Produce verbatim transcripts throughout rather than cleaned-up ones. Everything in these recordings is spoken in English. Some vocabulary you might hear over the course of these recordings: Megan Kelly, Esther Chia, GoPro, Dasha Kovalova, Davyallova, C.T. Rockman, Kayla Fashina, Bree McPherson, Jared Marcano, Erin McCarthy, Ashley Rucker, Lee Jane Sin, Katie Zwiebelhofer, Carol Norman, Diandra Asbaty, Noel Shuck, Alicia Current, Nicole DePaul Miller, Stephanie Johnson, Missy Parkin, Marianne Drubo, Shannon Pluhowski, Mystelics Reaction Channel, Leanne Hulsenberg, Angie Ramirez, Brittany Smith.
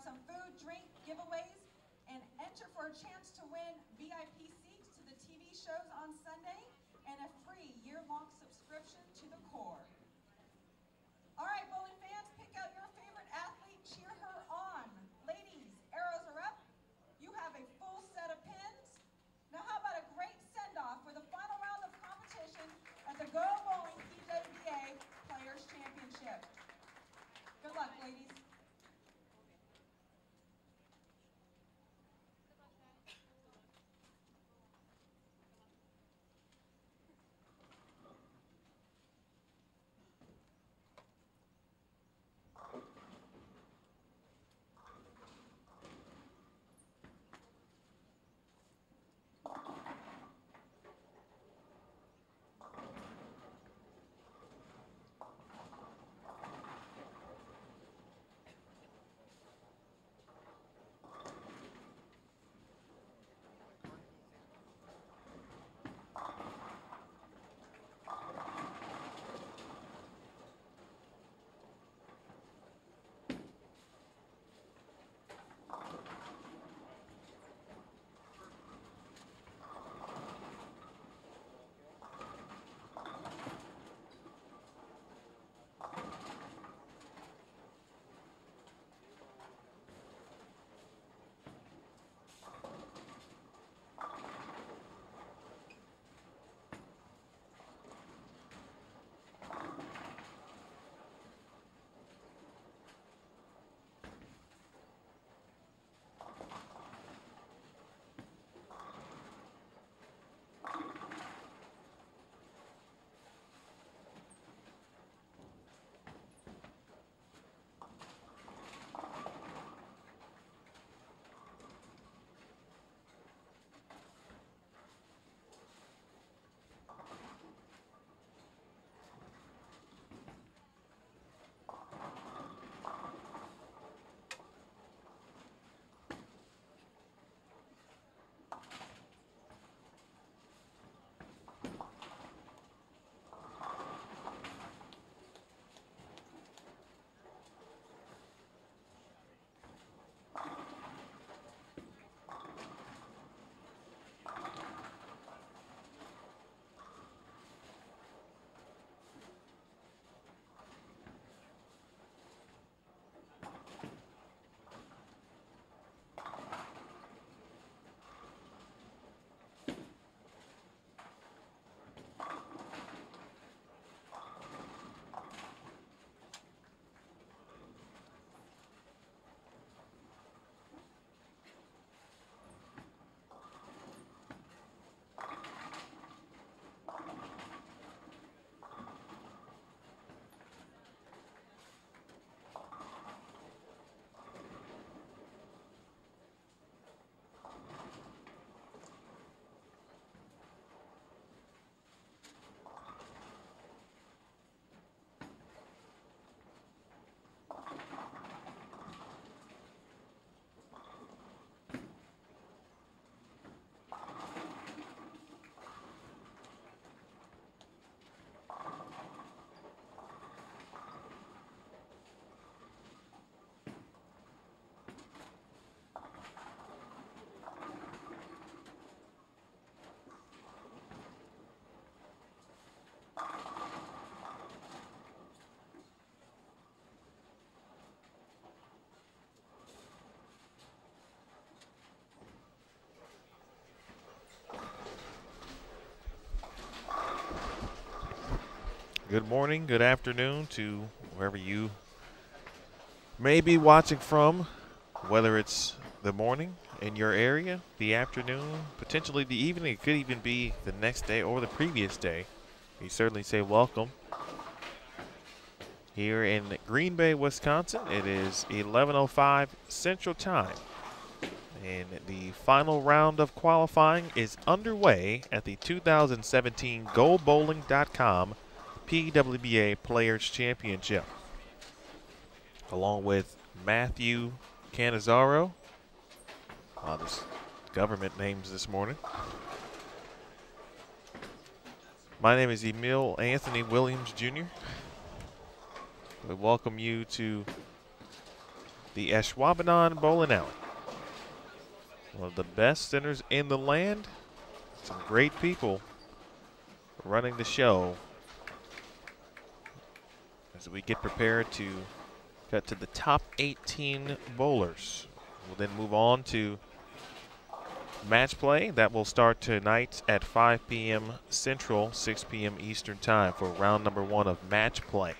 have some food, drink, giveaways, and enter for a chance to win V I P seats to the T V shows on Sunday and a free year-long subscription to The Core. All right, bowling fans, pick out your favorite athlete, cheer her on. Ladies, arrows are up. You have a full set of pins. Now how about a great send-off for the final round of competition at the Go Bowling P W B A Players Championship. Good luck, ladies. Good morning, good afternoon to wherever you may be watching from, whether it's the morning in your area, the afternoon, potentially the evening. It could even be the next day or the previous day. We certainly say welcome. Here in Green Bay, Wisconsin, it is eleven oh five Central Time. And the final round of qualifying is underway at the two thousand seventeen Go Bowling dot com P W B A Players Championship, along with Matthew Cannizzaro. Uh, this government names this morning. My name is Emil Anthony Williams, Junior We welcome you to the Ashwaubenon Bowling Alley. One of the best centers in the land. Some great people running the show as we get prepared to cut to the top eighteen bowlers. We'll then move on to match play. That will start tonight at five p m Central, six p m Eastern time for round number one of match play.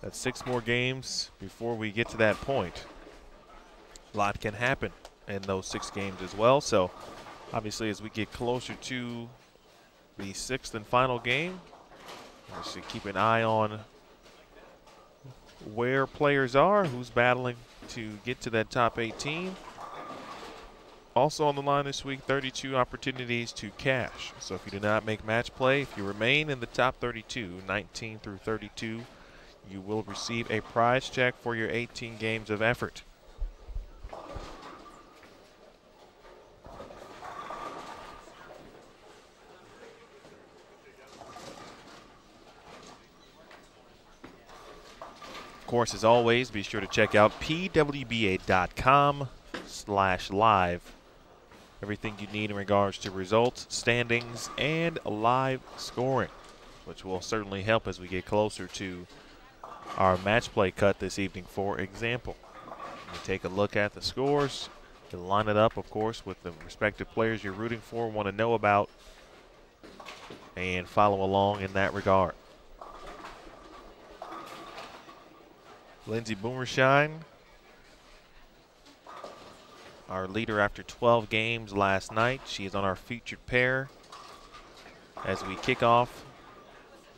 That's six more games before we get to that point. A lot can happen in those six games as well. So obviously as we get closer to the sixth and final game, we should keep an eye on where players are, who's battling to get to that top eighteen. Also on the line this week, thirty-two opportunities to cash. So if you do not make match play, if you remain in the top thirty-two, nineteen through thirty-two, you will receive a prize check for your eighteen games of effort. Of course, as always, be sure to check out P W B A dot com slash live. Everything you need in regards to results, standings, and live scoring, which will certainly help as we get closer to our match play cut this evening, for example. We take a look at the scores. You line it up, of course, with the respective players you're rooting for, want to know about, and follow along in that regard. Lindsay Boomershine, our leader after twelve games last night. She is on our featured pair as we kick off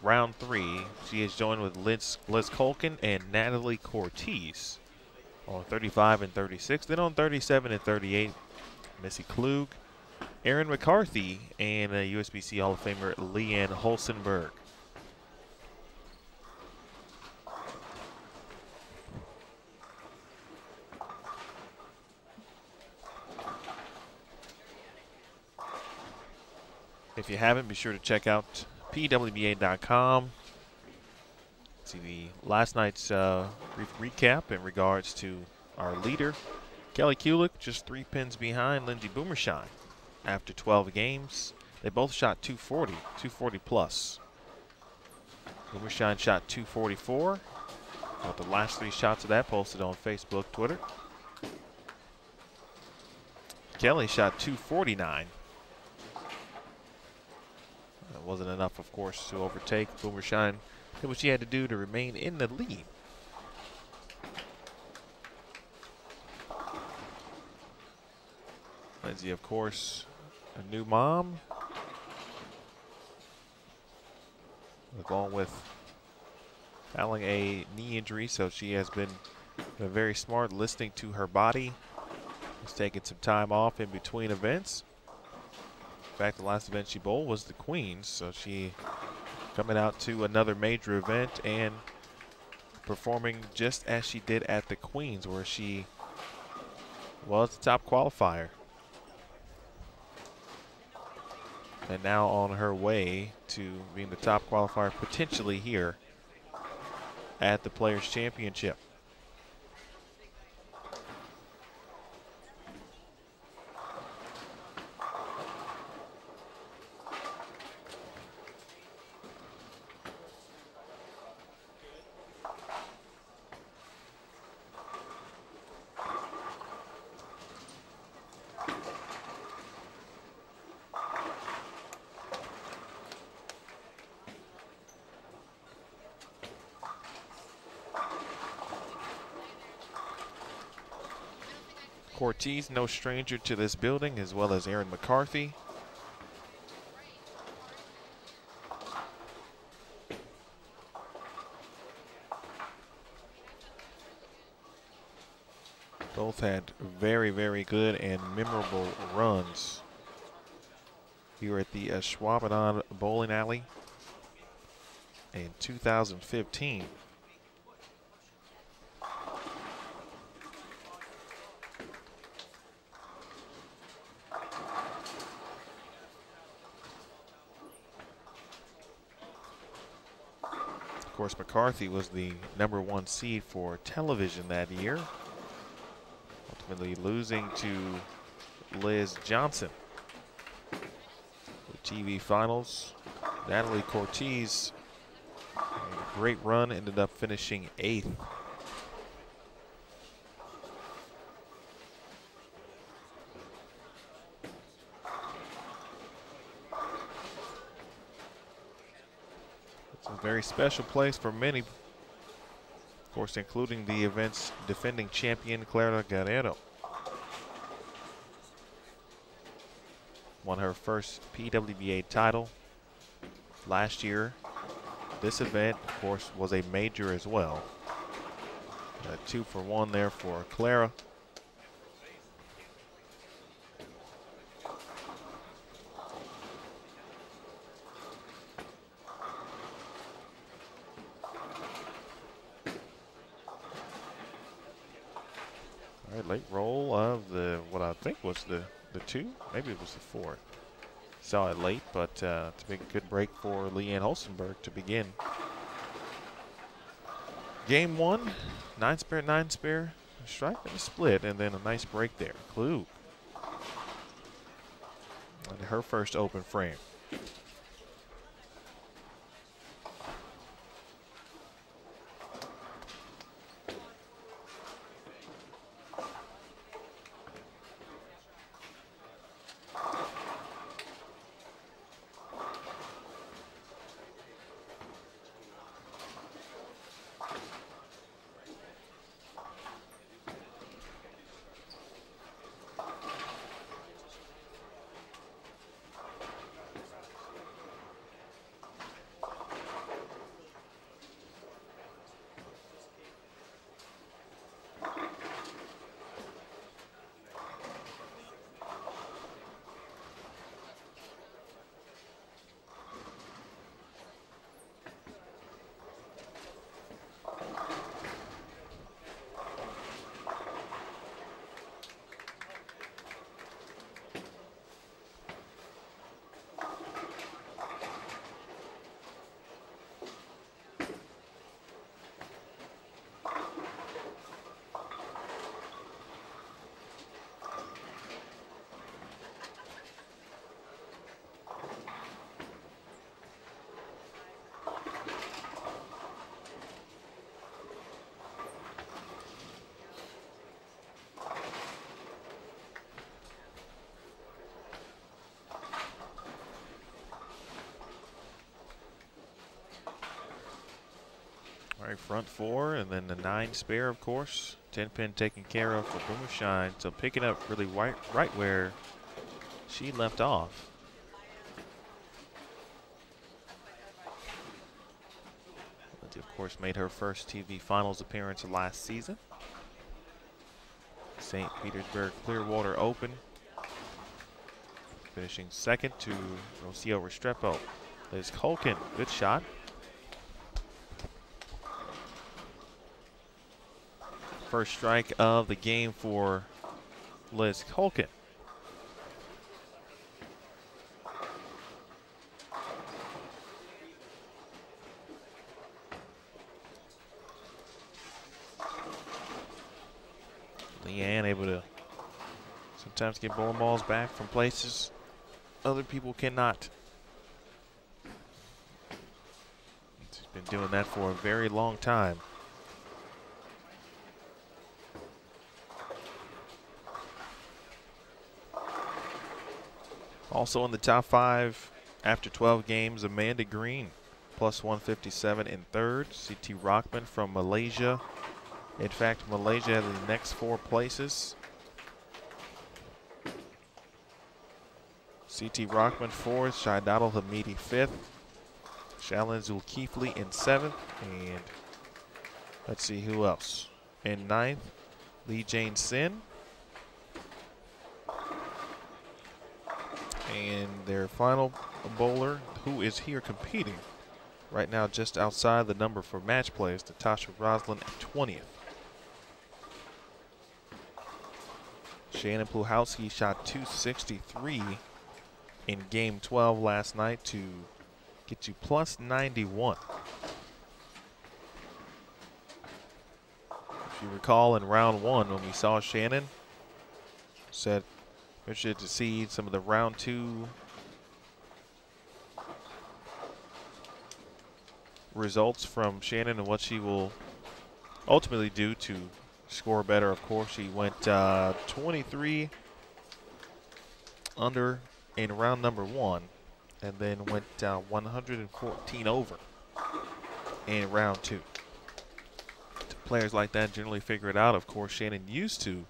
round three. She is joined with Liz, Liz Kuhlkin and Natalie Cortez on thirty-five and thirty-six. Then on thirty-seven and thirty-eight, Missy Kluge, Erin McCarthy, and a U S B C Hall of Famer Leanne Hulsenberg. If you haven't, be sure to check out P W B A dot com. See the last night's uh, brief recap in regards to our leader, Kelly Kulik, just three pins behind Lindsay Boomershine after twelve games. They both shot two forty, two forty plus. Boomershine shot two forty-four. Got the last three shots of that posted on Facebook, Twitter. Kelly shot two forty-nine. That wasn't enough, of course, to overtake Boomershine. Did what she had to do to remain in the lead. Lindsay, of course, a new mom, along with battling a knee injury, so she has been very smart, listening to her body. She's taking some time off in between events. In fact, the last event she bowled was the Queens, so she coming out to another major event and performing just as she did at the Queens, where she was the top qualifier. And now on her way to being the top qualifier potentially here at the Players' Championship. Cortez, no stranger to this building, as well as Erin McCarthy. Both had very, very good and memorable runs here at the Ashwaubenon Bowling Alley in two thousand fifteen. McCarthy was the number one seed for television that year. ultimately losing to Liz Johnson. The T V finals, Natalie Cortez, a great run, ended up finishing eighth. It's a very special place for many, of course, including the event's defending champion, Clara Guerrero. Won her first P W B A title last year. This event, of course, was a major as well. Uh, two for one there for Clara. All right, late roll of the, what I think was the, the two, maybe it was the four. Saw it late, but uh, to make a good break for Leanne Hulsenberg to begin game one. Nine spare, nine spare, strike and a split, and then a nice break there. Kluge, and her first open frame. Front four, and then the nine spare, of course. Ten pin taken care of for Boomershine. So picking up really right, right where she left off. Lindsay, of course, made her first T V finals appearance last season. Saint Petersburg Clearwater Open. Finishing second to Rocio Restrepo. Liz Kuhlkin, good shot. First strike of the game for Liz Kuhlkin. Leanne able to sometimes get bowling balls back from places other people cannot. She's been doing that for a very long time. Also in the top five after twelve games, Amanda Green, plus one fifty-seven in third. C T Rockman from Malaysia. In fact, Malaysia has the next four places. C T Rockman fourth, Syaidatul Hamidi fifth, Shalin Zulkifli in seventh, and let's see who else. In ninth, Lee Jane Sin. And their final bowler, who is here competing right now just outside the number for match play, is Natasha Roslin at twentieth. Shannon Pluhowski shot two sixty-three in game twelve last night to get to plus ninety-one. If you recall in round one when we saw Shannon, set. I'm interested to see some of the round two results from Shannon and what she will ultimately do to score better. Of course, she went uh, twenty-three under in round number one and then went uh, one hundred fourteen over in round two. Players like that generally figure it out. Of course, Shannon used to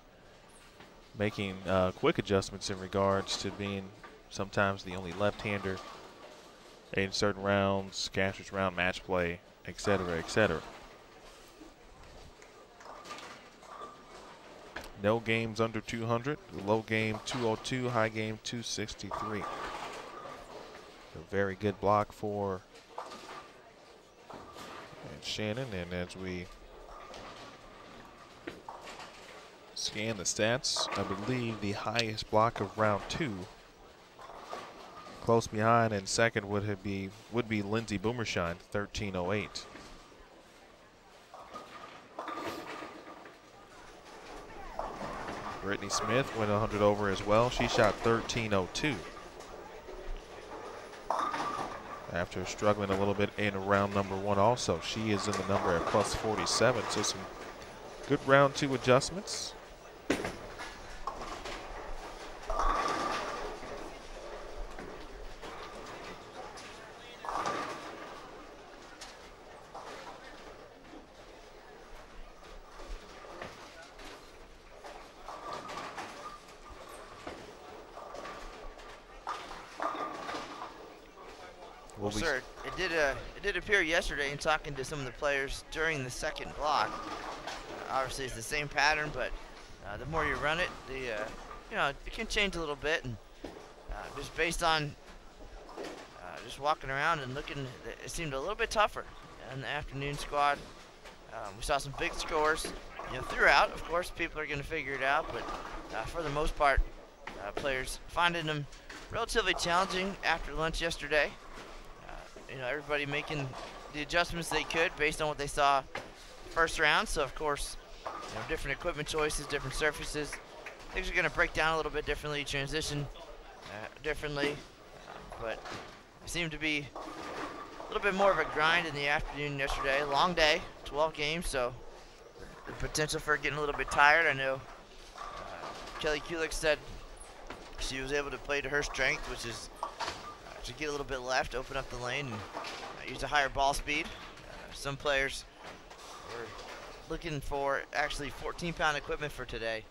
making uh, quick adjustments in regards to being sometimes the only left-hander in certain rounds, catcher's round, match play, et cetera, et cetera. No games under two hundred, low game two oh two, high game two sixty-three. A very good block for Shannon, and as we scan the stats, I believe the highest block of round two, close behind and second would have be would be Lindsay Boomershine, thirteen oh eight. Brittany Smith went one hundred over as well. She shot thirteen oh two after struggling a little bit in round number one also. She is in the number at plus forty-seven, so some good round two adjustments. Yesterday, and talking to some of the players during the second block, uh, obviously it's the same pattern, but uh, the more you run it, the uh, you know, it can change a little bit, and uh, just based on uh, just walking around and looking, it seemed a little bit tougher in the afternoon squad. Um, we saw some big scores, you know, throughout. Of course, people are going to figure it out, but uh, for the most part, uh, players finding them relatively challenging after lunch yesterday. Uh, you know, everybody making the adjustments they could based on what they saw first round. So of course, you know, different equipment choices, different surfaces, things are going to break down a little bit differently, transition uh, differently, but it seemed to be a little bit more of a grind in the afternoon yesterday. Long day, twelve games, so the potential for getting a little bit tired. I know uh, Kelly Kulik said she was able to play to her strength, which is uh, to get a little bit left, open up the lane, and used a higher ball speed. Uh, some players were looking for actually fourteen pound equipment for today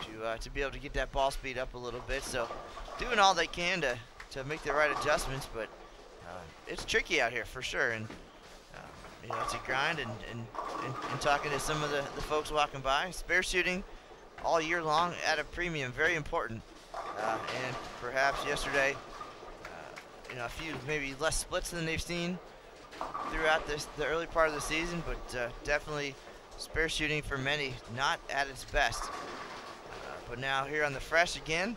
to uh, to be able to get that ball speed up a little bit. So doing all they can to, to make the right adjustments, but uh, it's tricky out here for sure. And uh, you know, it's a grind, and, and, and, and talking to some of the, the folks walking by, spear shooting all year long at a premium, very important. Uh, and perhaps yesterday, you know, a few maybe less splits than they've seen throughout this the early part of the season, but uh, definitely spare shooting for many not at its best. Uh, but now here on the fresh again,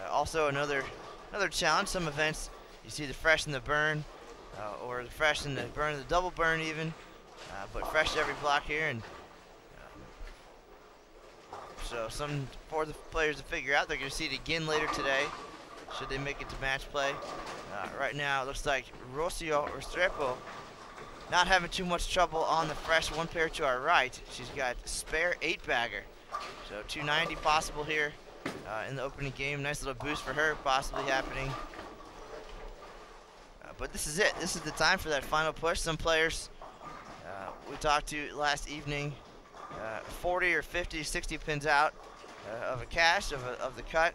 uh, also another another challenge. Some events you see the fresh and the burn, uh, or the fresh and the burn, the double burn even, uh, but fresh every block here, and um, so some for the players to figure out. They're going to see it again later today, should they make it to match play. Uh, right now, it looks like Rocio Restrepo not having too much trouble on the fresh. One pair to our right, she's got spare eight-bagger. So two ninety possible here uh, in the opening game. Nice little boost for her possibly happening. Uh, but this is it. This is the time for that final push. Some players uh, we talked to last evening, uh, forty or fifty, sixty pins out uh, of a cash, of, a, of the cut.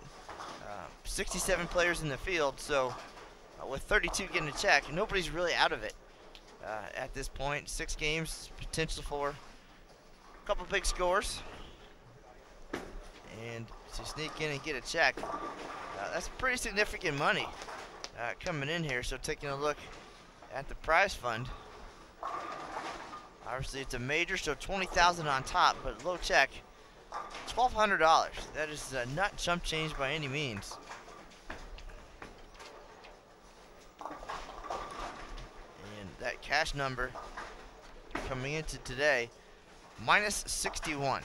sixty-seven players in the field, so uh, with thirty-two getting a check, nobody's really out of it uh, at this point. Six games, potential for a couple big scores, and to sneak in and get a check, uh, that's pretty significant money uh, coming in here. So taking a look at the prize fund, obviously it's a major, so twenty thousand dollars on top, but low check. twelve hundred dollars. That is uh, not chump change by any means. And that cash number coming into today, minus sixty-one.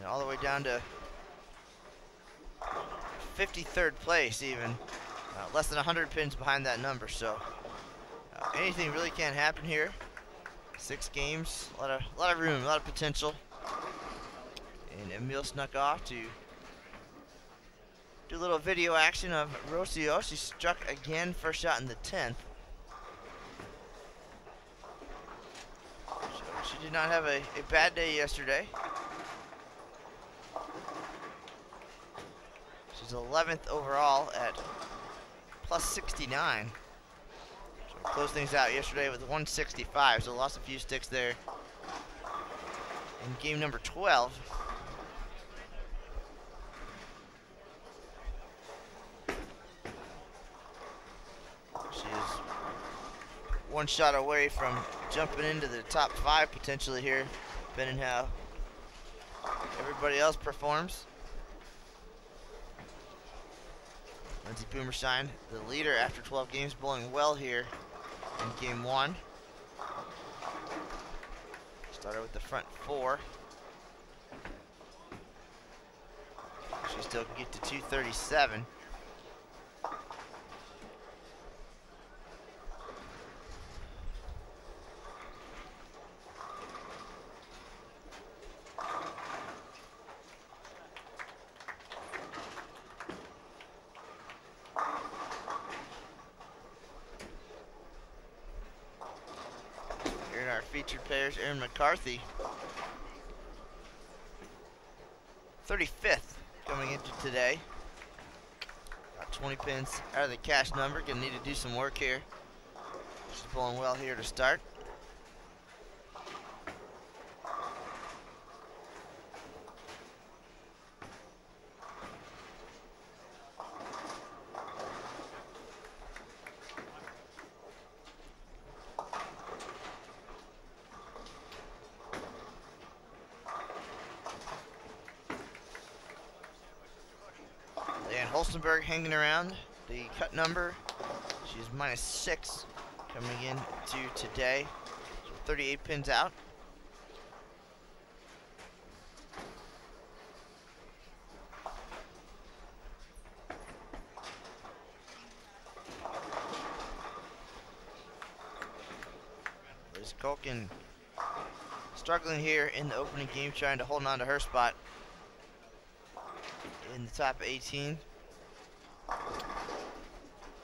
and all the way down to fifty-third place even. Uh, less than one hundred pins behind that number, so uh, anything really can happen here. Six games, a lot of, a lot of room, a lot of potential. And Emil snuck off to do a little video action of Rocio. She struck again, first shot in the tenth. So she did not have a, a bad day yesterday. She's eleventh overall at plus sixty-nine. So closed things out yesterday with one sixty-five, so lost a few sticks there in game number twelve. One shot away from jumping into the top five potentially here, depending how everybody else performs. Lindsay Boomershine, the leader after twelve games, bowling well here in game one. Started with the front four. She still can get to two thirty-seven. Players, Erin McCarthy, thirty-fifth coming into today. Got twenty pins out of the cash number. Gonna need to do some work here. She's bowling well here to start. Hulsenberg hanging around the cut number. She's minus six coming in to today. So thirty-eight pins out. Liz Kuhlkin struggling here in the opening game, trying to hold on to her spot in the top eighteen.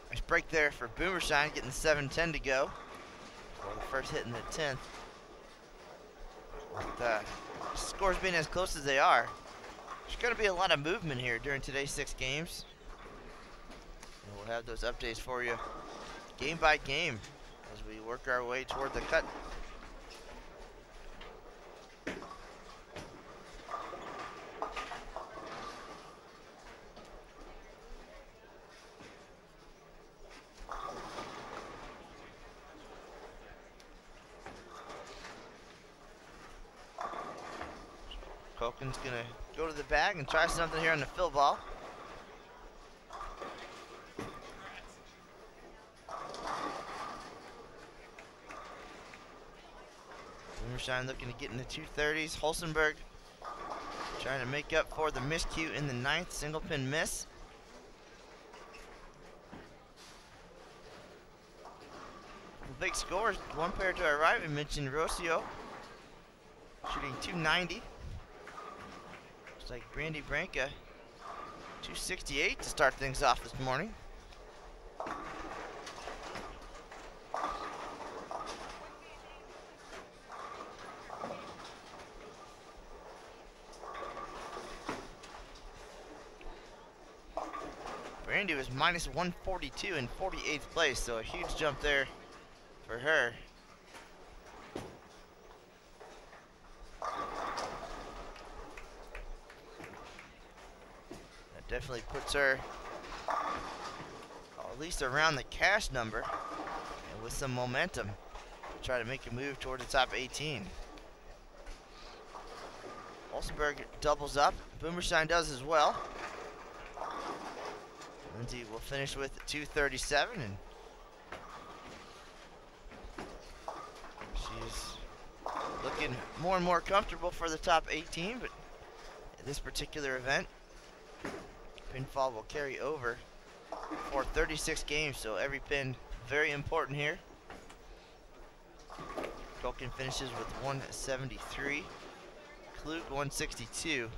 Nice break there for Boomershine, getting seven ten to go. Well, the first hit in the tenth. With the scores being as close as they are, there's going to be a lot of movement here during today's six games. And we'll have those updates for you game by game as we work our way toward the cut. Koken's gonna go to the bag and try something here on the fill ball. Boomershine looking to get in the two thirties. Hulsenberg trying to make up for the miscue in the ninth. Single pin miss. The big scores, one pair to our right. We mentioned Rocio shooting two ninety. Looks like Brandi Branca, two sixty-eight to start things off this morning. Brandi was minus one forty-two in forty-eighth place, so a huge jump there for her. Definitely puts her at least around the cash number and with some momentum to try to make a move toward the top eighteen. Hulsenberg doubles up. Boomershine does as well. Lindsay will finish with two thirty-seven, and she's looking more and more comfortable for the top eighteen, but this particular event. Pinfall will carry over for thirty-six games, so every pin very important here. Kulik finishes with one seventy-three, Kluge one sixty-two.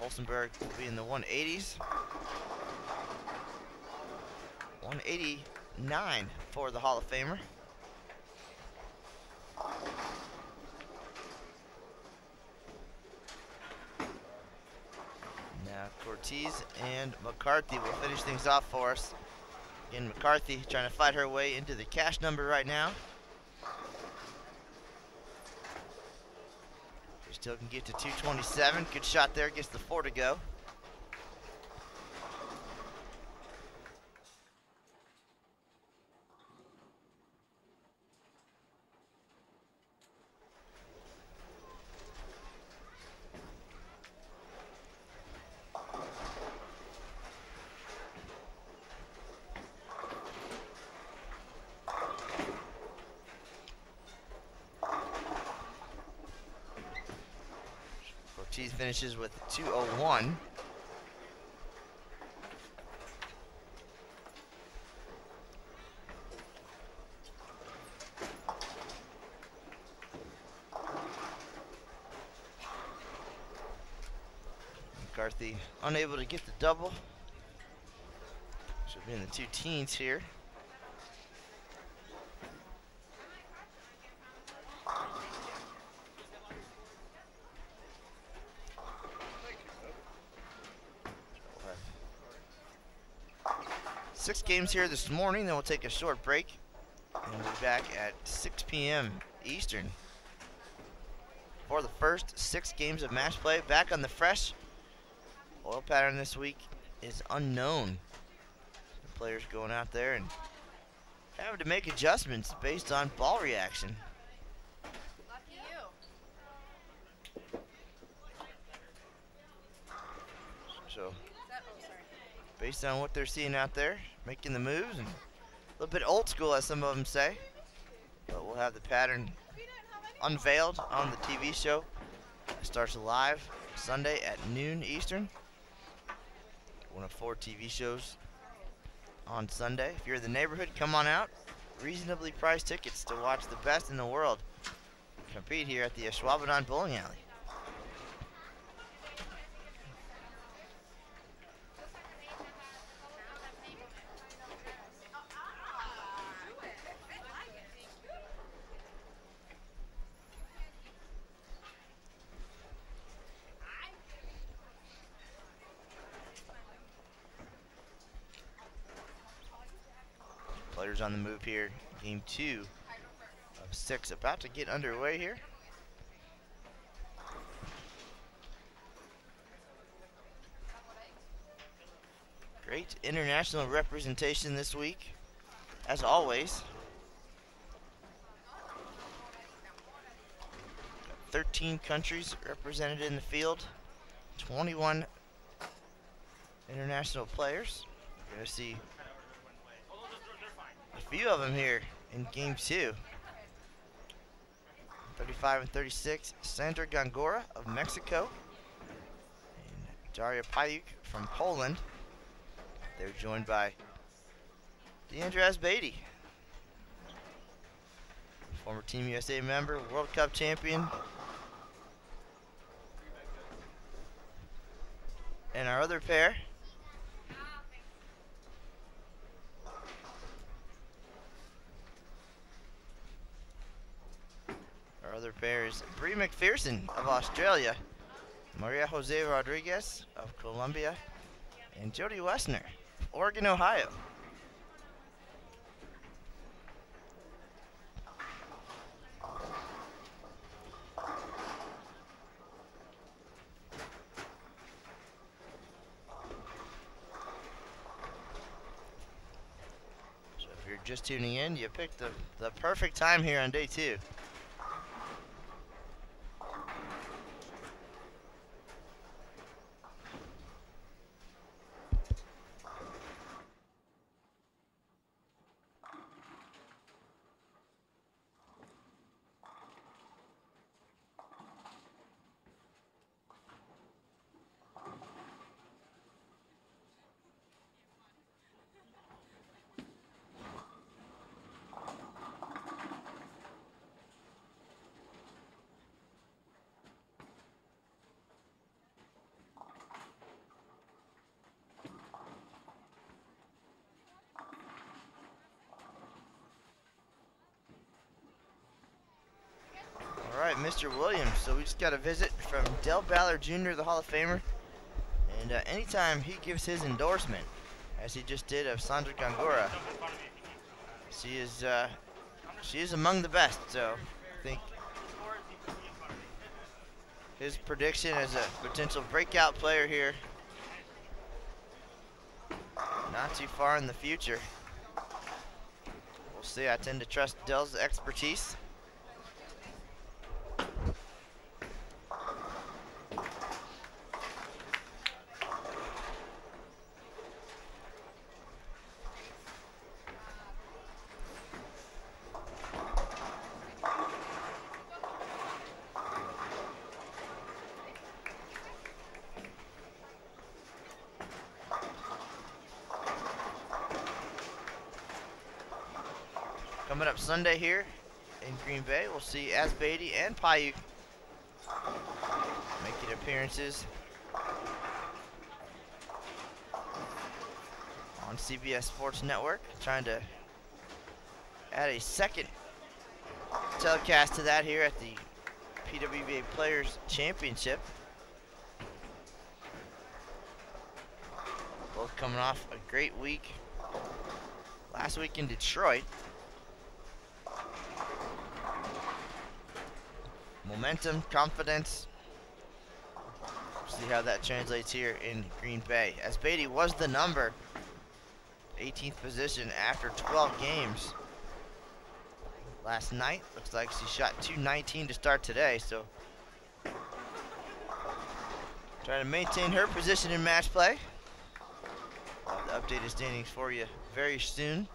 Hulsenberg will be in the one eighties. one eighty-nine for the Hall of Famer. Now Cortez and McCarthy will finish things off for us. Again, McCarthy trying to fight her way into the cash number right now. She still can get to two twenty-seven. Good shot there, gets the four to go. Finishes with two oh one. McCarthy unable to get the double. Should be in the two teens here. Six games here this morning, then we'll take a short break and we'll be back at six p m Eastern for the first six games of match play. Back on the fresh. Oil pattern this week is unknown. The players going out there and having to make adjustments based on ball reaction. So based on what they're seeing out there, making the moves, and a little bit old school as some of them say, but we'll have the pattern unveiled on the T V show. It starts live Sunday at noon Eastern. One of four T V shows on Sunday. If you're in the neighborhood, come on out. Reasonably priced tickets to watch the best in the world compete here at the Ashwaubenon Bowling Alley. On the move here, game two of six about to get underway here. Great international representation this week, as always. thirteen countries represented in the field, twenty-one international players. We're going to see a few of them here in game two. thirty-five and thirty-six, Sandra Gongora of Mexico and Daria Payuk from Poland. They're joined by Diandra Asbaty, former Team U S A member, World Cup champion. And our other pair, Other pairs, Bree McPherson of Australia, Maria Jose Rodriguez of Colombia, and Jodi Woessner of Oregon, Ohio. So if you're just tuning in, you picked the, the perfect time here on day two. Mister Williams. So we just got a visit from Del Ballard Junior, the Hall of Famer. And uh, anytime he gives his endorsement, as he just did of Sandra Gongora, she is uh, she is among the best. So I think his prediction as a potential breakout player here, not too far in the future. We'll see. I tend to trust Dell's expertise. Coming up Sunday here in Green Bay, we'll see Asbaty and Paiute making appearances on C B S Sports Network. Trying to add a second telecast to that here at the P W B A Players Championship. Both coming off a great week. Last week in Detroit. Momentum, confidence. See how that translates here in Green Bay. Asbaty was the number eighteenth position after twelve games last night. Looks like she shot two nineteen to start today, so trying to maintain her position in match play. I'll have the updated standings for you very soon.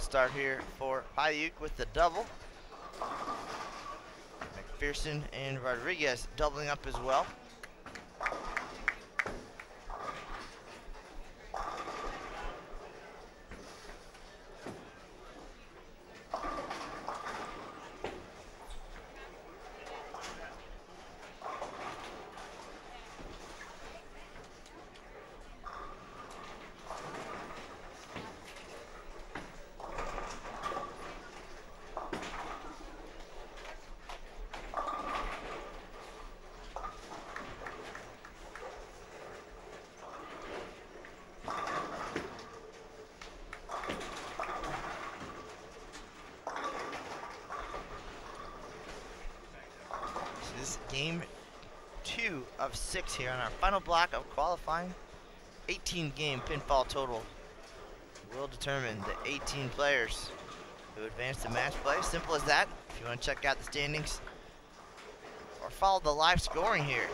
Start here for Paiute with the double. McPherson and Rodriguez doubling up as well. Game two of six here on our final block of qualifying. eighteen game pinfall total will determine the eighteen players who advance to match play. Simple as that. If you want to check out the standings or follow the live scoring here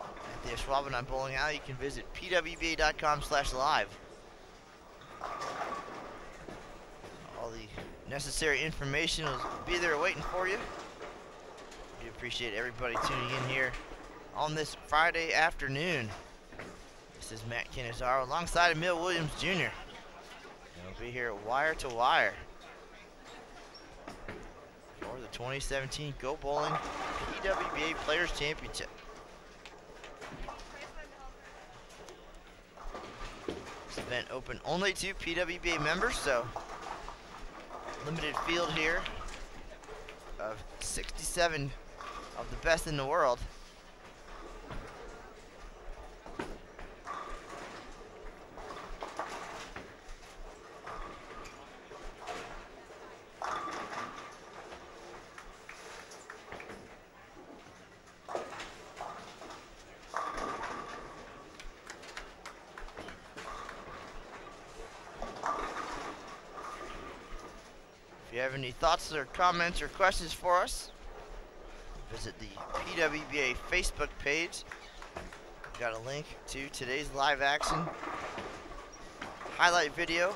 at the Ashwaubenon Bowling Alley, you can visit P W B A dot com slash live. All the necessary information will be there waiting for you. Appreciate everybody tuning in here on this Friday afternoon. This is Matt Cannizzaro alongside Emil Williams, Junior And we'll be here wire to wire for the twenty seventeen Go Bowling P W B A Players Championship. This event open only to P W B A members, so limited field here of sixty-seven of the best in the world. If you have any thoughts or comments or questions for us, visit the P W B A Facebook page. We've got a link to today's live action highlight video.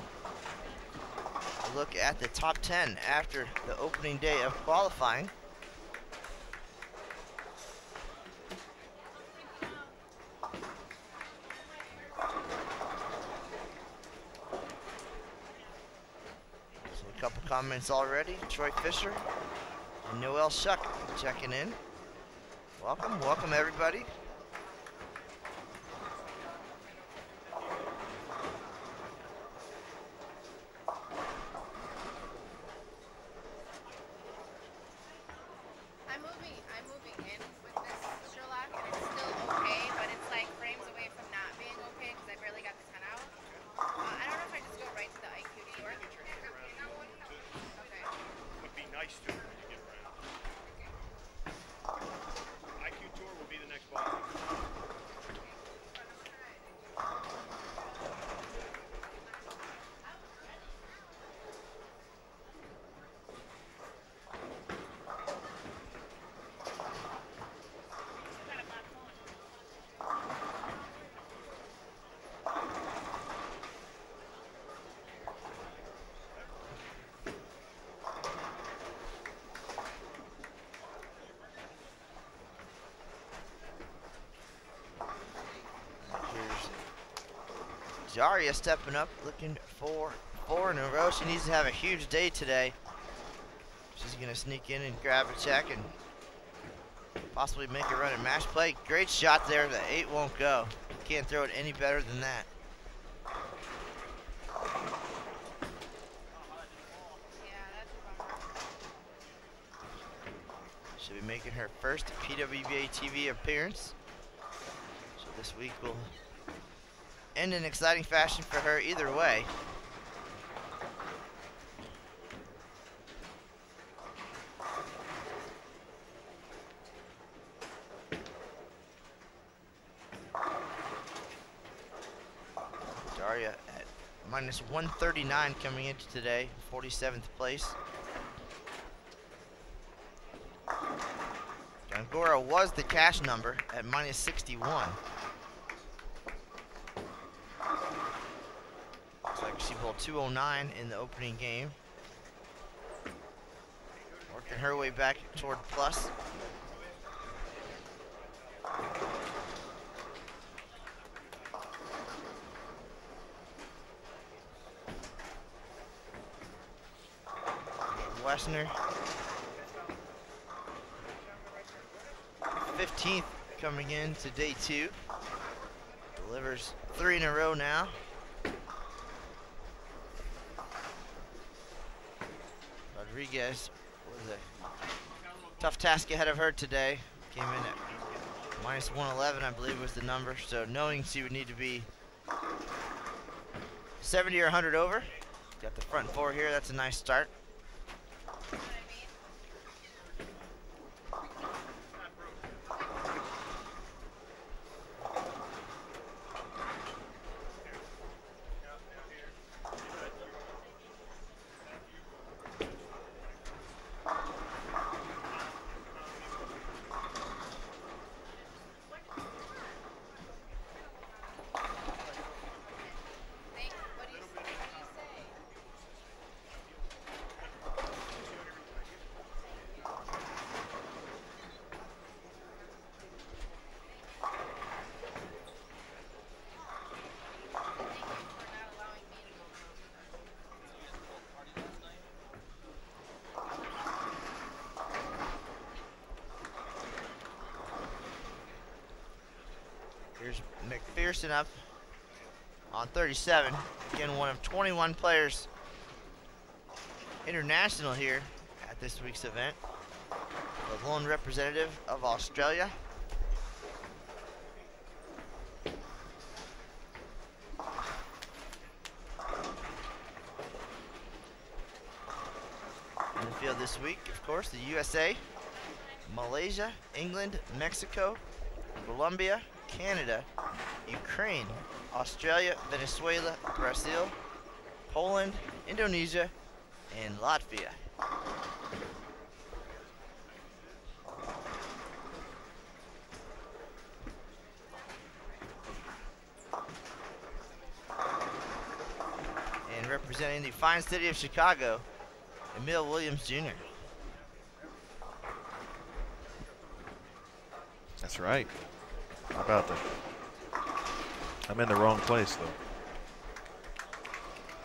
A look at the top ten after the opening day of qualifying. couple comments already. Troy Fisher and Noel Shuck checking in. Welcome, welcome everybody. Zaria stepping up, looking for four in a row. She needs to have a huge day today. She's gonna sneak in and grab a check and possibly make a run at match play. Great shot there, the eight won't go. Can't throw it any better than that. She'll be making her first P W B A T V appearance. So this week we'll in an exciting fashion for her either way. Daria at minus one thirty-nine coming into today, forty-seventh place. Gongora was the cash number at minus sixty-one. two oh nine in the opening game. Working her way back toward plus. Woessner, fifteenth coming in to day two. Delivers three in a row now. Rodriguez was a tough task ahead of her today. Came in at minus one eleven, I believe was the number. So knowing she would need to be seventy or one hundred over. Got the front four here, that's a nice start. McPherson up on thirty-seven. Again, one of twenty-one players international here at this week's event. The lone representative of Australia. In the field this week, of course, the U S A, Malaysia, England, Mexico, Colombia, Canada, Ukraine, Australia, Venezuela, Brazil, Poland, Indonesia, and Latvia. And representing the fine city of Chicago, Emil Williams, Junior That's right. How about that? I'm in the wrong place, though.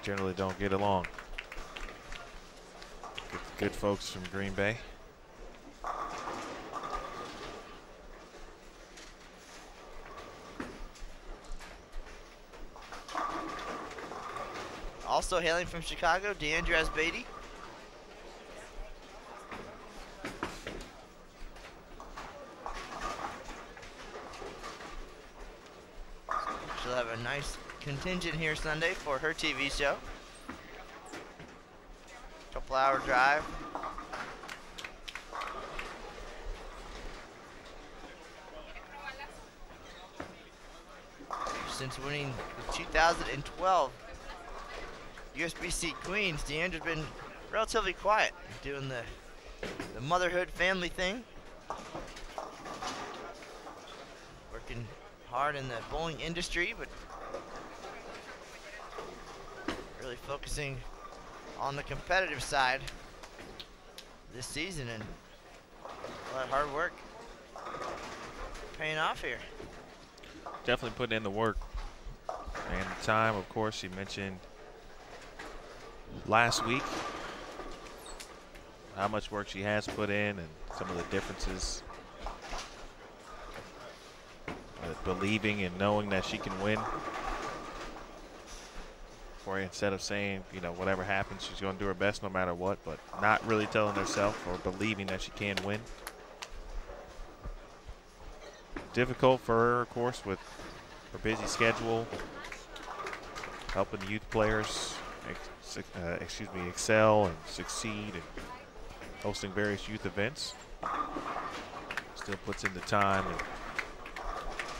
Generally don't get along. Good folks from Green Bay. Also hailing from Chicago, Diandra Asbaty. She'll have a nice contingent here Sunday for her T V show. Couple hour drive. Since winning the two thousand twelve U S B C Queens, Deandra's been relatively quiet, doing the, the motherhood family thing. Working hard in the bowling industry, but really focusing on the competitive side this season, and a lot of hard work paying off here. Definitely putting in the work and the time. Of course, she mentioned last week how much work she has put in and some of the differences. But believing and knowing that she can win. Instead of saying, you know, whatever happens, she's going to do her best no matter what, but not really telling herself or believing that she can win. Difficult for her, of course, with her busy schedule, helping the youth players, ex uh, excuse me, excel and succeed, and hosting various youth events. Still puts in the time and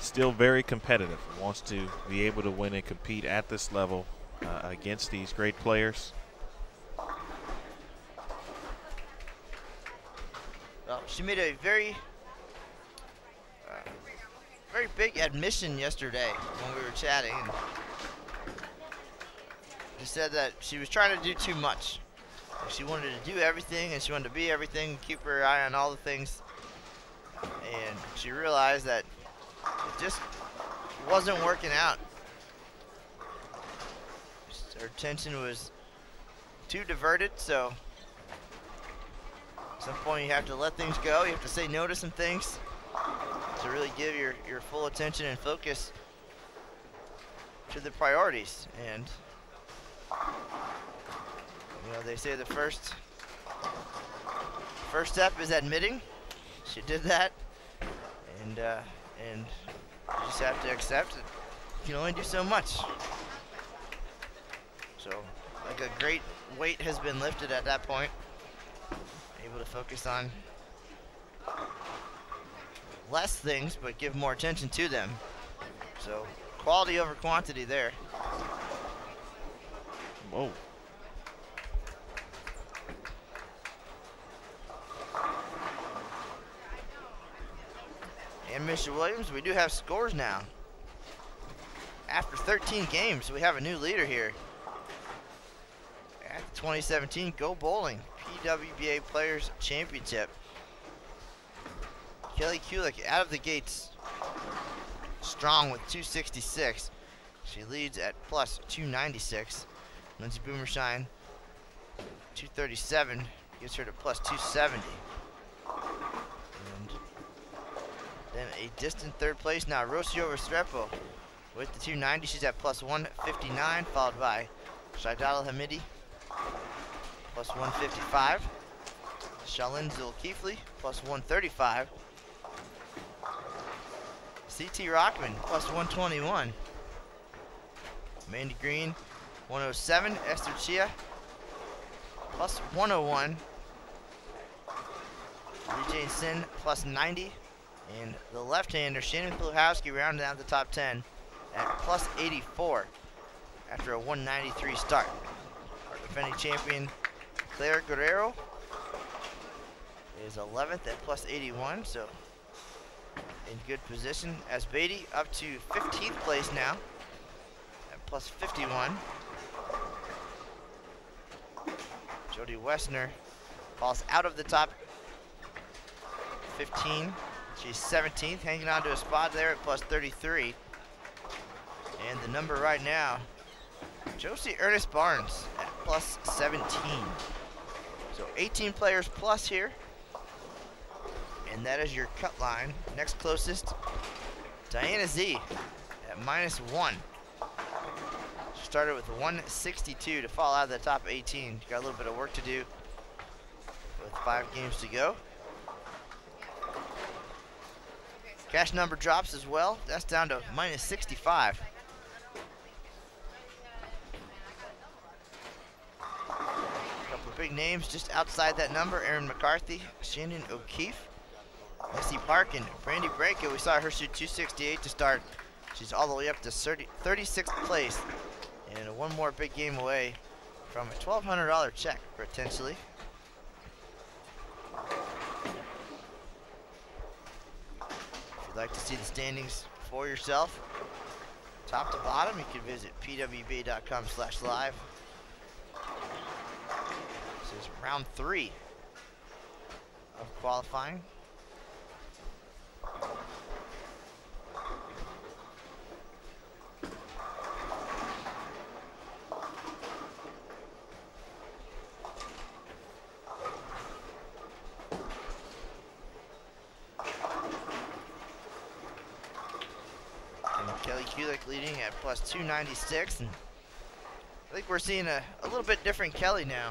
still very competitive. Wants to be able to win and compete at this level. Uh, against these great players. Well, she made a very, uh, very big admission yesterday when we were chatting. And she said that she was trying to do too much. She wanted to do everything, and she wanted to be everything, keep her eye on all the things. And she realized that it just wasn't working out. Her attention was too diverted, so at some point you have to let things go. You have to say no to some things to really give your, your full attention and focus to the priorities. And, you know, they say the first, first step is admitting. She did that, and, uh, and you just have to accept that you can only do so much. So, like a great weight has been lifted at that point. Able to focus on less things, but give more attention to them. So, quality over quantity there. Whoa. And Mister Williams, we do have scores now. After thirteen games, we have a new leader here. At the twenty seventeen Go Bowling P W B A Players Championship. Kelly Kulik out of the gates strong with two sixty-six. She leads at plus two ninety-six. Lindsay Boomershine, two thirty-seven, gets her to plus two seventy. And then a distant third place now, Rocio Restrepo with the two ninety. She's at plus one fifty-nine, followed by Syaidatul Hamidi, plus one fifty-five. Shalin Zulkifli, plus one thirty-five. C T. Rockman, plus one twenty-one. Amanda Green, one oh seven. Esther Chia, plus one oh one. Lee Jane Sin, plus ninety. And the left-hander, Shannon Pluhowski, rounded out the top ten at plus eighty-four after a one ninety-three start. Our defending champion, Claire Guerrero, is eleventh at plus eighty-one, so in good position. Asbaty up to fifteenth place now at plus fifty-one. Jodi Woessner falls out of the top fifteen. She's seventeenth, hanging on to a spot there at plus thirty-three. And the number right now, Josie Ernest Barnes at plus seventeen. So eighteen players plus here. And that is your cut line. Next closest, Diana Z at minus one. She started with one sixty-two to fall out of the top eighteen. Got a little bit of work to do with five games to go. Cash number drops as well. That's down to minus sixty-five. A couple of big names just outside that number. Erin McCarthy, Shannon O'Keefe, Missy Park, and Brandi Branca. We saw her shoot two sixty-eight to start. She's all the way up to thirty, thirty-sixth place. And one more big game away from a twelve hundred dollar check, potentially. If you'd like to see the standings for yourself, top to bottom, you can visit P W B A dot com slash live. This is round three of qualifying. Kelly Kulik leading at plus two ninety-six. And I think we're seeing a, a little bit different Kelly now.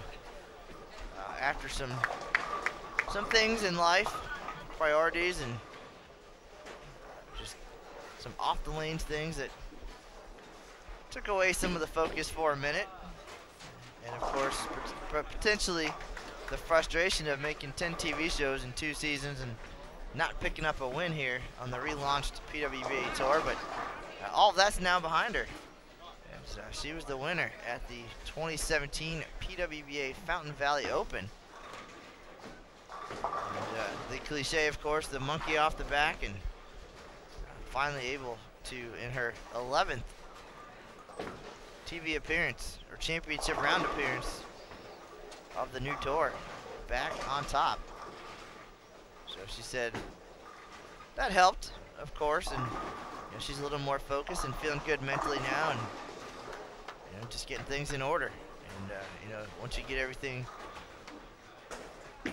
Uh, after some some things in life, priorities, and just some off the lanes things that took away some of the focus for a minute. And of course, potentially the frustration of making ten T V shows in two seasons and not picking up a win here on the relaunched P W B A Tour, but Uh, all of that's now behind her. And, uh, she was the winner at the twenty seventeen P W B A Fountain Valley Open. And, uh, the cliche, of course, the monkey off the back, and finally able to, in her eleventh T V appearance, or championship round appearance of the new tour, back on top. So she said that helped, of course, and she's a little more focused and feeling good mentally now, and you know, just getting things in order. And uh, you know, once you get everything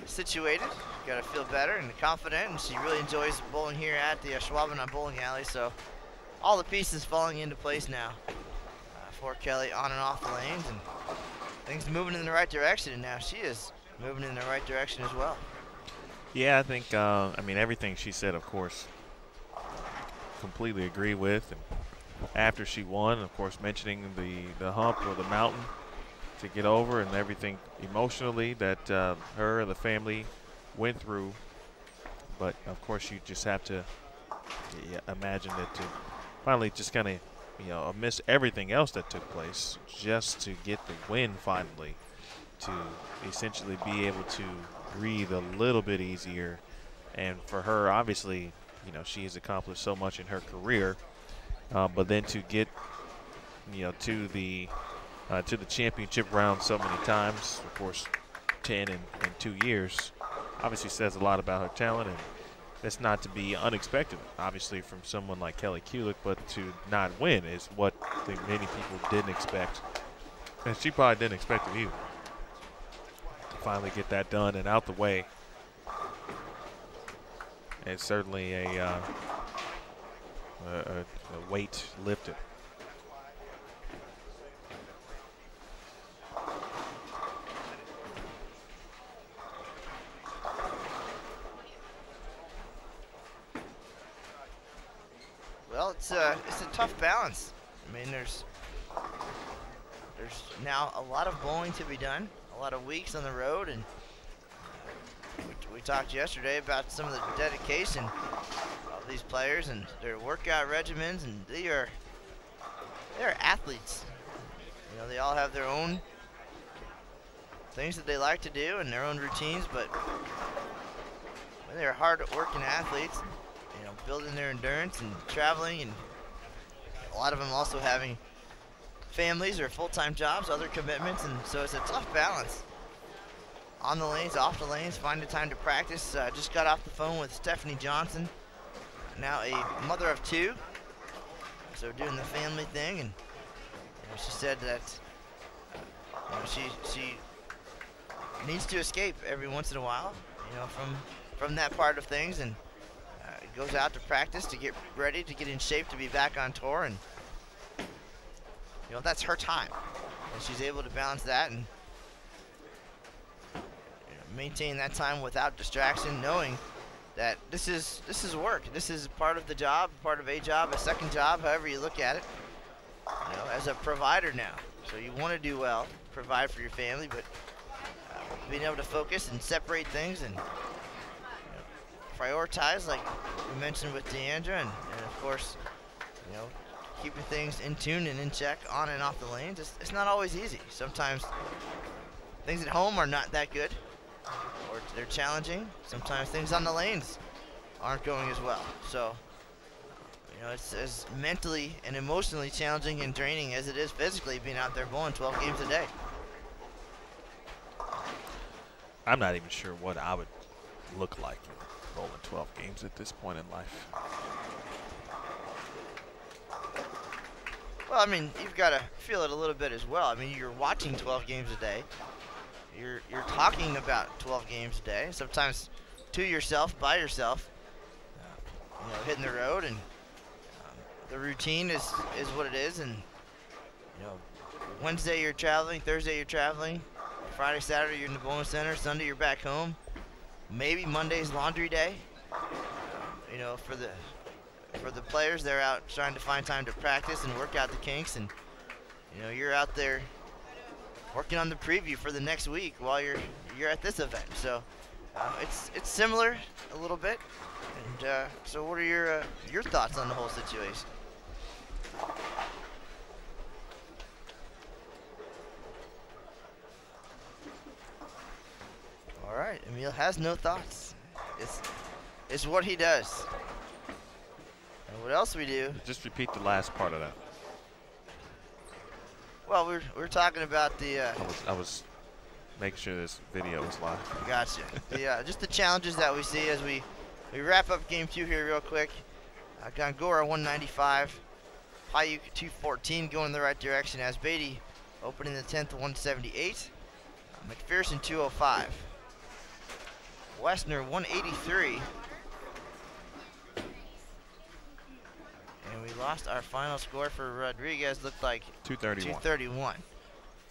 situated, you gotta feel better and confident. And she really enjoys bowling here at the Ashwaubenon Bowling Alley. So all the pieces falling into place now uh, for Kelly on and off the lanes, and things moving in the right direction. And now she is moving in the right direction as well. Yeah, I think. Uh, I mean, everything she said, of course, completely agree with. And after she won, of course, mentioning the the hump or the mountain to get over and everything emotionally that uh, her and the family went through. But of course, you just have to yeah, imagine that to finally just kind of, you know, miss everything else that took place just to get the win finally, to essentially be able to breathe a little bit easier. And for her, obviously, you know, she has accomplished so much in her career, uh, but then to get, you know, to the uh, to the championship round so many times, of course, ten in, in two years, obviously says a lot about her talent, and that's not to be unexpected, obviously, from someone like Kelly Kulik. But to not win is what I think many people didn't expect, and she probably didn't expect it either. To finally get that done and out the way. It's certainly a, uh, a, a, a weight lifted. Well, it's a, it's a tough balance. I mean, there's, there's now a lot of bowling to be done, a lot of weeks on the road, and we talked yesterday about some of the dedication of these players and their workout regimens, and they are they're athletes. You know, they all have their own things that they like to do and their own routines, but when they're hard-working athletes, you know, building their endurance and traveling, and a lot of them also having families or full-time jobs, other commitments, and so it's a tough balance. On the lanes, off the lanes, finding time to practice. Uh, just got off the phone with Stephanie Johnson, now a mother of two, so doing the family thing. And you know, she said that you know, she she needs to escape every once in a while, you know, from from that part of things, and uh, goes out to practice to get ready, to get in shape, to be back on tour, and you know that's her time, and she's able to balance that and you know, maintain that time without distraction, knowing that this is this is work, this is part of the job, part of a job, a second job, however you look at it. You know, as a provider now, so you want to do well, provide for your family, but uh, being able to focus and separate things and you know, prioritize, like we mentioned with Diandra, and, and of course, you know, keeping things in tune and in check on and off the lanes. It's, it's not always easy. Sometimes things at home are not that good, or they're challenging. Sometimes things on the lanes aren't going as well. So. You know, it's as mentally and emotionally challenging and draining as it is physically being out there bowling twelve games a day. I'm not even sure what I would look like bowling twelve games at this point in life. Well, I mean, you've got to feel it a little bit as well. I mean, you're watching twelve games a day. You're, you're talking about twelve games a day, sometimes to yourself, by yourself, you know, hitting the road, and the routine is, is what it is, and you know, Wednesday you're traveling, Thursday you're traveling, Friday, Saturday you're in the bowling center, Sunday you're back home, maybe Monday's laundry day. You know, for the for the players, they're out trying to find time to practice and work out the kinks, and you know, you're out there working on the preview for the next week while you're you're at this event. So uh, it's it's similar a little bit. And uh, so, what are your uh, your thoughts on the whole situation? All right, Emil has no thoughts. It's, it's what he does. And what else we do? Just repeat the last part of that. Well, we're, we're talking about the... Uh, I, was, I was making sure this video was live. Gotcha. the, uh, just the challenges that we see as we, we wrap up game two here real quick. Uh, Gongora one ninety-five. Hayuk two fourteen going in the right direction. Asbaty opening the tenth one seventy-eight. Uh, McPherson two oh five. Woessner one eighty-three. And we lost our final score for Rodriguez. Looked like two thirty-one. two thirty-one.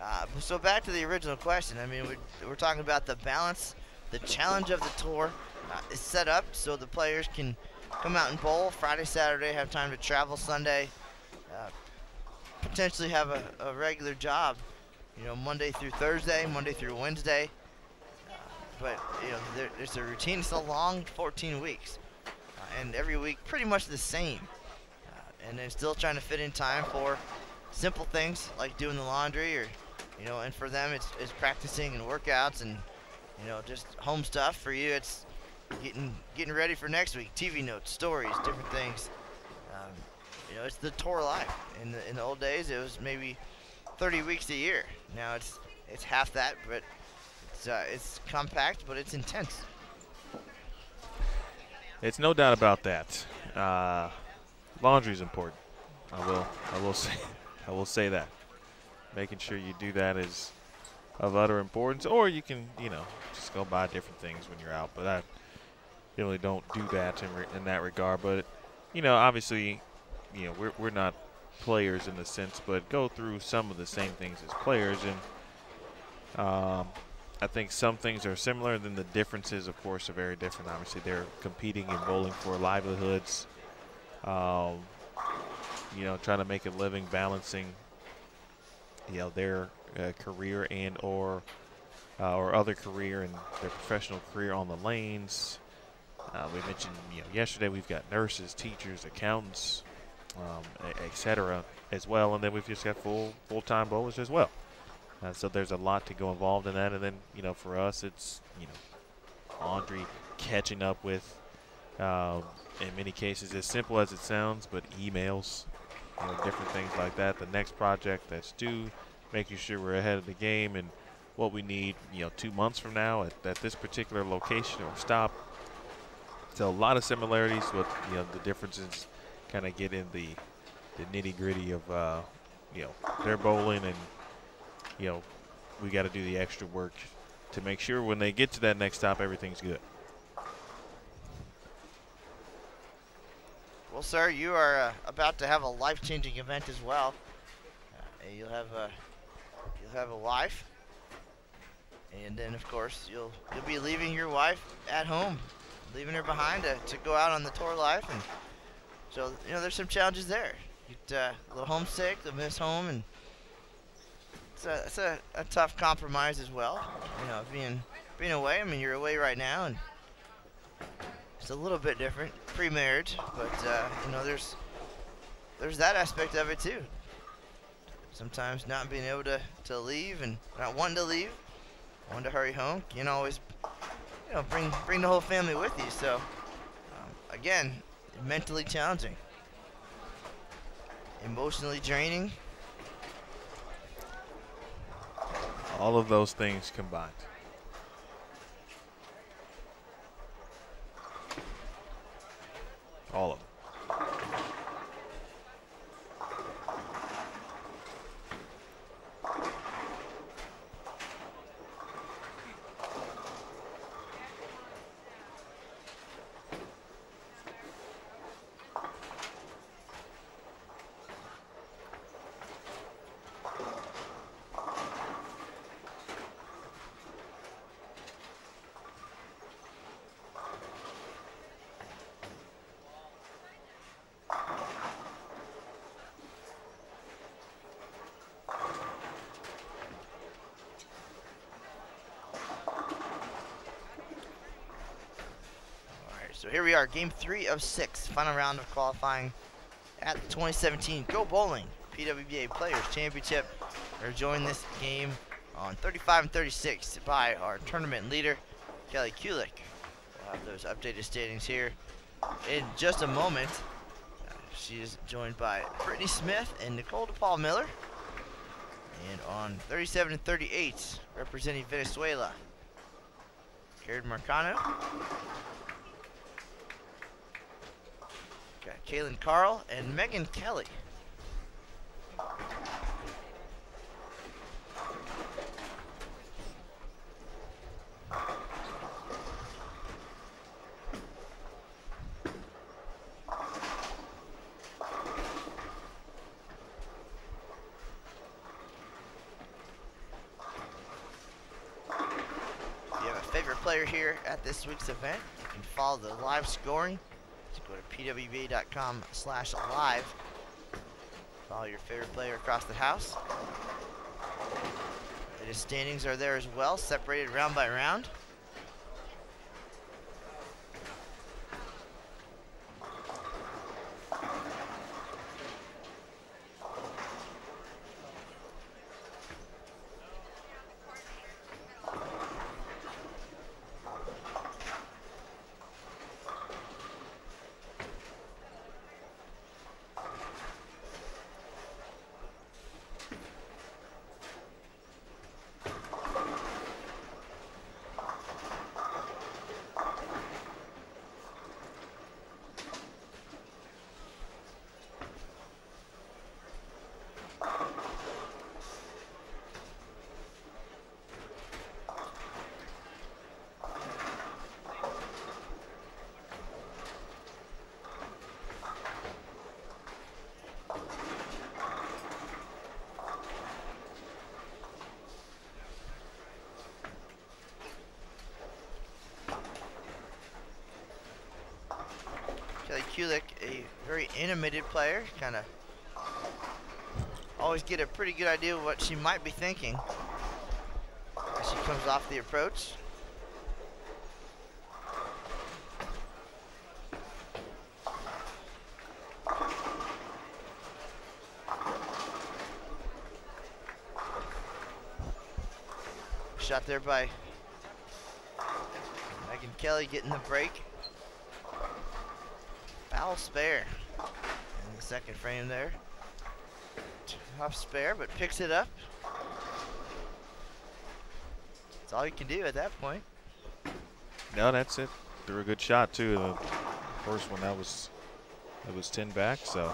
Uh, so back to the original question. I mean, we're, we're talking about the balance, the challenge of the tour. Uh, it's set up so the players can come out and bowl Friday, Saturday, have time to travel Sunday, uh, potentially have a, a regular job, you know, Monday through Thursday, Monday through Wednesday. But, you know, there, there's a routine. It's a long fourteen weeks, uh, and every week pretty much the same. Uh, and they're still trying to fit in time for simple things like doing the laundry, or, you know, and for them it's, it's practicing and workouts and, you know, just home stuff. For you, it's Getting getting ready for next week. T V notes, stories, different things. Um, you know, it's the tour life. In the in the old days, it was maybe thirty weeks a year. Now it's it's half that, but it's uh, it's compact, but it's intense. It's no doubt about that. Uh, laundry's important. I will I will say I will say that. Making sure you do that is of utter importance. Or you can you know just go buy different things when you're out. But I. Really don't do that in, re in that regard, but you know, obviously, you know, we're we're not players in the sense, but go through some of the same things as players, and um, I think some things are similar. Then the differences, of course, are very different. Obviously, they're competing and bowling for livelihoods, um, you know, trying to make a living, balancing, you know, their uh, career and or uh, or other career and their professional career on the lanes. Uh, we mentioned you know, yesterday we've got nurses, teachers, accountants, um, et cetera as well, and then we've just got full full-time bowlers as well. Uh, so there's a lot to go involved in that, and then you know for us it's you know laundry, catching up with, um, in many cases as simple as it sounds, but emails, you know, different things like that. The next project that's due, making sure we're ahead of the game and what we need you know two months from now at, at this particular location or stop. So a lot of similarities, with you know the differences kind of get in the the nitty gritty of uh, you know their bowling, and you know we got to do the extra work to make sure when they get to that next stop, everything's good. Well, sir, you are uh, about to have a life-changing event as well. Uh, you'll have a you'll have a wife, and then of course you'll you'll be leaving your wife at home, leaving her behind to, to go out on the tour life, and so you know there's some challenges there. You get uh, a little homesick, you'll miss home, and it's a it's a, a tough compromise as well. You know, being being away. I mean, you're away right now, and it's a little bit different pre-marriage, but uh, you know there's there's that aspect of it too. Sometimes not being able to, to leave and not wanting to leave, wanting to hurry home. You can always you know bring bring the whole family with you. So um, again, mentally challenging, emotionally draining. All of those things combined. All of them. So here we are, game three of six, final round of qualifying at the twenty seventeen Go Bowling P W B A Players Championship. They're joined this game on thirty-five and thirty-six by our tournament leader, Kelly Kulik. We'll have those updated standings here in just a moment. Uh, she is joined by Brittany Smith and Nicole DePaul Miller. And on thirty-seven and thirty-eight, representing Venezuela, Jared Marcano. Got Kaylin Carl and Megan Kelly. If you have a favorite player here at this week's event, you can follow the live scoring. Go to P W B A dot com slash live. Follow your favorite player across the house. His standings are there as well, separated round by round. Kulik, a very animated player, kind of always get a pretty good idea of what she might be thinking as she comes off the approach. Shot there by Megan Kelly getting the break. Foul spare in the second frame there. Tough spare, but picks it up. That's all you can do at that point. No, that's it. Threw a good shot too. The first one that was that was ten back, so.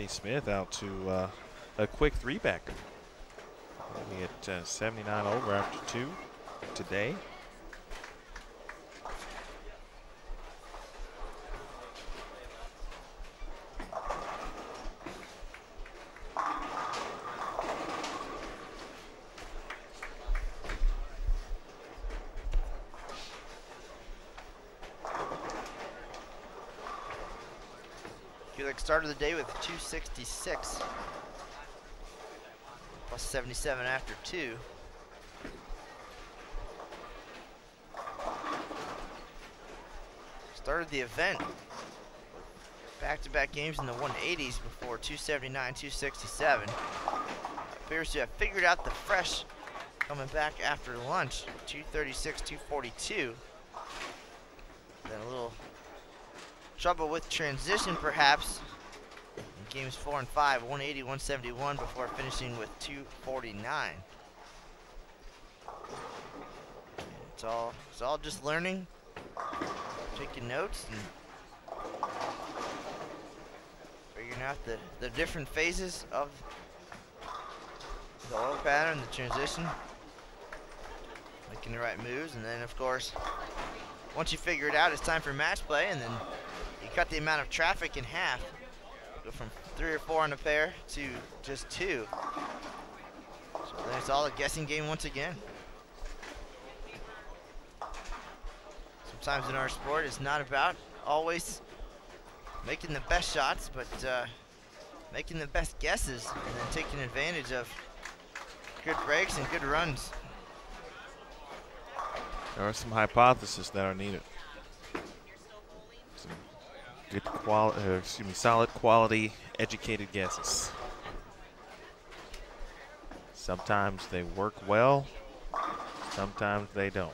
Brittany Smith out to uh, a quick three-back. Only at uh, seventy-nine over after two today. Started the day with two sixty-six, plus seventy-seven after two. Started the event back-to-back games in the one eighties before two seventy-nine, two sixty-seven. Appears to have figured out the fresh coming back after lunch, two thirty-six, two forty-two. Then a little trouble with transition, perhaps. Games four and five, one eighty, one seventy-one, before finishing with two forty-nine. It's all, it's all just learning, taking notes, and figuring out the, the different phases of the oil pattern, the transition, making the right moves, and then, of course, once you figure it out, it's time for match play, and then you cut the amount of traffic in half. Go from three or four on the pair to just two. So then it's all a guessing game once again. Sometimes in our sport, it's not about always making the best shots, but uh, making the best guesses and then taking advantage of good breaks and good runs. There are some hypotheses that are needed. Good quality, uh, excuse me, solid quality, educated guesses. Sometimes they work well, sometimes they don't.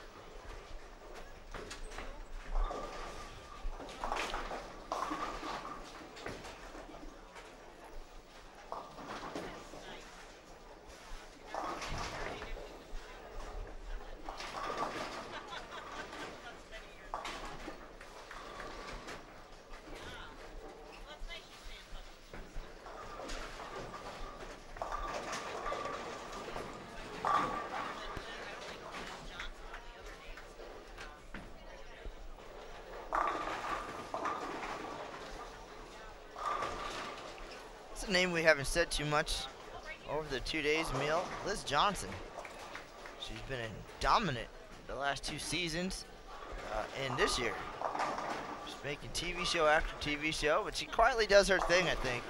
Haven't said too much over the two days, Emil. Liz Johnson. She's been dominant the last two seasons uh, and this year. She's making T V show after T V show, but she quietly does her thing, I think.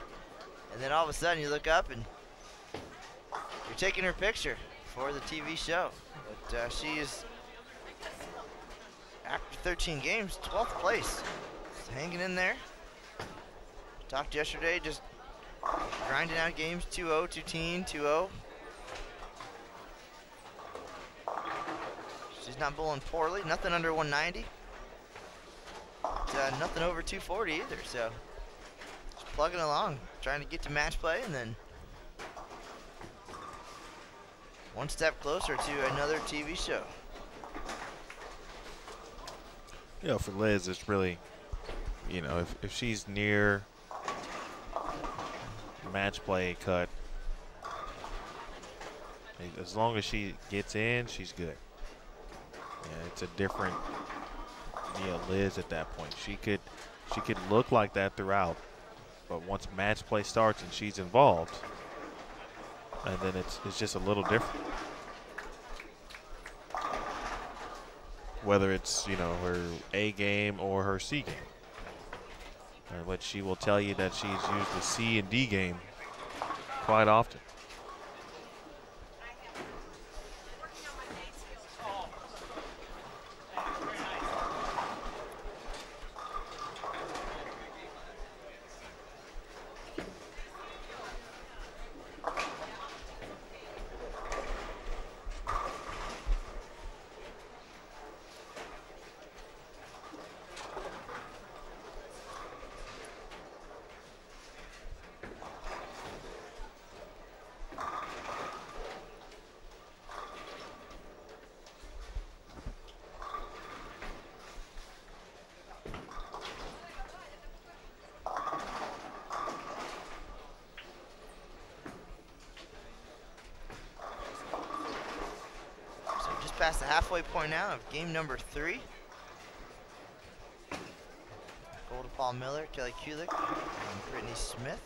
And then all of a sudden you look up and you're taking her picture for the T V show. But uh, she is, after thirteen games, twelfth place. Just hanging in there. Talked yesterday, just grinding out games, two oh, two ten, two oh. She's not bowling poorly, nothing under one ninety. But, uh, nothing over two forty either, so just plugging along, trying to get to match play, and then one step closer to another T V show. You know, for Liz, it's really, you know, if, if she's near match play cut, as long as she gets in, she's good. Yeah, it's a different, you know, Liz at that point. She could, she could look like that throughout, but once match play starts and she's involved, and then it's it's just a little different. Whether it's, you know, her A game or her C game. But she will tell you that she's used the C and D game quite often. past the halfway point now of game number three. Goal to Paul Miller, Kelly Kulik, and Brittany Smith.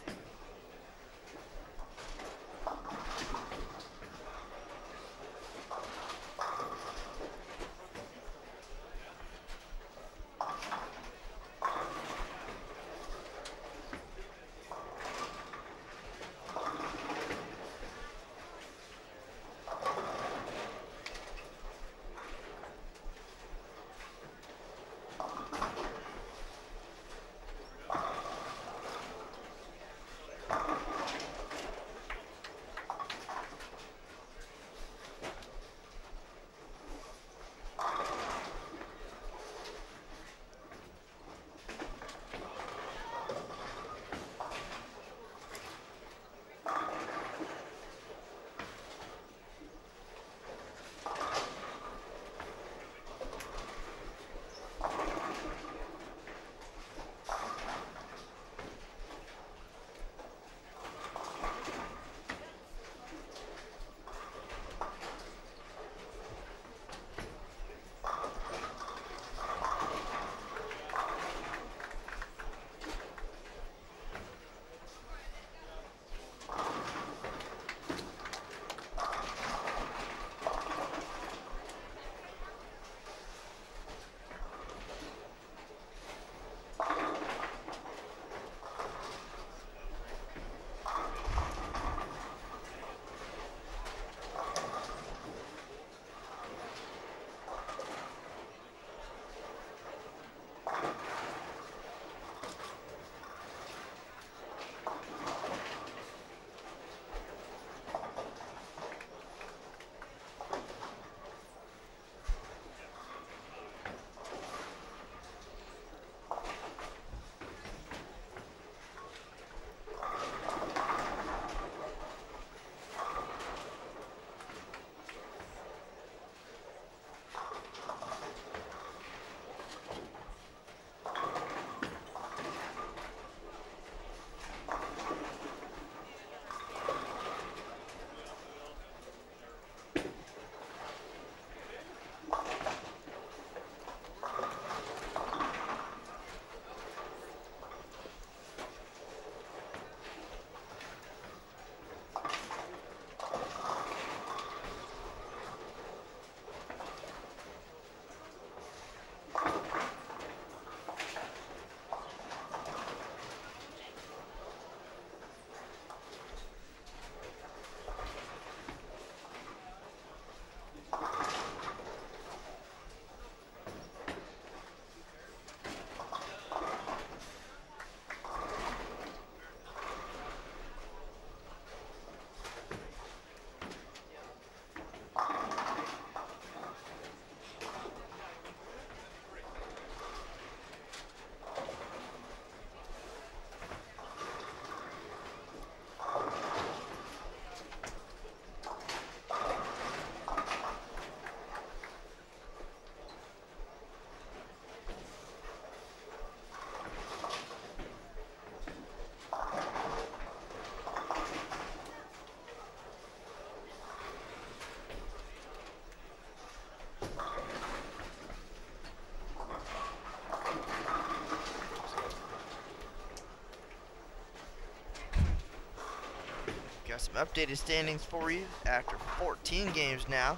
Some updated standings for you after fourteen games now.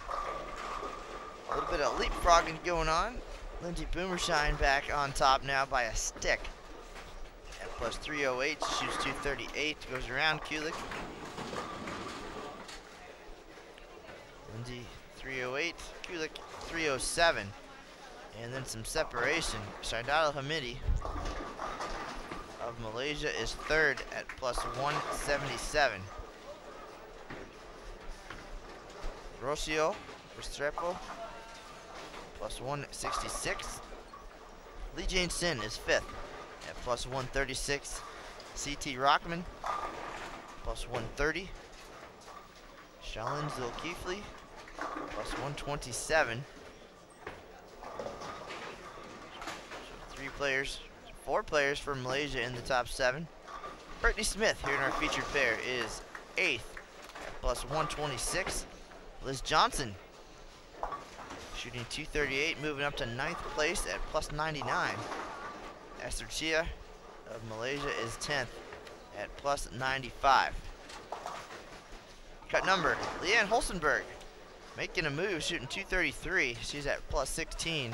A little bit of leapfrogging going on. Lindsay Boomershine back on top now by a stick. At plus three oh eight, shoots two thirty-eight, goes around Kulik. Lindsay three oh eight, Kulik three oh seven. And then some separation. Syaidatul Hamidi of Malaysia is third at plus one seventy-seven. Rocio Restrepo, plus one sixty-six. Lee Jane Sin is fifth at plus one thirty-six. C T. Rockman, plus one thirty. Shalin Zulkifli, plus one twenty-seven. So three players, four players from Malaysia in the top seven. Brittany Smith here in our featured pair is eighth at plus one twenty-six. Liz Johnson Shooting two thirty-eight, moving up to ninth place at plus ninety-nine. Esther Chia of Malaysia is tenth at plus ninety-five. Cut number, Leanne Hulsenberg, making a move, shooting two thirty-three. She's at plus sixteen.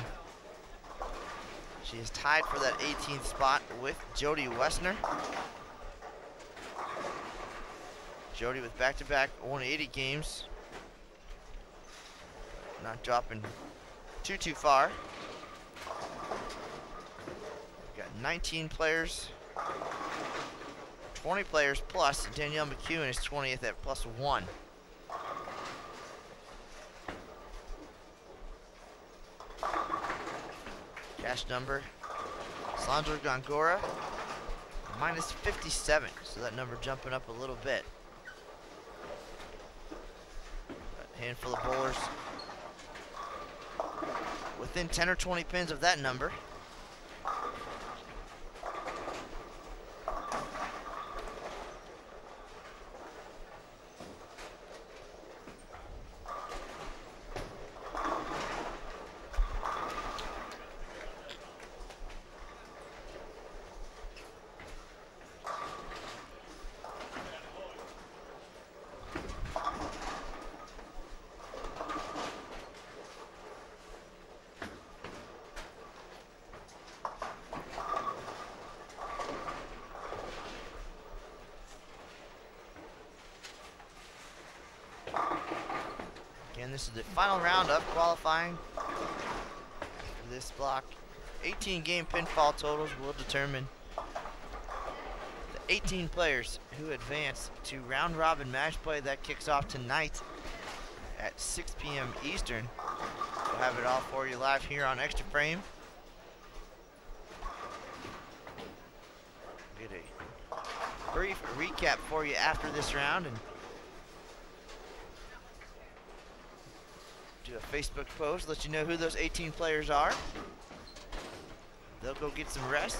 She is tied for that eighteenth spot with Jodi Woessner. Jodi with back-to-back one eighty games. Not dropping too, too far. We've got nineteen players, twenty players plus. Danielle McEwen is twentieth at plus one. Cash number, Sandra Gongora, minus fifty-seven. So that number jumping up a little bit. A handful of bowlers within ten or twenty pins of that number. This is the final round of qualifying for this block. eighteen game pinfall totals will determine the eighteen players who advance to round robin match play that kicks off tonight at six p m Eastern. We'll have it all for you live here on Extra Frame. Get a brief recap for you after this round and a Facebook post, let you know who those eighteen players are. They'll go get some rest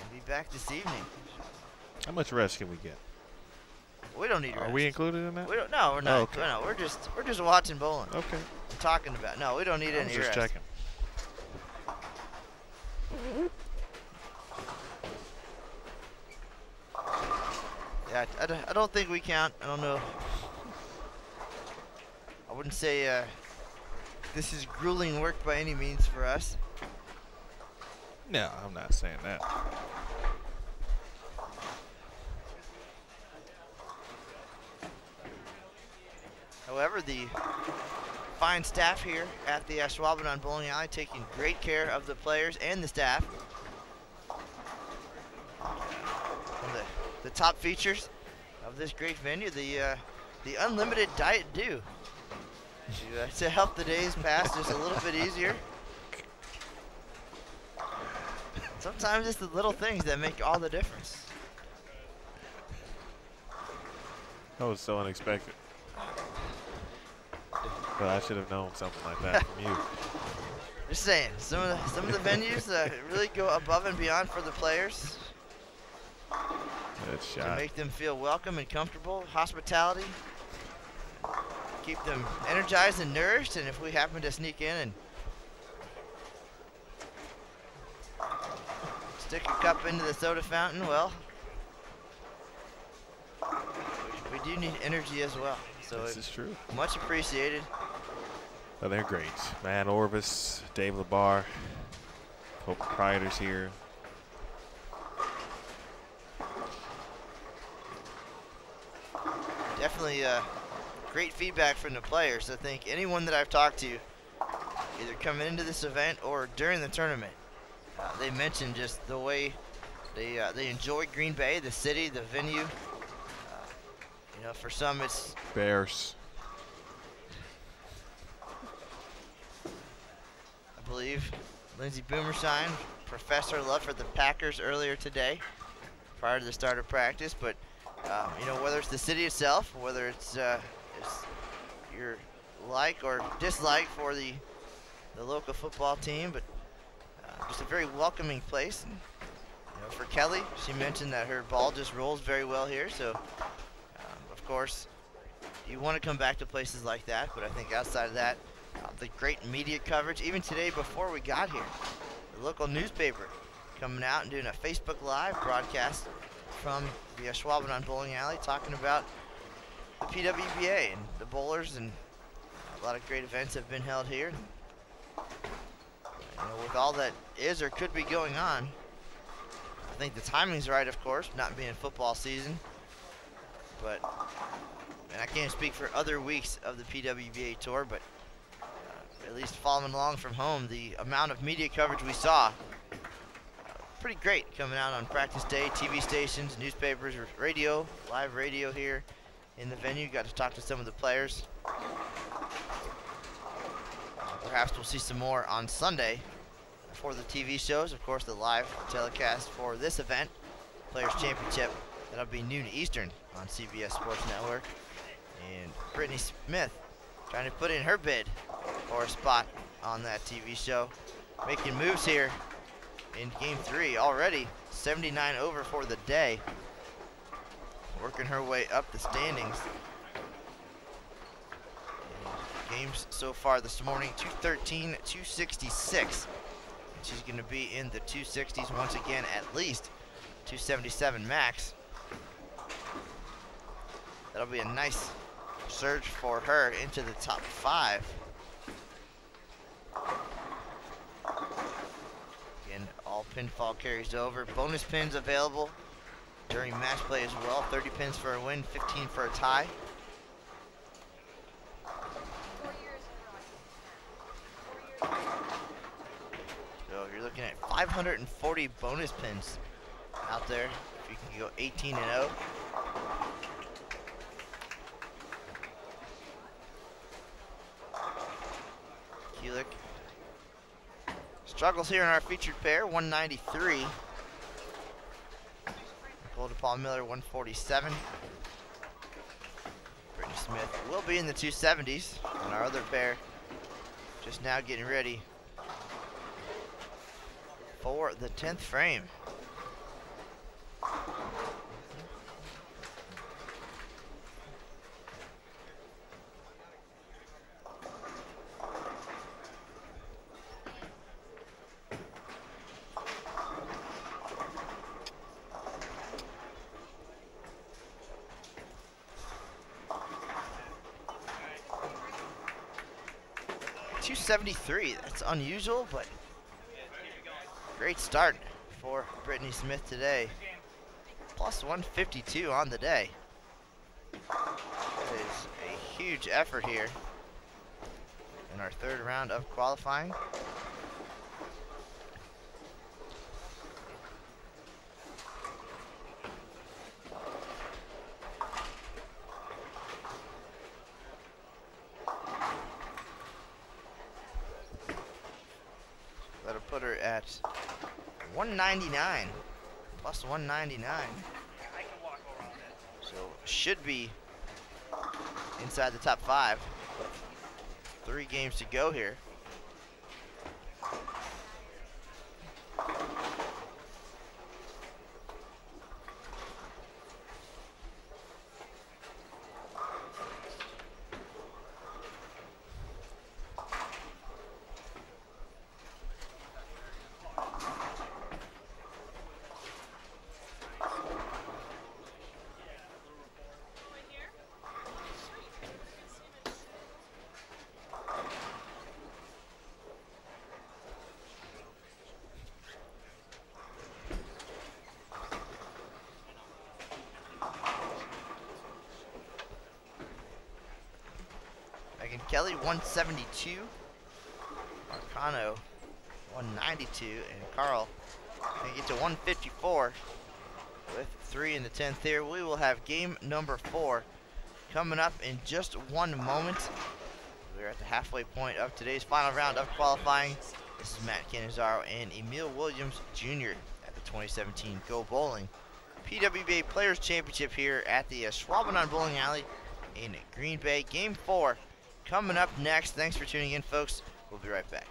and be back this evening. How much rest can we get? We don't need rest. Are we included in that? We don't, no, we're not. Oh, okay. No, we're just we're just watching bowling. Okay. I'm talking about. No, we don't need I'm any just rest. Just checking. Yeah, I, I, I don't think we count. I don't know. I wouldn't say uh, this is grueling work by any means for us. No, I'm not saying that. However, the fine staff here at the Ashwaubenon Bowling Alley taking great care of the players and the staff. And the, the top features of this great venue, the, uh, the unlimited diet dew. To, uh, to help the days pass just a little bit easier. Sometimes it's the little things that make all the difference. That was so unexpected. But I should have known something like that from you. Just saying, some of the, some of the venues uh, really go above and beyond for the players. Good shot. To make them feel welcome and comfortable. Hospitality. Keep them energized and nourished, and if we happen to sneak in and stick a cup into the soda fountain, well, we do need energy as well. So this is true. Much appreciated. Oh, they're great. Matt Orvis, Dave LeBar, proprietors here. Definitely uh, great feedback from the players. I think anyone that I've talked to, either coming into this event or during the tournament, uh, they mentioned just the way they uh, they enjoy Green Bay, the city, the venue. Uh, you know, for some it's Bears. I believe Lindsay Boomershine, professor, love for the Packers earlier today, prior to the start of practice. But um, you know, whether it's the city itself, whether it's uh, your like or dislike for the the local football team, but uh, just a very welcoming place. And, you know, for Kelly, she mentioned that her ball just rolls very well here. So, um, of course, you want to come back to places like that, but I think outside of that, uh, the great media coverage, even today before we got here, the local newspaper coming out and doing a Facebook Live broadcast from the Ashwaubenon Bowling Alley, talking about the P W B A and the bowlers, and a lot of great events have been held here. You know, with all that is or could be going on, I think the timing's right, of course, not being football season. But, and I can't speak for other weeks of the P W B A tour, but uh, at least following along from home, the amount of media coverage we saw, uh, pretty great, coming out on practice day, T V stations, newspapers, radio, live radio here in the venue. Got to talk to some of the players. Perhaps we'll see some more on Sunday for the T V shows. Of course, the live telecast for this event, Players Championship, that'll be noon Eastern on C B S Sports Network. And Brittany Smith trying to put in her bid for a spot on that T V show. Making moves here in game three already. seventy-nine over for the day. Working her way up the standings. Games so far this morning, two thirteen, two sixty-six. And she's going to be in the two sixties once again, at least two seventy-seven max. That'll be a nice surge for her into the top five. Again, all pinfall carries over. Bonus pins available during match play as well. thirty pins for a win, fifteen for a tie. So you're looking at five hundred forty bonus pins out there if you can go eighteen and oh. Kulik struggles here in our featured pair, one ninety-three. Nicole DePaul Miller, one forty-seven. Brittany Smith will be in the two seventies, and our other pair just now getting ready for the tenth frame. two seventy-three, that's unusual, but great start for Brittany Smith today. Plus one fifty-two on the day. That is a huge effort here in our third round of qualifying. one ninety-nine, plus one ninety-nine. So should be inside the top five. Three games to go here. Kelly, one seventy-two, Marcano, one ninety-two, and Carl can get to one fifty-four with three in the tenth here. We will have game number four coming up in just one moment. We're at the halfway point of today's final round of qualifying. This is Matt Cannizzaro and Emil Williams, Junior at the twenty seventeen Go Bowling P W B A Players Championship here at the Ashwaubenon Bowling Alley in Green Bay. Game four coming up next. Thanks for tuning in, folks. We'll be right back.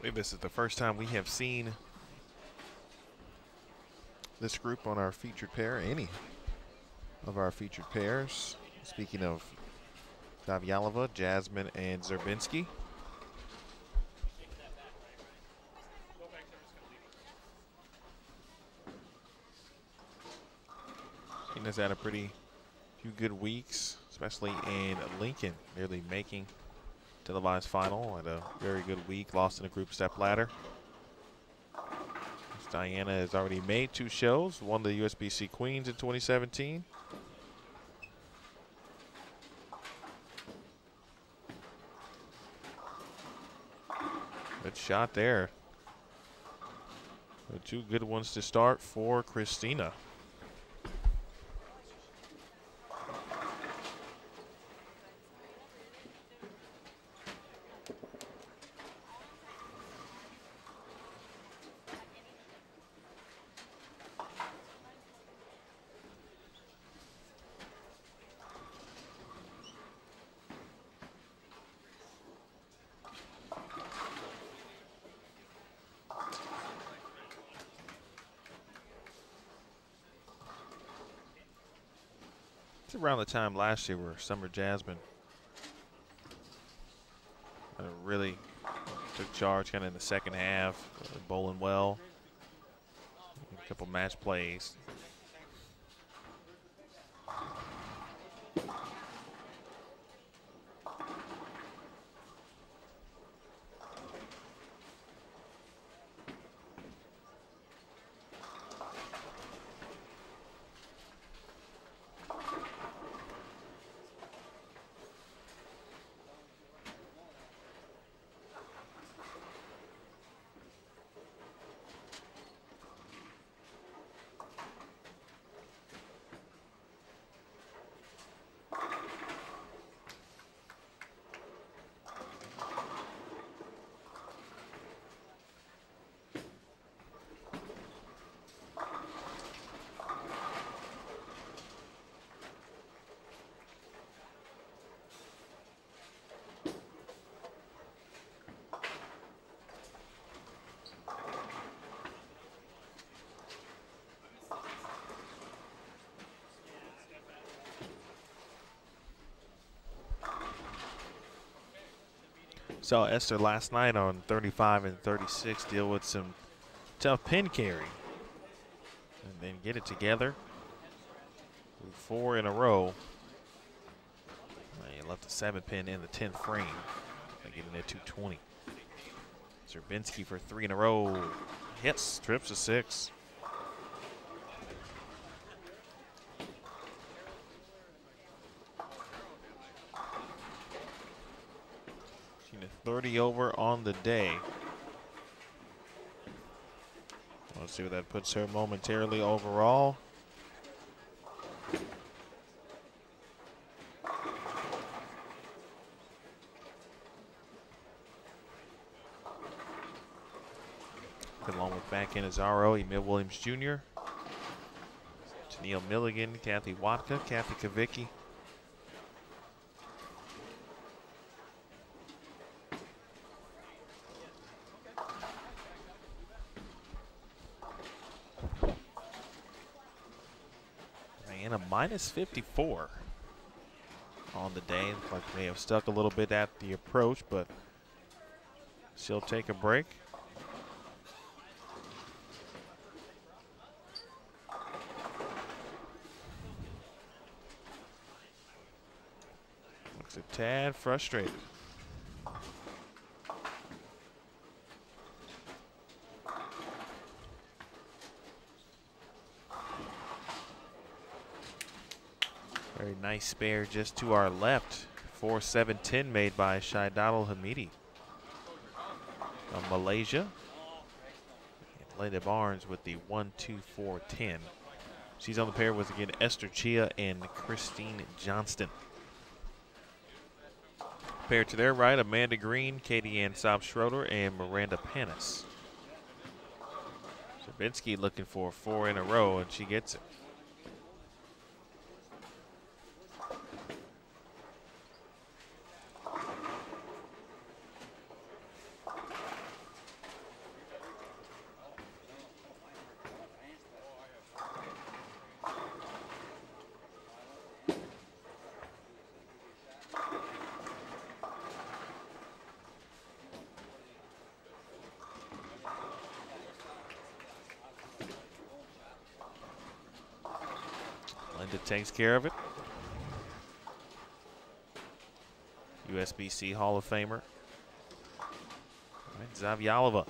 believe this is the first time we have seen this group on our featured pair, any of our featured pairs. Speaking of Davyallova, Jasmine, and Zerbinski. Has had a pretty few good weeks, especially in Lincoln, nearly making televised final and a very good week, lost in a group step ladder. As Diana has already made two shows, won the U S B C Queens in twenty seventeen. Good shot there. Two good ones to start for Christina. Around the time last year where Summer Jasmine uh, really took charge kind of in the second half, uh, bowling well, a couple match plays. Saw Esther last night on thirty-five and thirty-six deal with some tough pin carry and then get it together. Four in a row. And left a seven pin in the tenth frame. Getting at two twenty. Zerbinski for three in a row. Hits, trips a six. thirty over on the day. Let's see where that puts her momentarily overall. Along with Matt Cannizzaro, Emil Williams, Junior, Tennille Milligan, Kathy Watka, Kathy Kavicki, minus fifty-four on the day. Looks like may have stuck a little bit at the approach, but she'll take a break. Looks a tad frustrated. Nice spare just to our left. four seven ten made by Syaidatul Hamidi from Malaysia. And Layla Barnes with the one two four ten. She's on the pair with, again, Esther Chia and Christine Johnston. Pair to their right, Amanda Green, Katie Ann Sob Schroeder, and Miranda Panis. Zerbinski looking for four in a row, and she gets it. Amanda takes care of it. U S B C Hall of Famer. All right, Davyallova.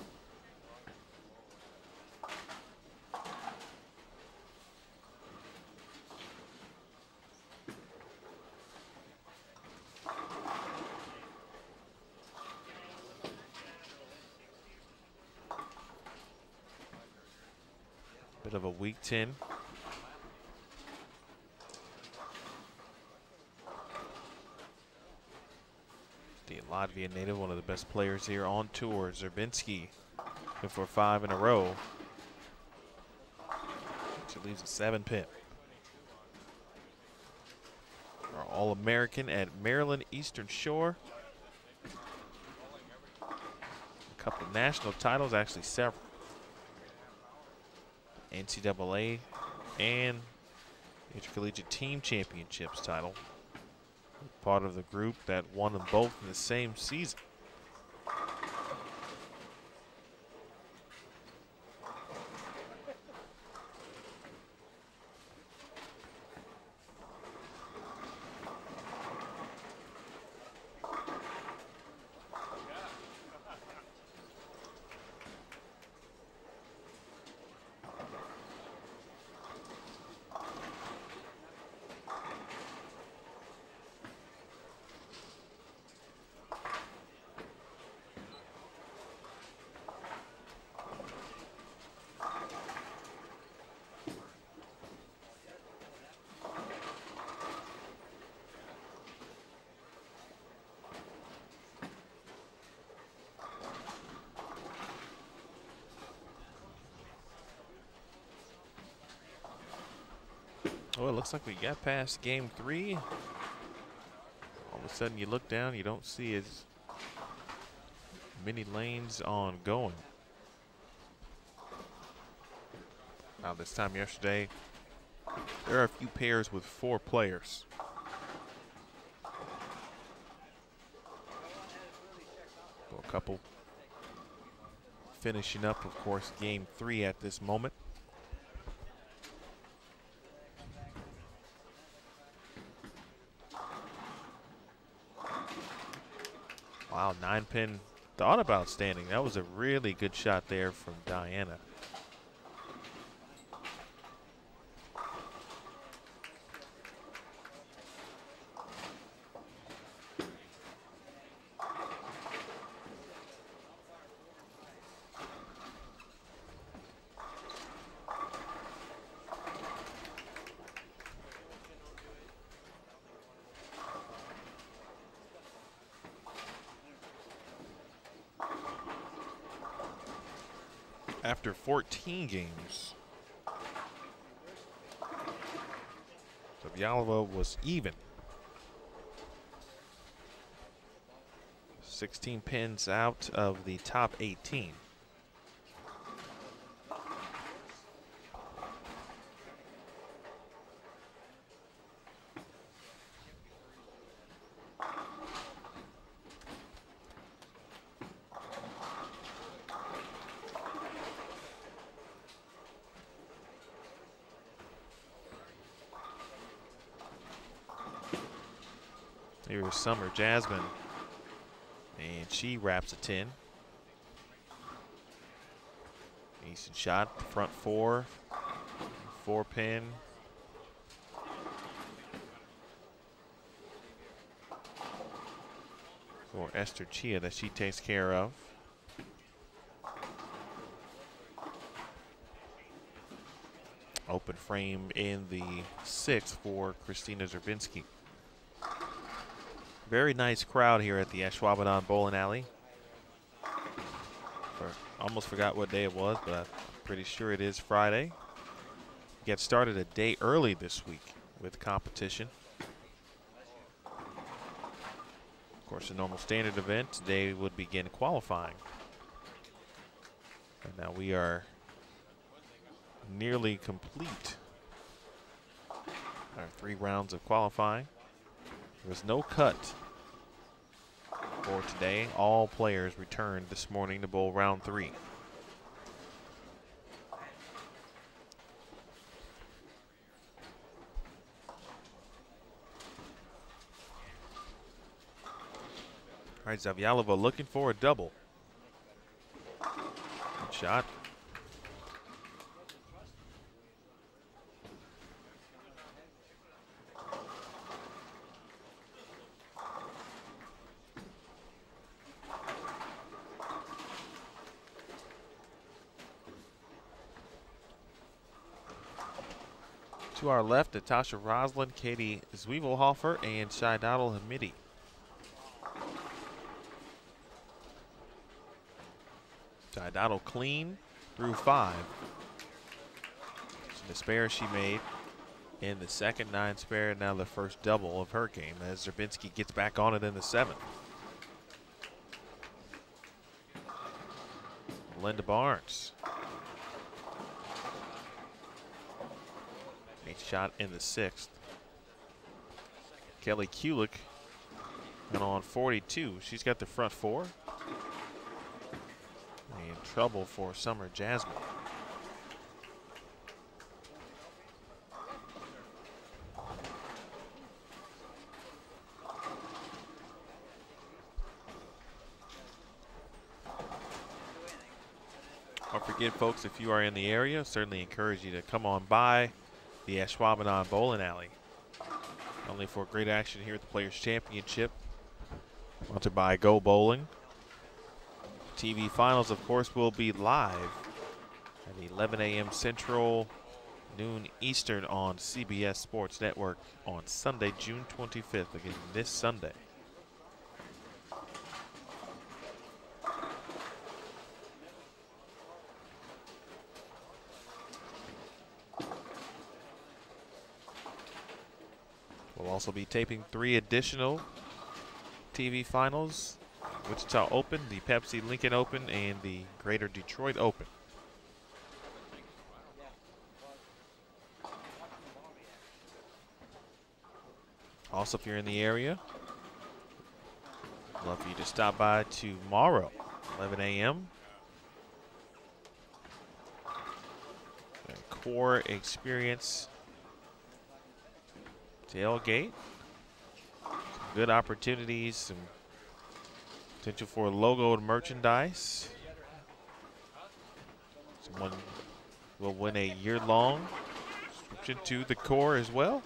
Bit of a weak ten. Latvia native, one of the best players here on tour. Zerbinski for five in a row. She leaves a seven pin. Our All-American at Maryland Eastern Shore. A couple of national titles, actually several. N C double A and Intercollegiate Team Championships title. Part of the group that won them both in the same season. Oh, it looks like we got past game three. All of a sudden you look down, you don't see as many lanes on going. Now this time yesterday, there are a few pairs with four players. So a couple finishing up, of course, game three at this moment. Wow, nine pin, thought about standing. That was a really good shot there from Diana. After fourteen games, Davyallova was even. sixteen pins out of the top eighteen. Here's Summer Jasmine, and she wraps a ten. Decent shot, the front four, four pin. For Esther Chia that she takes care of. Open frame in the sixth for Christina Zerbinski. Very nice crowd here at the Ashwaubenon Bowling Alley. For, almost forgot what day it was, but I'm pretty sure it is Friday. Get started a day early this week with competition. Of course, a normal standard event. Today would begin qualifying. And now we are nearly complete. Our three rounds of qualifying. There was no cut for today. All players returned this morning to bowl round three. All right, Davyallova looking for a double. Good shot. To our left, Natasha Roslin, Katie Zwiebelhofer, and Syaidatul Hamidi. Syaidatul clean through five. It's the spare she made in the second nine spare, now the first double of her game as Zerbinski gets back on it in the seventh. Linda Barnes. Shot in the sixth. Kelly Kulik and on forty-two. She's got the front four. And trouble for Summer Jasmine. Don't forget, folks, if you are in the area, certainly encourage you to come on by the Ashwaubenon Bowling Alley. Only for great action here at the Players Championship. Sponsored by Go Bowling. T V finals, of course, will be live at eleven A M Central, noon Eastern on C B S Sports Network on Sunday, June twenty-fifth, again this Sunday. Also be taping three additional T V finals, Wichita Open, the Pepsi Lincoln Open, and the Greater Detroit Open. Also, if you're in the area, I'd love for you to stop by tomorrow, eleven A M Core Experience tailgate. Some good opportunities, some potential for logo and merchandise. Someone will win a year-long subscription to the Core as well.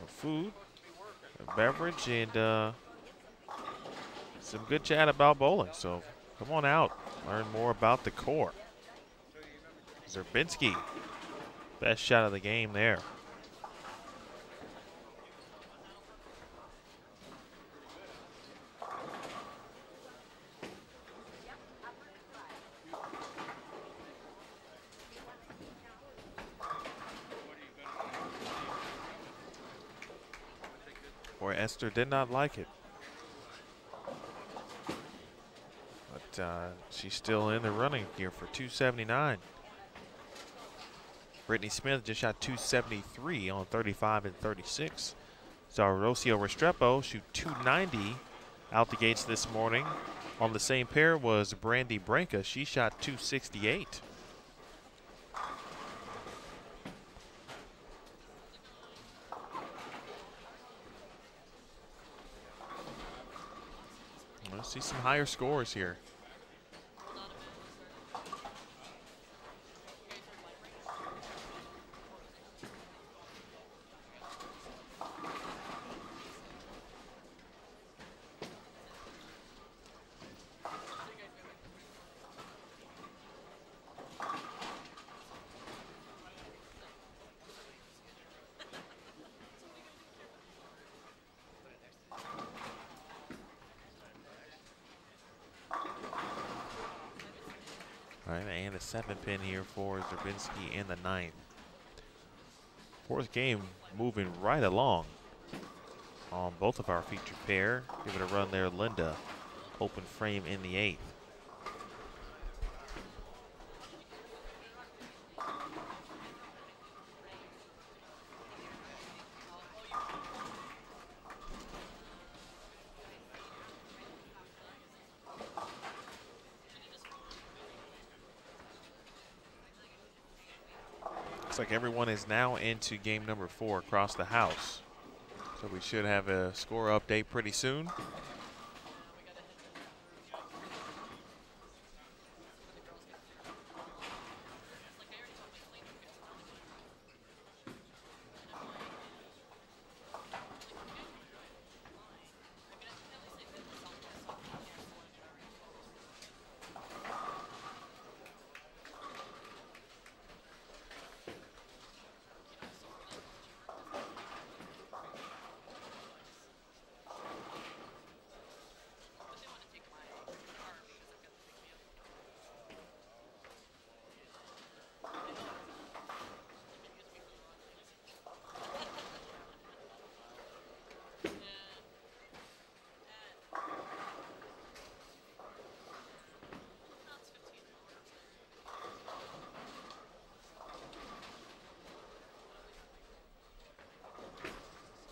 More food, a beverage, and uh, some good chat about bowling. So come on out, learn more about the Core. Zerbinski. Best shot of the game there. Or Esther did not like it. But uh, she's still in the running here for two seventy-nine. Brittany Smith just shot two seventy-three on thirty-five and thirty-six. Saw Rocio Restrepo shoot two ninety out the gates this morning. On the same pair was Brandi Branca. She shot two sixty-eight. We'll see some higher scores here. Seven pin here for Zerbinski in the ninth. Fourth game moving right along on both of our featured pair. Give it a run there, Linda. Open frame in the eighth. Everyone is now into game number four across the house. So we should have a score update pretty soon.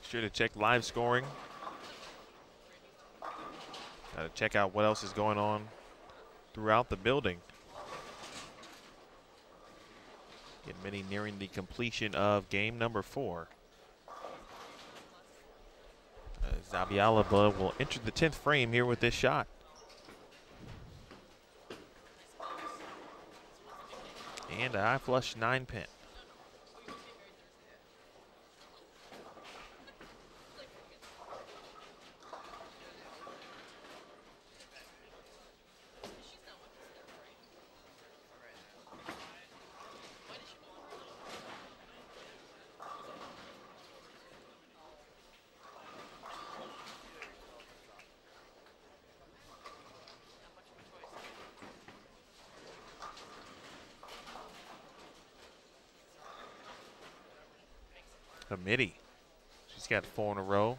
Sure to check live scoring. Gotta check out what else is going on throughout the building. Getting many nearing the completion of game number four. Davyallova will enter the tenth frame here with this shot. And a high flush nine pin. Hamidi, she's got four in a row.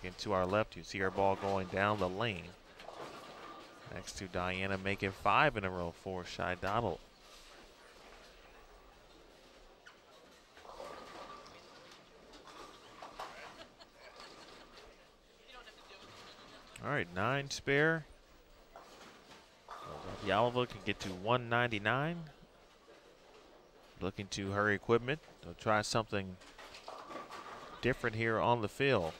Again, to our left, you see her ball going down the lane. Next to Diana, making five in a row for Syaidatul. All right, nine spare. Davyallova can get to one ninety-nine. Looking to her equipment. They'll try something different here on the field.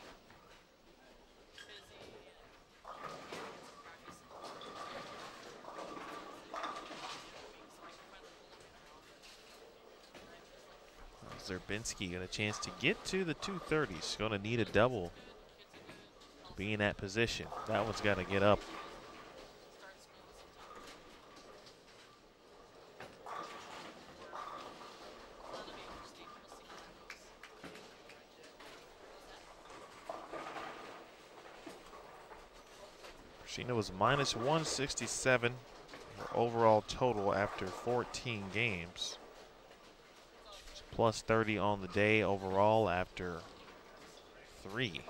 Zerbinski got a chance to get to the two thirties. She's gonna need a double to be in that position. That one's gotta get up. It was minus one sixty-seven her overall total after fourteen games. It's plus thirty on the day overall after three.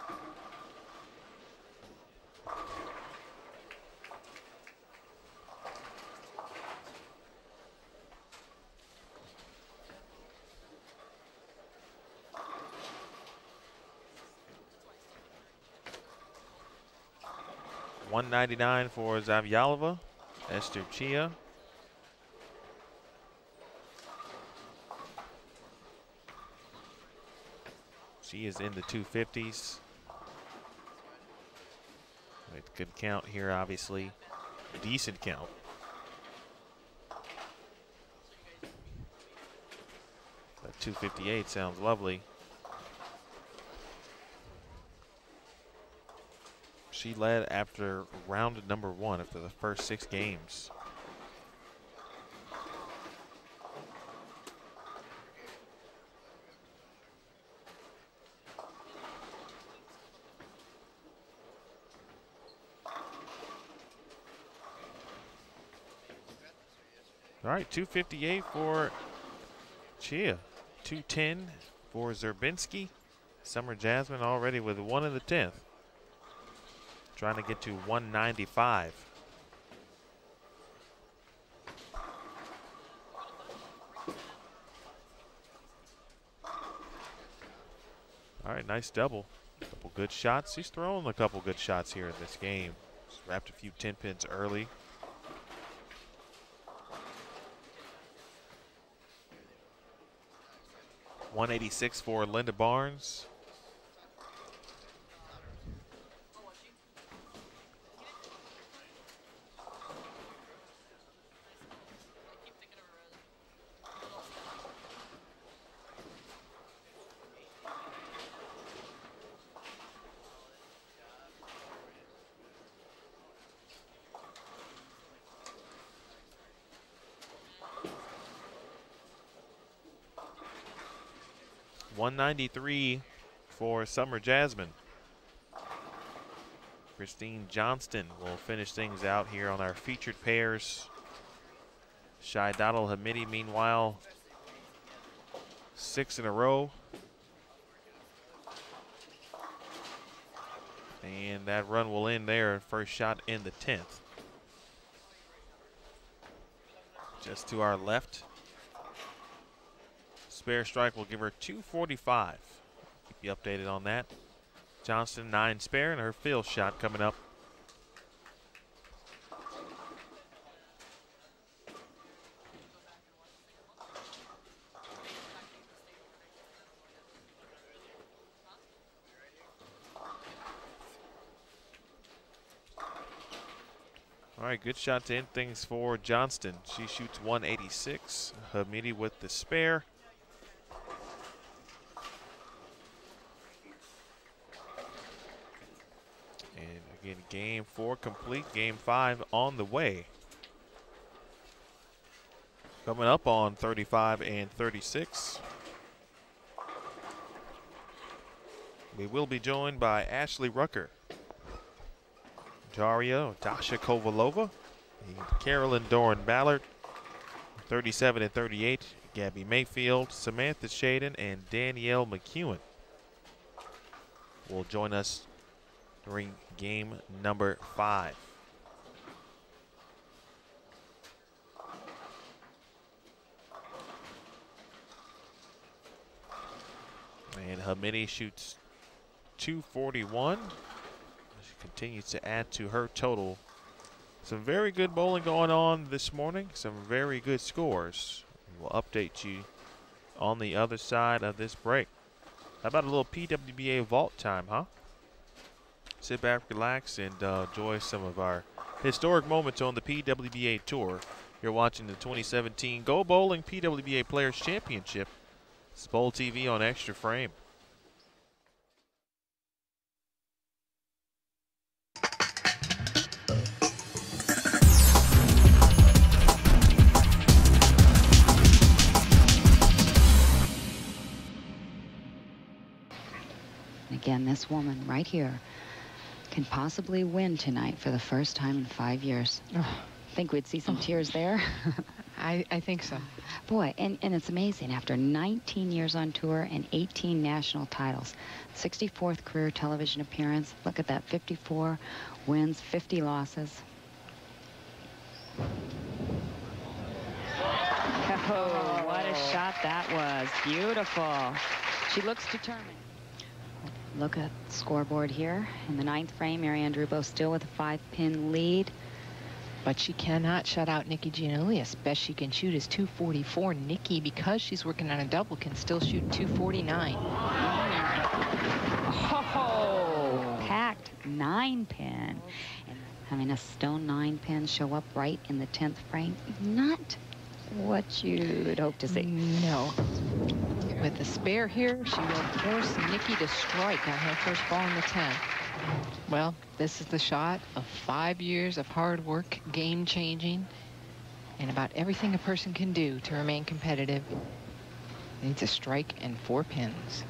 one ninety-nine for Davyallova, Esther Chia. She is in the two fifties. With good count here, obviously. A decent count. That two fifty-eight sounds lovely. She led after round number one, after the first six games. All right, two fifty-eight for Chia, two ten for Zerbinski. Summer Jasmine already with one in the tenth. Trying to get to one ninety-five. All right, nice double. Couple good shots. She's throwing a couple good shots here in this game. She's wrapped a few ten pins early. one eighty-six for Linda Barnes. one ninety-three for Summer Jasmine. Christine Johnston will finish things out here on our featured pairs. Syaidatul Hamidi, meanwhile, six in a row. And that run will end there, first shot in the tenth. Just to our left. Spare strike will give her two forty-five. Keep you updated on that. Johnston, nine spare, and her field shot coming up. All right, good shot to end things for Johnston. She shoots one eighty-six. Hamidi with the spare. And again, game four complete, game five on the way. Coming up on thirty-five and thirty-six. We will be joined by Ashley Rucker, Daria Dasha Kovalova, and Carolyn Doran-Ballard. Thirty-seven and thirty-eight, Gabby Mayfield, Samantha Shaden, and Danielle McEwen will join us during game number five. And Hamidi shoots two forty-one. She continues to add to her total. Some very good bowling going on this morning. Some very good scores. We'll update you on the other side of this break. How about a little P W B A vault time, huh? Sit back, relax, and uh, enjoy some of our historic moments on the P W B A Tour. You're watching the twenty seventeen Go Bowling P W B A Players Championship. It's Bowl T V on Extra Frame. Again, this woman right here can possibly win tonight for the first time in five years. Oh. Think we'd see some oh. tears there? I, I think so. Boy, and, and it's amazing. After nineteen years on tour and eighteen national titles, sixty-fourth career television appearance, look at that, fifty-four wins, fifty losses. Oh, what a shot that was. Beautiful. She looks determined. Look at the scoreboard here. In the ninth frame, Marianne Drubo still with a five-pin lead. But she cannot shut out Nikki Giannoulias. Best she can shoot is two forty-four. Nikki, because she's working on a double, can still shoot two forty-nine. Oh, packed nine-pin. And having a stone nine-pin show up right in the tenth frame, not what you'd hope to see. No. With the spare here, she will force Nikki to strike on her first ball in the tenth. Well, this is the shot of five years of hard work, game-changing, and about everything a person can do to remain competitive. Needs a strike and four pins.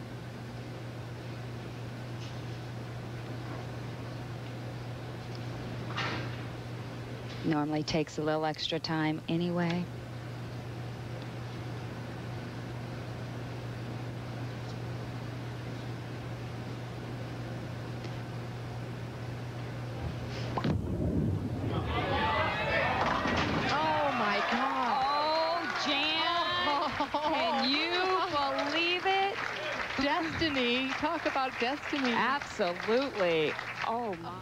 Normally takes a little extra time anyway. Destiny. Absolutely. Oh, my.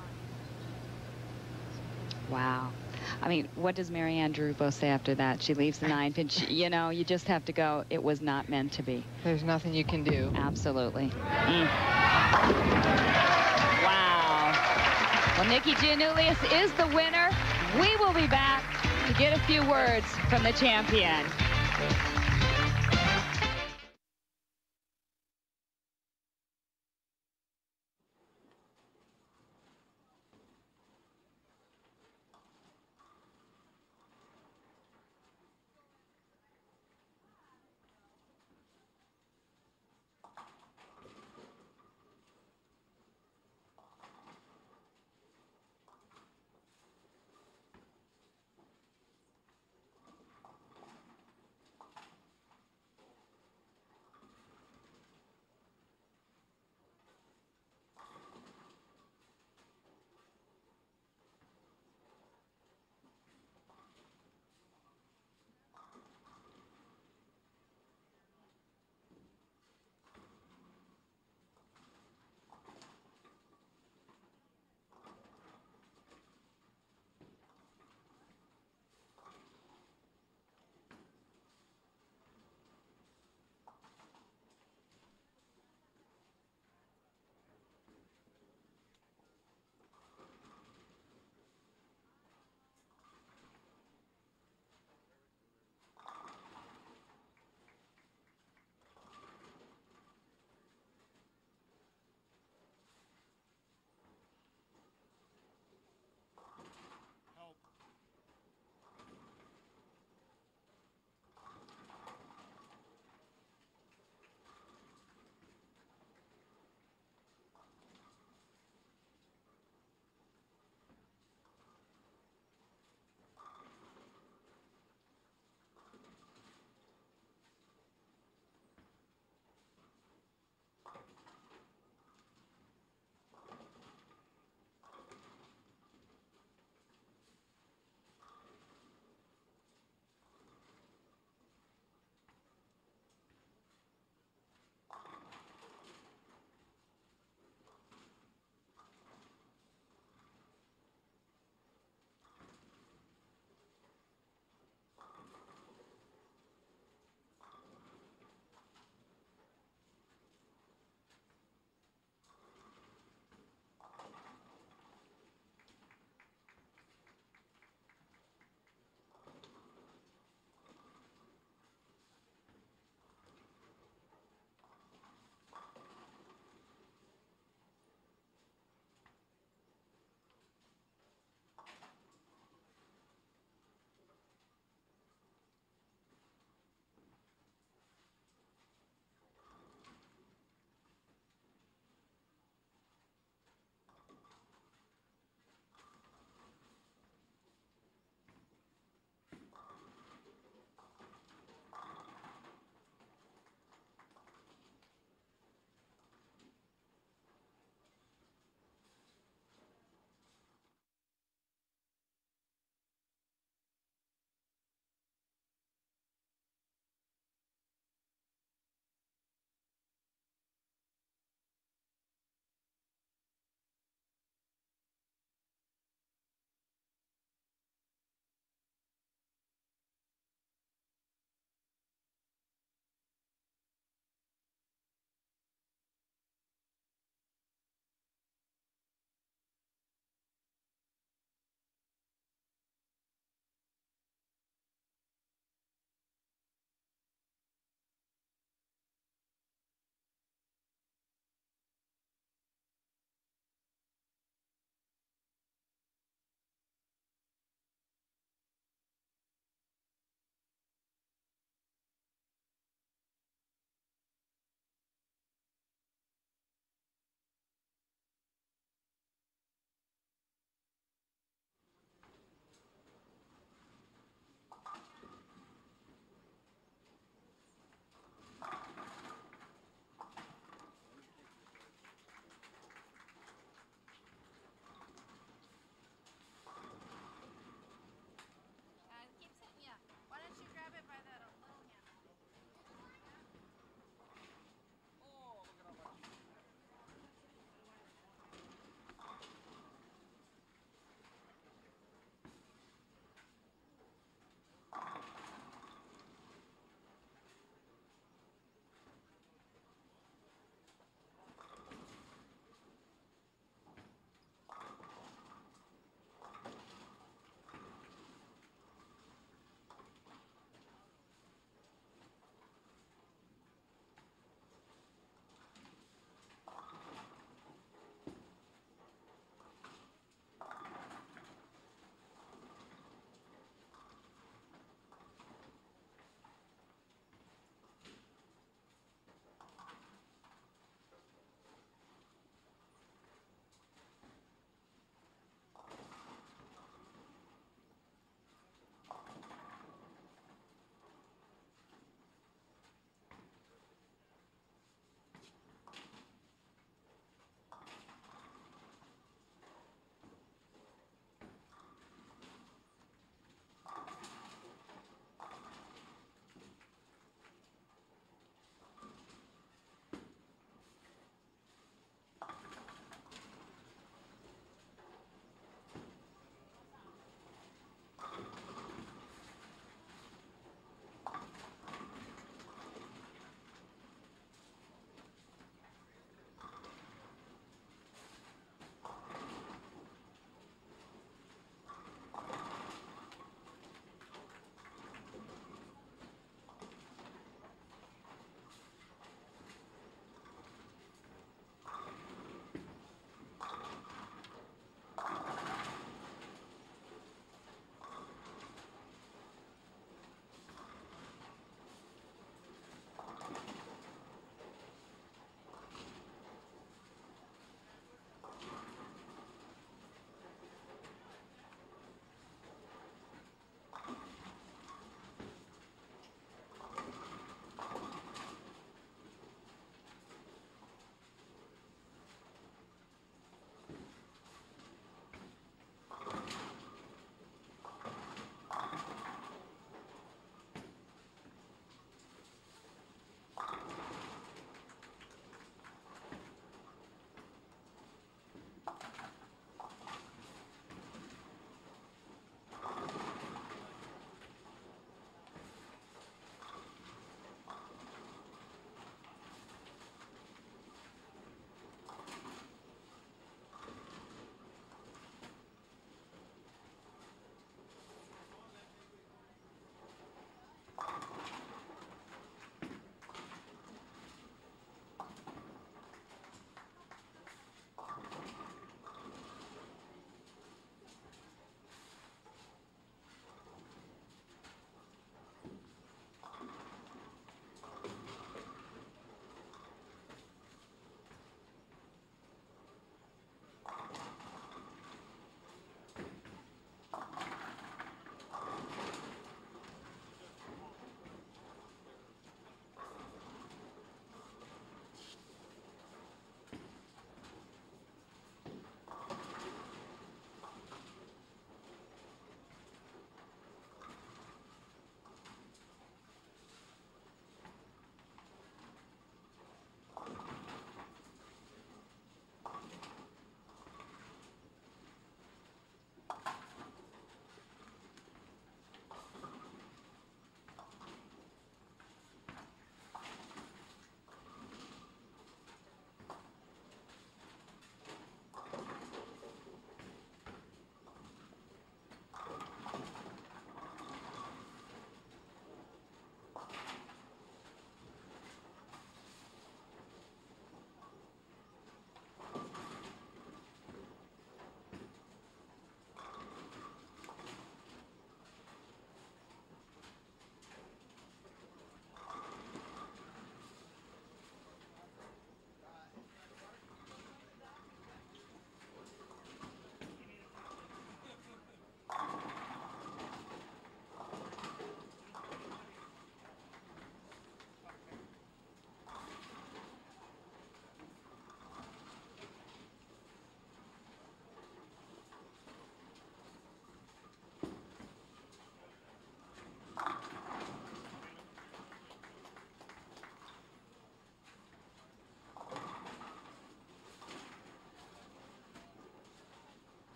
Wow. I mean, what does Marianne Drubo say after that? She leaves the nine pin. She, you know, you just have to go. It was not meant to be. There's nothing you can do. Absolutely. Mm. Wow. Well, Nikki Giannoulias is the winner. We will be back to get a few words from the champion.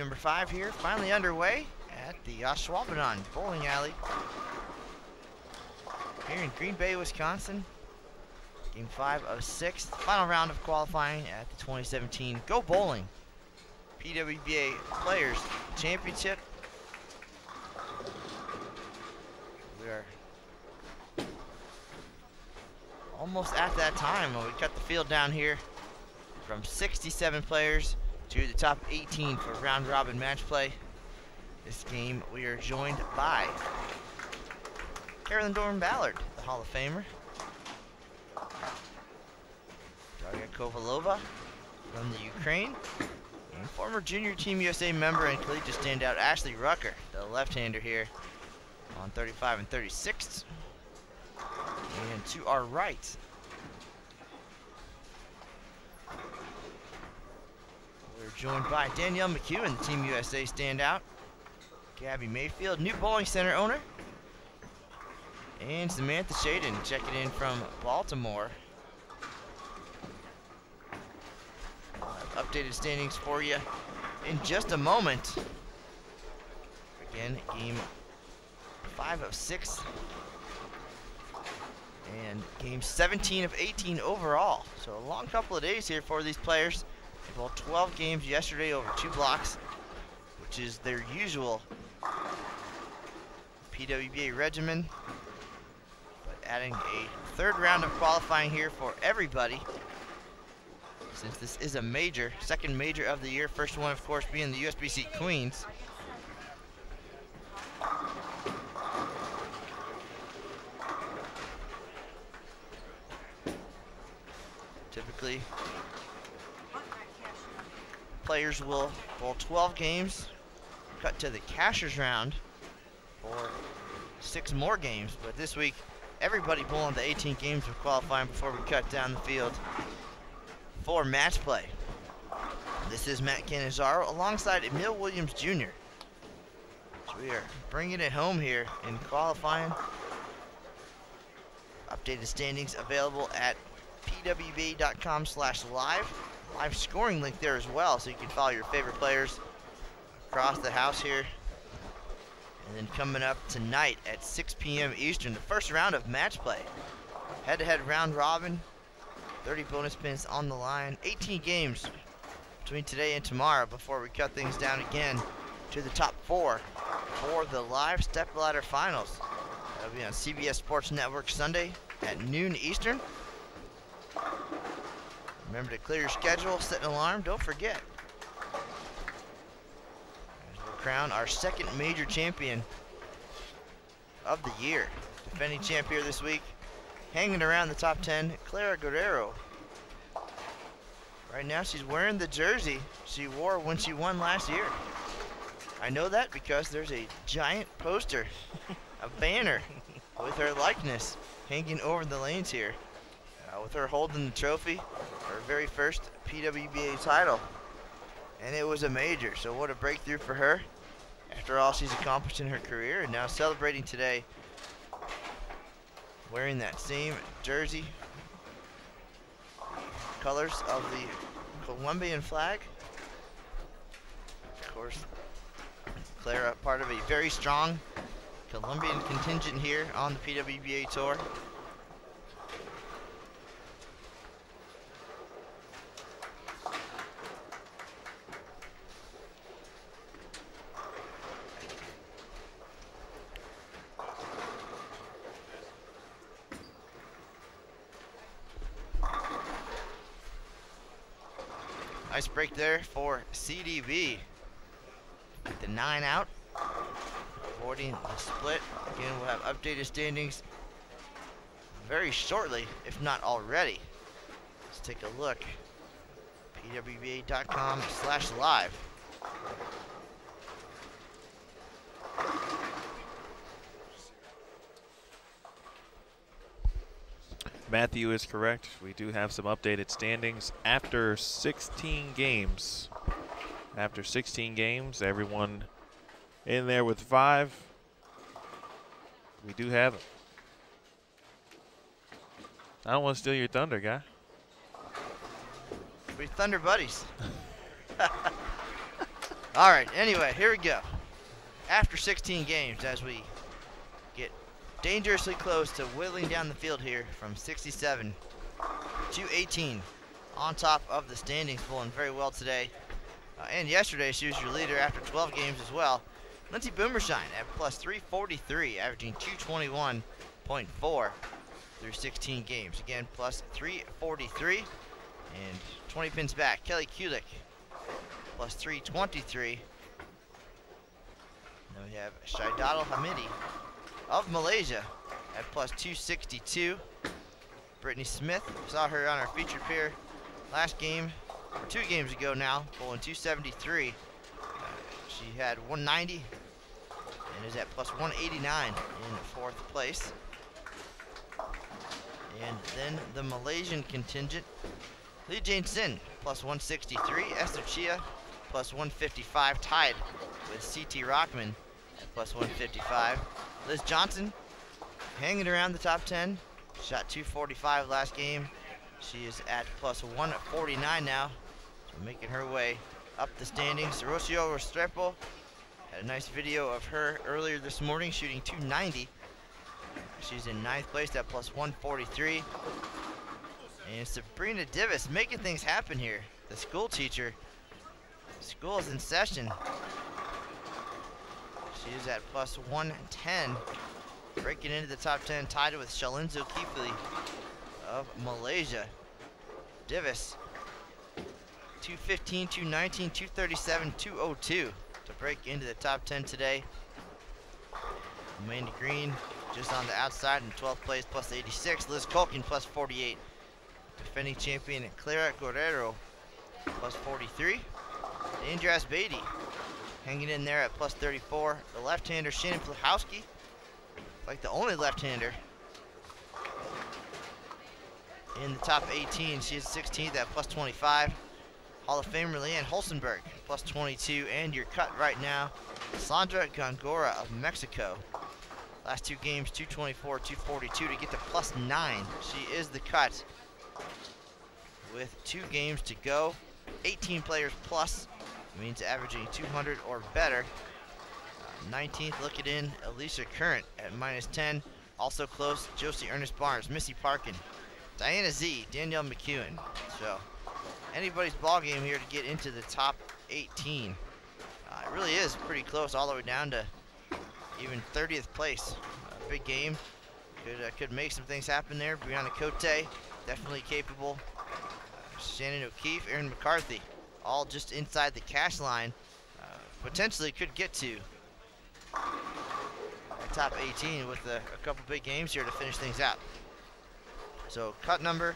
number five here, finally underway at the Ashwaubenon Bowling Alley here in Green Bay, Wisconsin. Game five of six, final round of qualifying at the twenty seventeen Go Bowling P W B A Players Championship. We are almost at that time when we cut the field down here from sixty-seven players to the top eighteen for round robin match play. This game we are joined by Carolyn Doran-Ballard, the Hall of Famer, Daria Kovalova from the Ukraine, and former Junior Team U S A member and collegiate standout Ashley Rucker, the left-hander here on thirty-five and thirty-six. And to our right, we're joined by Danielle McEwen, the Team U S A standout, Gabby Mayfield, new bowling center owner, and Samantha Shaden checking in from Baltimore. Updated standings for you in just a moment. Again, game five of six and game seventeen of eighteen overall. So a long couple of days here for these players. They bowled twelve games yesterday over two blocks, which is their usual P W B A regimen. But adding a third round of qualifying here for everybody, since this is a major, second major of the year, first one of course being the U S B C Queens. Typically, players will bowl twelve games, cut to the cashers round for six more games, but this week everybody bowling the eighteen games of qualifying before we cut down the field for match play. This is Matt Cannizzaro alongside Emil Williams, Junior So we are bringing it home here in qualifying. Updated standings available at P W B A dot com slash live. Live scoring link there as well, so you can follow your favorite players across the house here. And then coming up tonight at six P M Eastern, the first round of match play. Head-to-head round robin, thirty bonus pins on the line, eighteen games between today and tomorrow before we cut things down again to the top four for the live Stepladder Finals. That'll be on C B S Sports Network Sunday at noon Eastern. Remember to clear your schedule, set an alarm, don't forget. We'll crown our second major champion of the year. Defending champ here this week, hanging around the top ten, Clara Guerrero. Right now she's wearing the jersey she wore when she won last year. I know that because there's a giant poster, a banner with her likeness hanging over the lanes here, uh, with her holding the trophy, her very first P W B A title. And it was a major, so what a breakthrough for her after all she's accomplished in her career, and now celebrating today wearing that same jersey, colors of the Colombian flag. Of course, Clara, part of a very strong Colombian contingent here on the P W B A Tour. Nice break there for C D B. Get the nine out, avoiding the split. Again, we'll have updated standings very shortly, if not already. Let's take a look. P W B A dot com slash live. Matthew is correct. We do have some updated standings after sixteen games. After sixteen games, everyone in there with five. We do have it. I don't want to steal your thunder, guy. We're Thunder buddies. All right, anyway, here we go. After sixteen games, as we get dangerously close to whittling down the field here from sixty-seven to eighteen on top of the standings, bowling very well today. Uh, and yesterday, she was your leader after twelve games as well. Lindsay Boomershine at plus three forty-three, averaging two twenty-one point four through sixteen games. Again, plus three forty-three and twenty pins back. Kelly Kulik, plus three twenty-three. Then we have Syaidatul Hamidi of Malaysia at plus two sixty-two. Brittany Smith, saw her on our featured pair last game, or two games ago now, bowling two seventy-three. Uh, she had one ninety and is at plus one eighty-nine in fourth place. And then the Malaysian contingent, Lee Jane Sin, plus one sixty-three. Esther Chia, plus one fifty-five, tied with C T Rockman at plus one fifty-five. Liz Johnson, hanging around the top ten, shot two forty-five last game. She is at plus one forty-nine now, so making her way up the standings. Rocio Restrepo had a nice video of her earlier this morning, shooting two ninety. She's in ninth place at plus one forty-three. And Sabrina Divis making things happen here. The school teacher. School is in session. She is at plus one ten. Breaking into the top ten, tied with Shalin Zulkifli of Malaysia. Divis, two fifteen, two nineteen, two thirty-seven, two oh two to break into the top ten today. Amanda Green just on the outside in twelfth place, plus eighty-six. Liz Kuhlkin, plus forty-eight. Defending champion Clara Guerrero, plus forty-three. Diandra Asbaty hanging in there at plus thirty-four. The left-hander Shannon Pluhowski, like the only left-hander in the top eighteen. She's sixteenth at plus twenty-five. Hall of Famer Leanne Hulsenberg, plus twenty-two. And your cut right now, Sandra Gongora of Mexico. Last two games, two twenty-four, two forty-two to get to plus nine. She is the cut with two games to go. eighteen players plus means averaging two hundred or better. Uh, nineteenth, look it in, Alicia Current at minus ten. Also close, Josie Ernest Barnes, Missy Parkin, Diana Z, Danielle McEwen. So anybody's ball game here to get into the top eighteen. Uh, it really is pretty close all the way down to even thirtieth place. Uh, big game. Could, uh, could make some things happen there. Brianna Cote, definitely capable. Uh, Shannon O'Keefe, Erin McCarthy, all just inside the cash line. Uh, potentially could get to the top eighteen with a, a couple big games here to finish things out. So cut number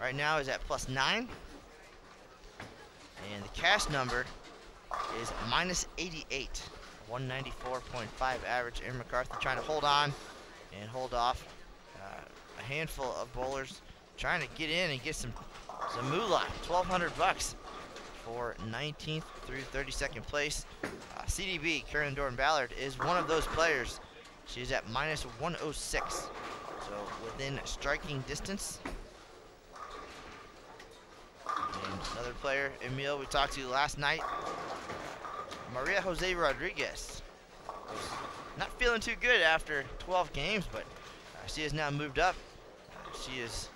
right now is at plus nine. And the cash number is minus eighty-eight. one ninety-four point five average. Erin McCarthy trying to hold on and hold off. Uh, a handful of bowlers trying to get in and get some, some moolah. twelve hundred bucks for nineteenth through thirty-second place. Uh, C D B, Carolyn Doran-Ballard, is one of those players. She's at minus one oh six. So within striking distance. And another player, Emil, we talked to last night, Maria Jose Rodriguez, was not feeling too good after twelve games, but uh, she has now moved up. Uh, she is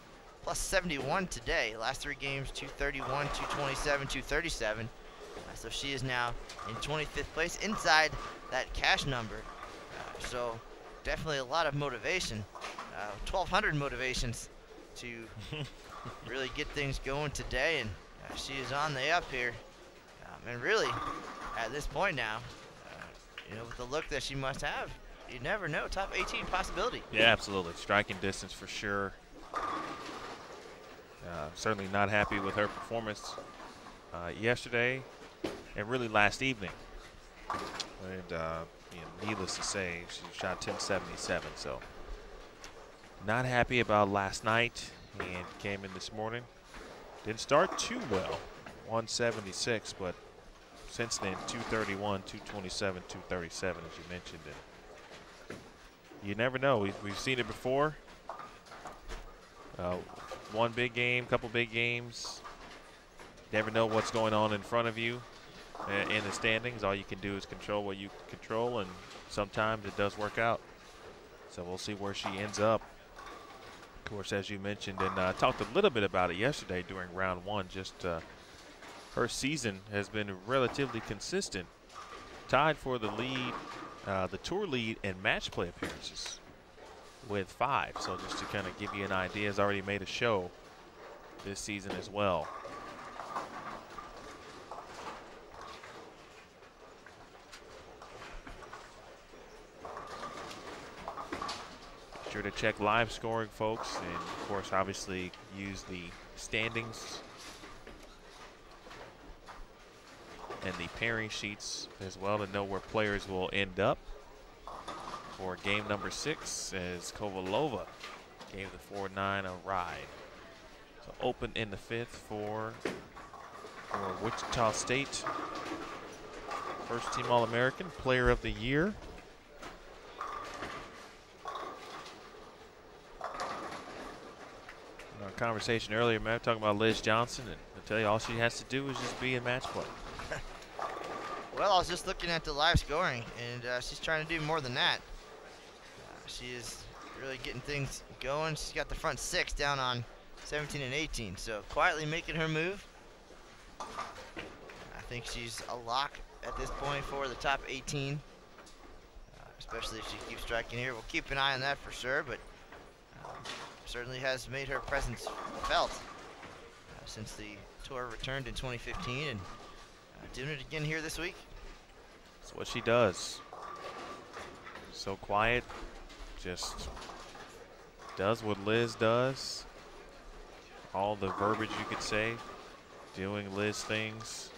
plus seventy-one today. Last three games, two thirty-one, two twenty-seven, two thirty-seven. Uh, so she is now in twenty-fifth place inside that cash number. Uh, so definitely a lot of motivation, uh, twelve hundred motivations to really get things going today. And uh, she is on the up here. Um, and really, at this point now, uh, you know, with the look that she must have, you never know. Top eighteen possibility. Yeah, absolutely. Striking distance for sure. Uh, certainly not happy with her performance uh, yesterday and really last evening. And uh, you know, needless to say, she shot ten seventy-seven. So not happy about last night and came in this morning. Didn't start too well, one seventy-six, but since then, two thirty-one, two twenty-seven, two thirty-seven, as you mentioned. And you never know. We've, we've seen it before. Uh, one big game, couple big games. Never know what's going on in front of you. in the standings. All you can do is control what you can control, and sometimes it does work out. So we'll see where she ends up. Of course, as you mentioned, and I uh, talked a little bit about it yesterday during round one, just uh, her season has been relatively consistent, tied for the lead, uh, the tour lead in match play appearances with five. So just to kind of give you an idea, has already made a show this season as well. Sure to check live scoring, folks, and of course, obviously, use the standings and the pairing sheets as well to know where players will end up for game number six, as Kovalova gave the four nine a ride. So open in the fifth for, for Wichita State. First team All-American, Player of the Year. Conversation earlier, man, talking about Liz Johnson, and I tell you, all she has to do is just be in match play. Well, I was just looking at the live scoring, and uh, she's trying to do more than that. Uh, she is really getting things going. She's got the front six down on seventeen and eighteen, so quietly making her move. I think she's a lock at this point for the top eighteen, uh, especially if she keeps striking here. We'll keep an eye on that for sure, but um, certainly has made her presence felt uh, since the tour returned in twenty fifteen, and uh, doing it again here this week. That's what she does. So quiet, just does what Liz does. All the verbiage you could say, doing Liz things.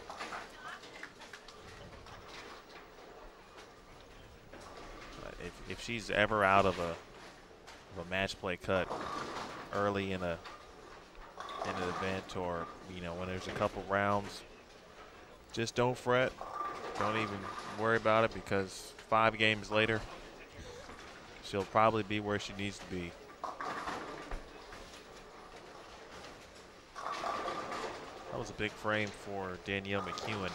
But if, if she's ever out of a Of a match play cut early in a in an event, or you know, when there's a couple rounds, just don't fret, don't even worry about it, because five games later she'll probably be where she needs to be. That was a big frame for Danielle McEwen.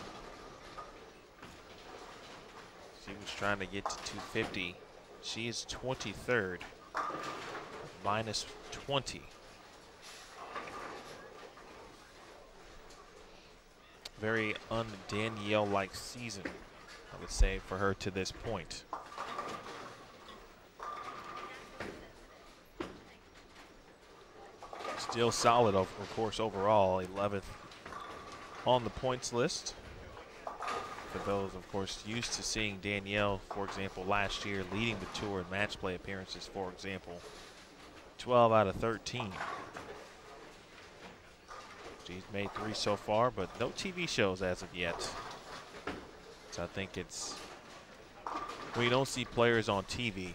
She was trying to get to two fifty. She is twenty-third, minus twenty. Very un-Danielle-like season, I would say, for her to this point. Still solid, of course, overall, eleventh on the points list. For those, of course, used to seeing Danielle, for example, last year leading the tour in match play appearances, for example, twelve out of thirteen. She's made three so far, but no T V shows as of yet. So I think it's, we don't see players on T V.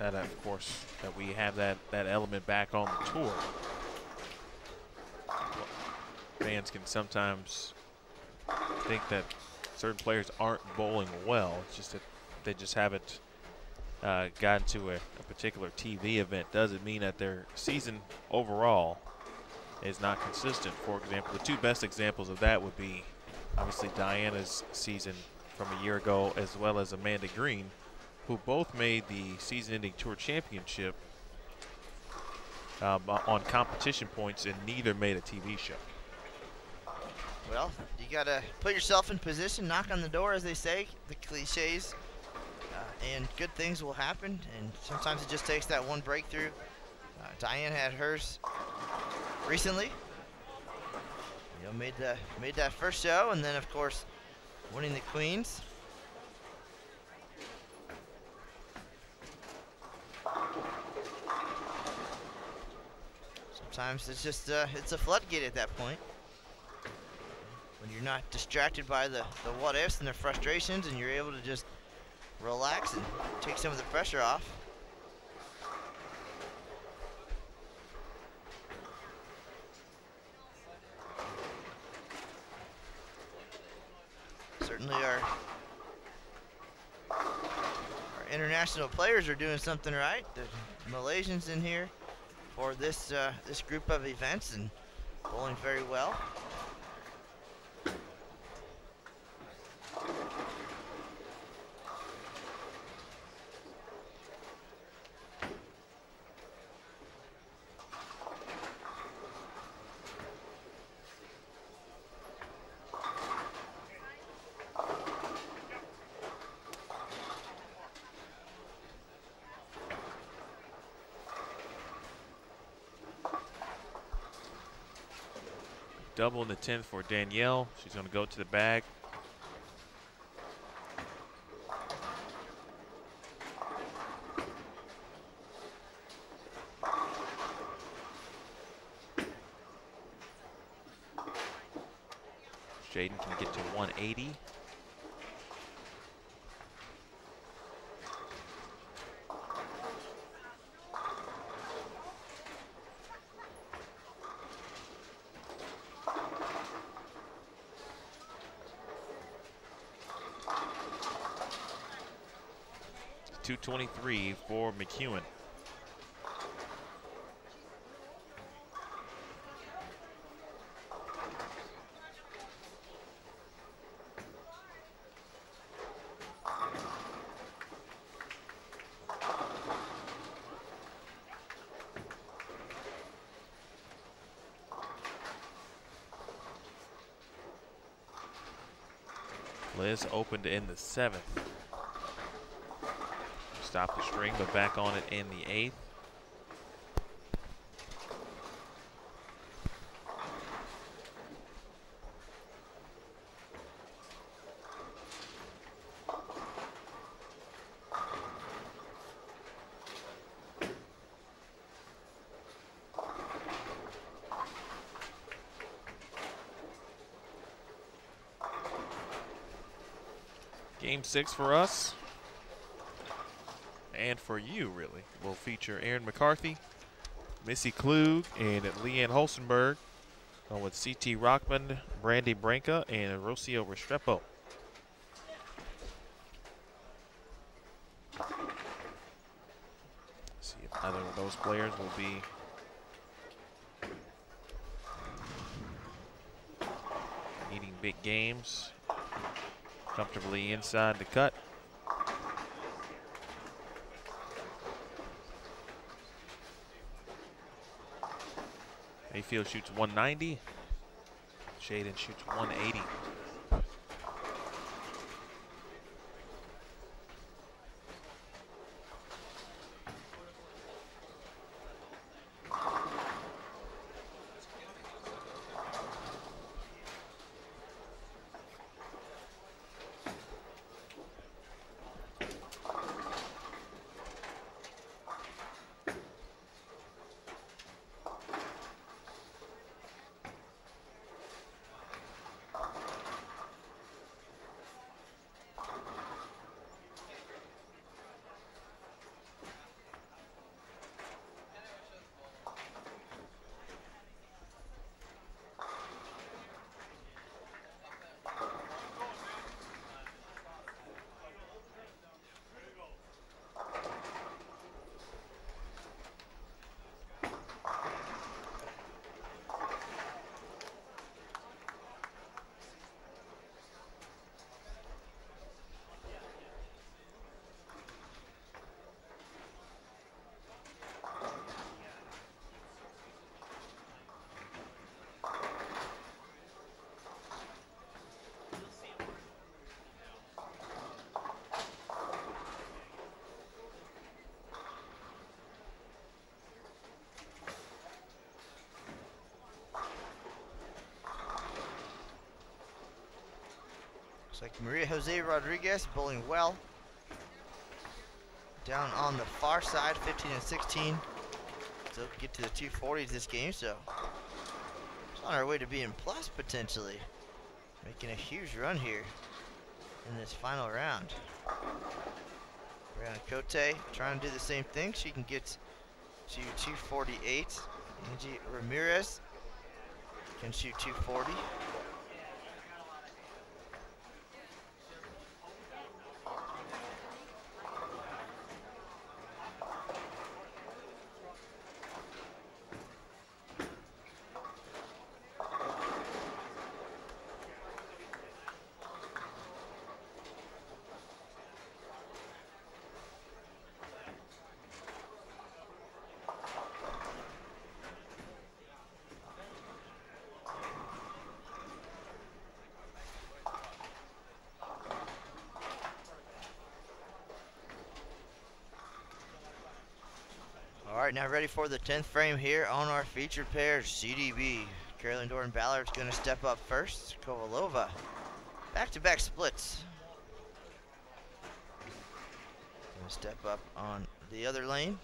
That, of course, that we have that, that element back on the tour. Fans can sometimes think that certain players aren't bowling well. It's just that they just haven't uh, gotten to a, a particular T V event. Doesn't mean that their season overall is not consistent. For example, the two best examples of that would be obviously Diana's season from a year ago, as well as Amanda Green, who both made the season-ending tour championship um, on competition points, and neither made a T V show. Well, you gotta put yourself in position, knock on the door, as they say, the cliches, uh, and good things will happen. And sometimes it just takes that one breakthrough. Uh, Diane had hers recently. You know, made the made that first show, and then of course, winning the Queens. Sometimes it's just uh, it's a floodgate at that point. When you're not distracted by the, the what-ifs and the frustrations, and you're able to just relax and take some of the pressure off. Certainly our, our international players are doing something right. The Malaysians in here for this, uh, this group of events, and bowling very well. double in the tenth for Danielle. She's going to go to the bag. Jaden can get to one eighty. two twenty-three for McEwen. Liz opened in the seventh. Stop the string, but back on it in the eighth. Game six for us. And for you, really, will feature Erin McCarthy, Missy Kluge, and Leanne Hulsenberg, along with C T Rockman, Brandi Branca, and Rocio Restrepo. See if either of those players will be eating big games comfortably inside the cut. Mayfield shoots one ninety. Shaden shoots one eighty. Looks like Maria Jose Rodriguez bowling well. Down on the far side, fifteen and sixteen. Still could get to the two forties this game, so it's on our way to being plus potentially. Making a huge run here in this final round. Brianna Cote trying to do the same thing. She can get to two forty-eight. Angie Ramirez can shoot two forty. Now ready for the tenth frame here on our featured pair, C D B Carolyn Doran-Ballard's going to step up first. Kovalova. Back-to-back splits. Going to step up on the other lane.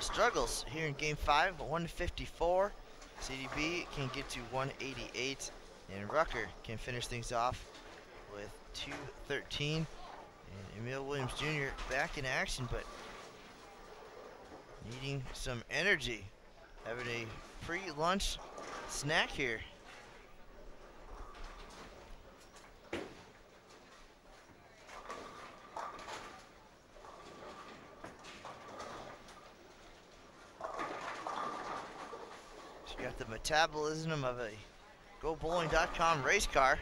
Struggles here in game five, one fifty-four. C D B can get to one eighty-eight, and Rucker can finish things off with two thirteen. And Emil Williams Junior back in action, but needing some energy. Having a pre-lunch snack here. Metabolism of a Go Bowling dot com race car.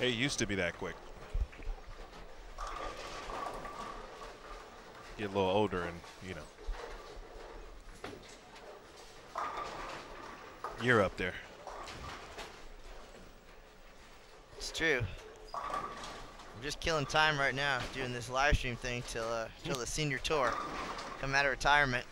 It used to be that quick. Get a little older and, you know, you're up there. It's true. I'm just killing time right now, doing this live stream thing till uh, till the senior tour. Come out of retirement.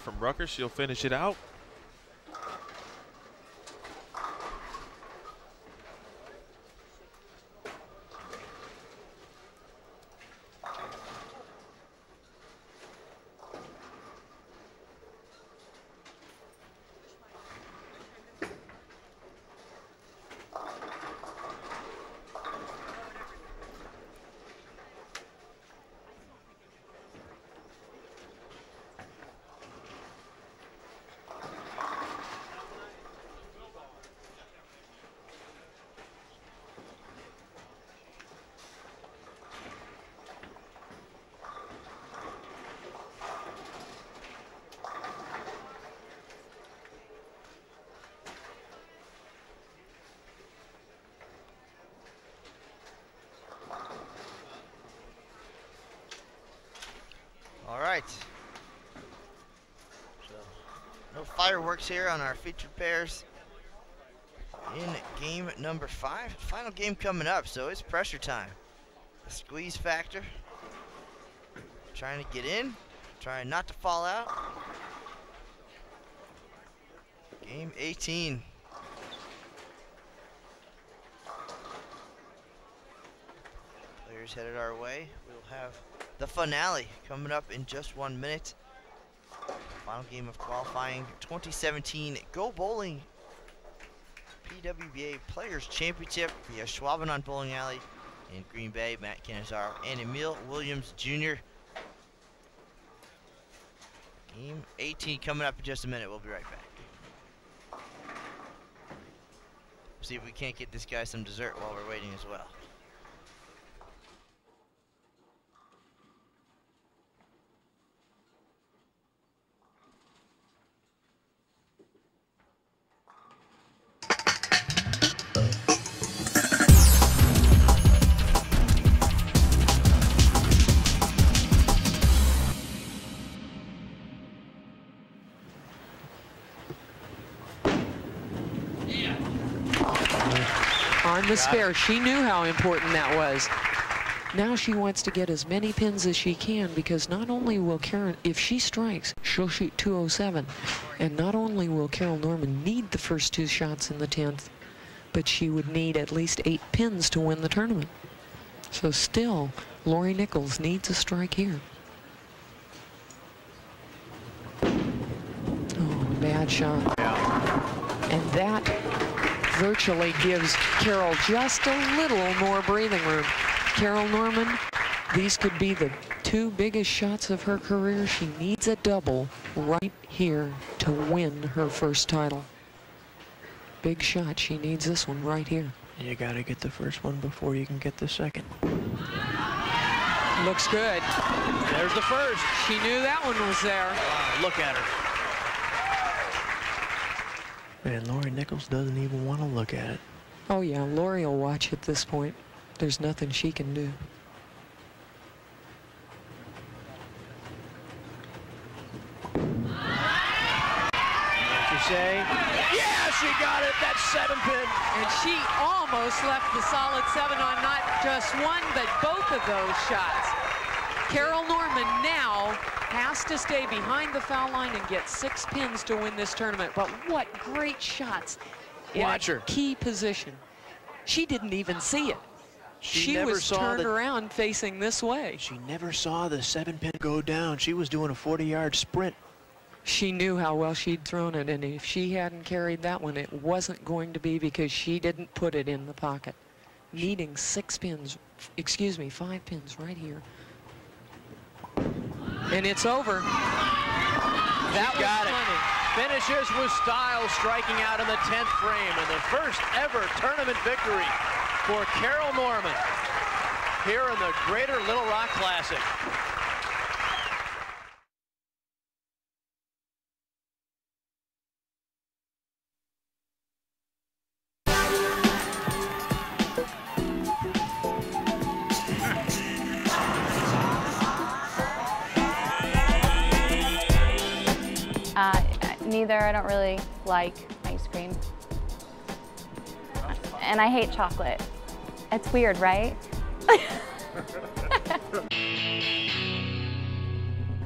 From Rucker, she'll finish it out. little fireworks here on our featured pairs in game number five. Final game coming up, so it's pressure time. The squeeze factor. Trying to get in, trying not to fall out. Game eighteen. Players headed our way. We'll have the finale coming up in just one minute. Final game of qualifying twenty seventeen Go Bowling P W B A Players Championship via Ashwaubenon Bowling Alley in Green Bay. Matt Cannizzaro and Emil Williams, Junior Game eighteen coming up in just a minute. We'll be right back. See if we can't get this guy some dessert while we're waiting as well. The spare, she knew how important that was. Now she wants to get as many pins as she can, because not only will Karen, if she strikes, she'll shoot two oh seven, and not only will Carol Norman need the first two shots in the tenth, but she would need at least eight pins to win the tournament. So still, Lori Nichols needs a strike here. Oh, bad shot. And that virtually gives Carol just a little more breathing room. Carol Norman, these could be the two biggest shots of her career. She needs a double right here to win her first title. Big shot, she needs this one right here. You gotta get the first one before you can get the second. Looks good. There's the first. She knew that one was there. Uh, look at her. Man, Lori Nichols doesn't even want to look at it. Oh yeah, Lori will watch at this point. There's nothing she can do. Say? Yeah, she got it, that's seven pin. And she almost left the solid seven on not just one, but both of those shots. Carol Norman now has to stay behind the foul line and get six pins to win this tournament. But what great shots in Watch a her. key position. She didn't even see it. She, she never was saw turned the, around facing this way. She never saw the seven pin go down. She was doing a forty yard sprint. She knew how well she'd thrown it, and if she hadn't carried that one, it wasn't going to be, because she didn't put it in the pocket. Needing six pins, excuse me, five pins right here. And it's over. That she got was it. Funny. Finishes with style, striking out in the tenth frame, and the first ever tournament victory for Carol Norman here in the Greater Little Rock Classic. Neither. I don't really like ice cream. And I hate chocolate. It's weird, right?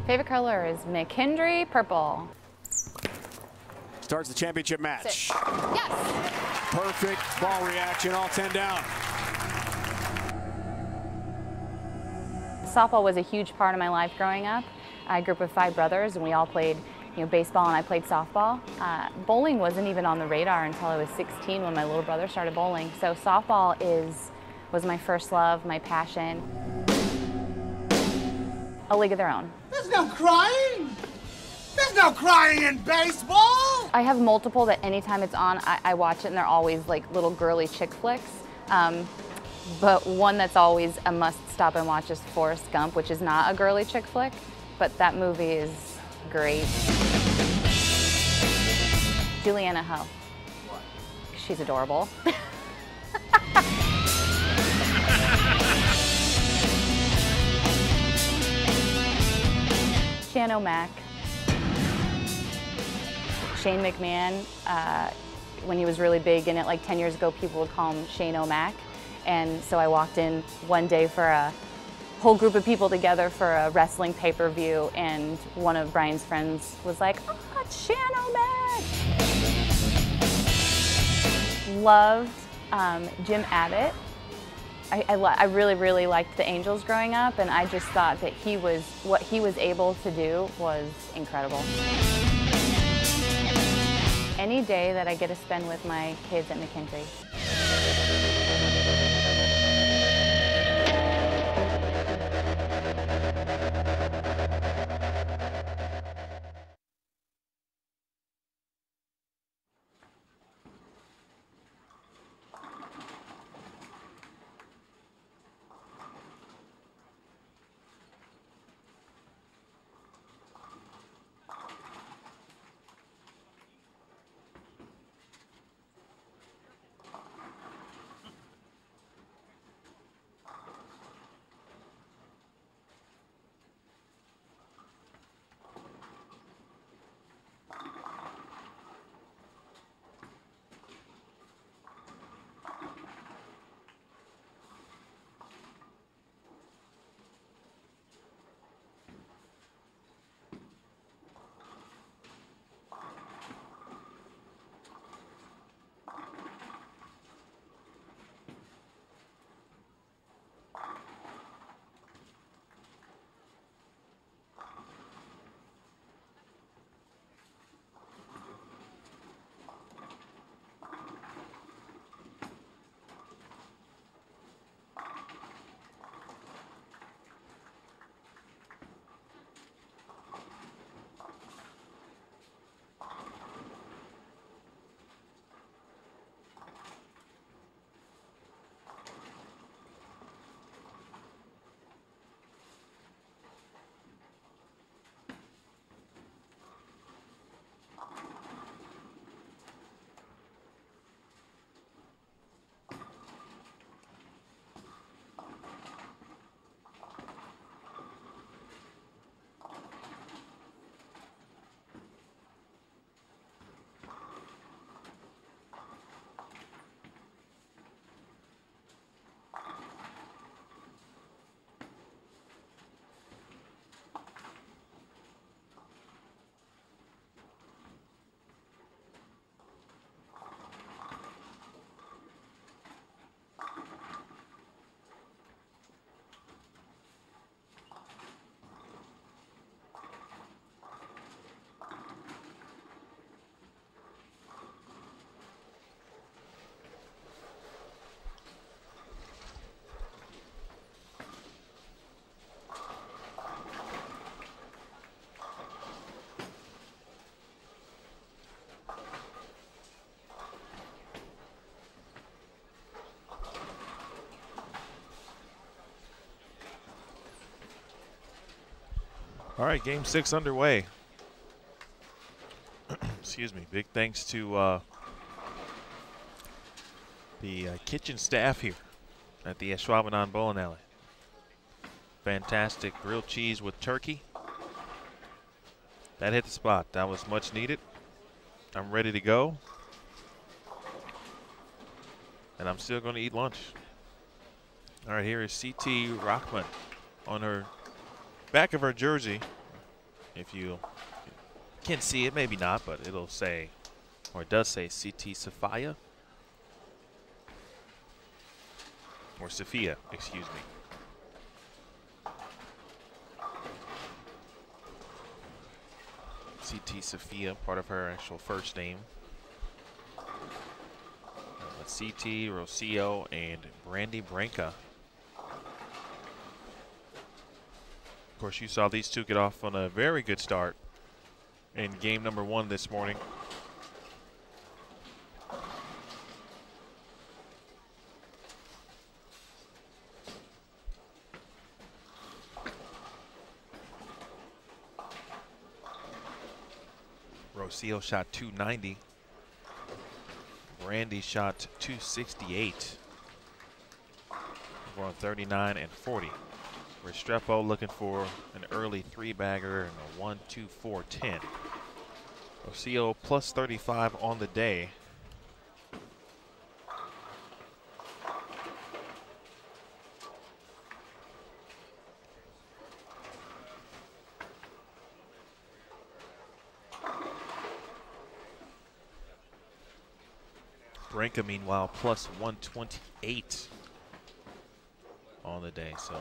Favorite color is McKendry purple. Starts the championship match. Six. Yes! Perfect ball reaction, all ten down. Softball was a huge part of my life growing up. I grew up with five brothers, and we all played You know, baseball, and I played softball. Uh, bowling wasn't even on the radar until I was sixteen when my little brother started bowling. So softball is was my first love, my passion. A league of their own. There's no crying. There's no crying in baseball. I have multiple that anytime it's on, I, I watch it, and they're always like little girly chick flicks. Um, but one that's always a must stop and watch is Forrest Gump, which is not a girly chick flick, but that movie is great. Juliana Ho. What? She's adorable. Shannon Mack. Shane McMahon, uh, when he was really big in it, like ten years ago, people would call him Shane O'Mac. And so I walked in one day for a whole group of people together for a wrestling pay-per-view, and one of Brian's friends was like, "Ah, oh, it's Shane O'Mac." Loved um, Jim Abbott. I, I, I really, really liked the Angels growing up, and I just thought that he was, what he was able to do was incredible. Any day that I get to spend with my kids at McKinley. All right, game six underway. Excuse me. Big thanks to uh, the uh, kitchen staff here at the Ashwaubenon Bowling Alley. Fantastic grilled cheese with turkey. That hit the spot. That was much needed. I'm ready to go. And I'm still going to eat lunch. All right, here is C T Rockman on her back of her jersey, if you can see it, maybe not, but it'll say, or it does say, C T Sophia. Or Sophia, excuse me. C T Sophia, part of her actual first name. C T, Rocio, and Brandi Branca. Of course, you saw these two get off on a very good start in game number one this morning. Rocio shot two ninety. Brandi shot two sixty-eight. We're on thirty-nine and forty. Restrepo looking for an early three-bagger and a one two four ten. Rocio plus thirty-five on the day. Branca, meanwhile, plus one twenty-eight on the day, so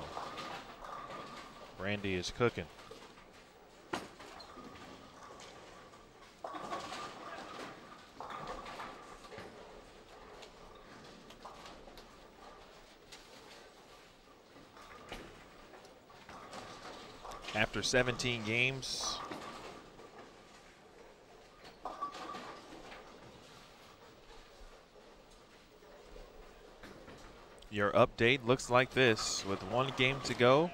Brandi is cooking. After seventeen games, your update looks like this. With one game to go,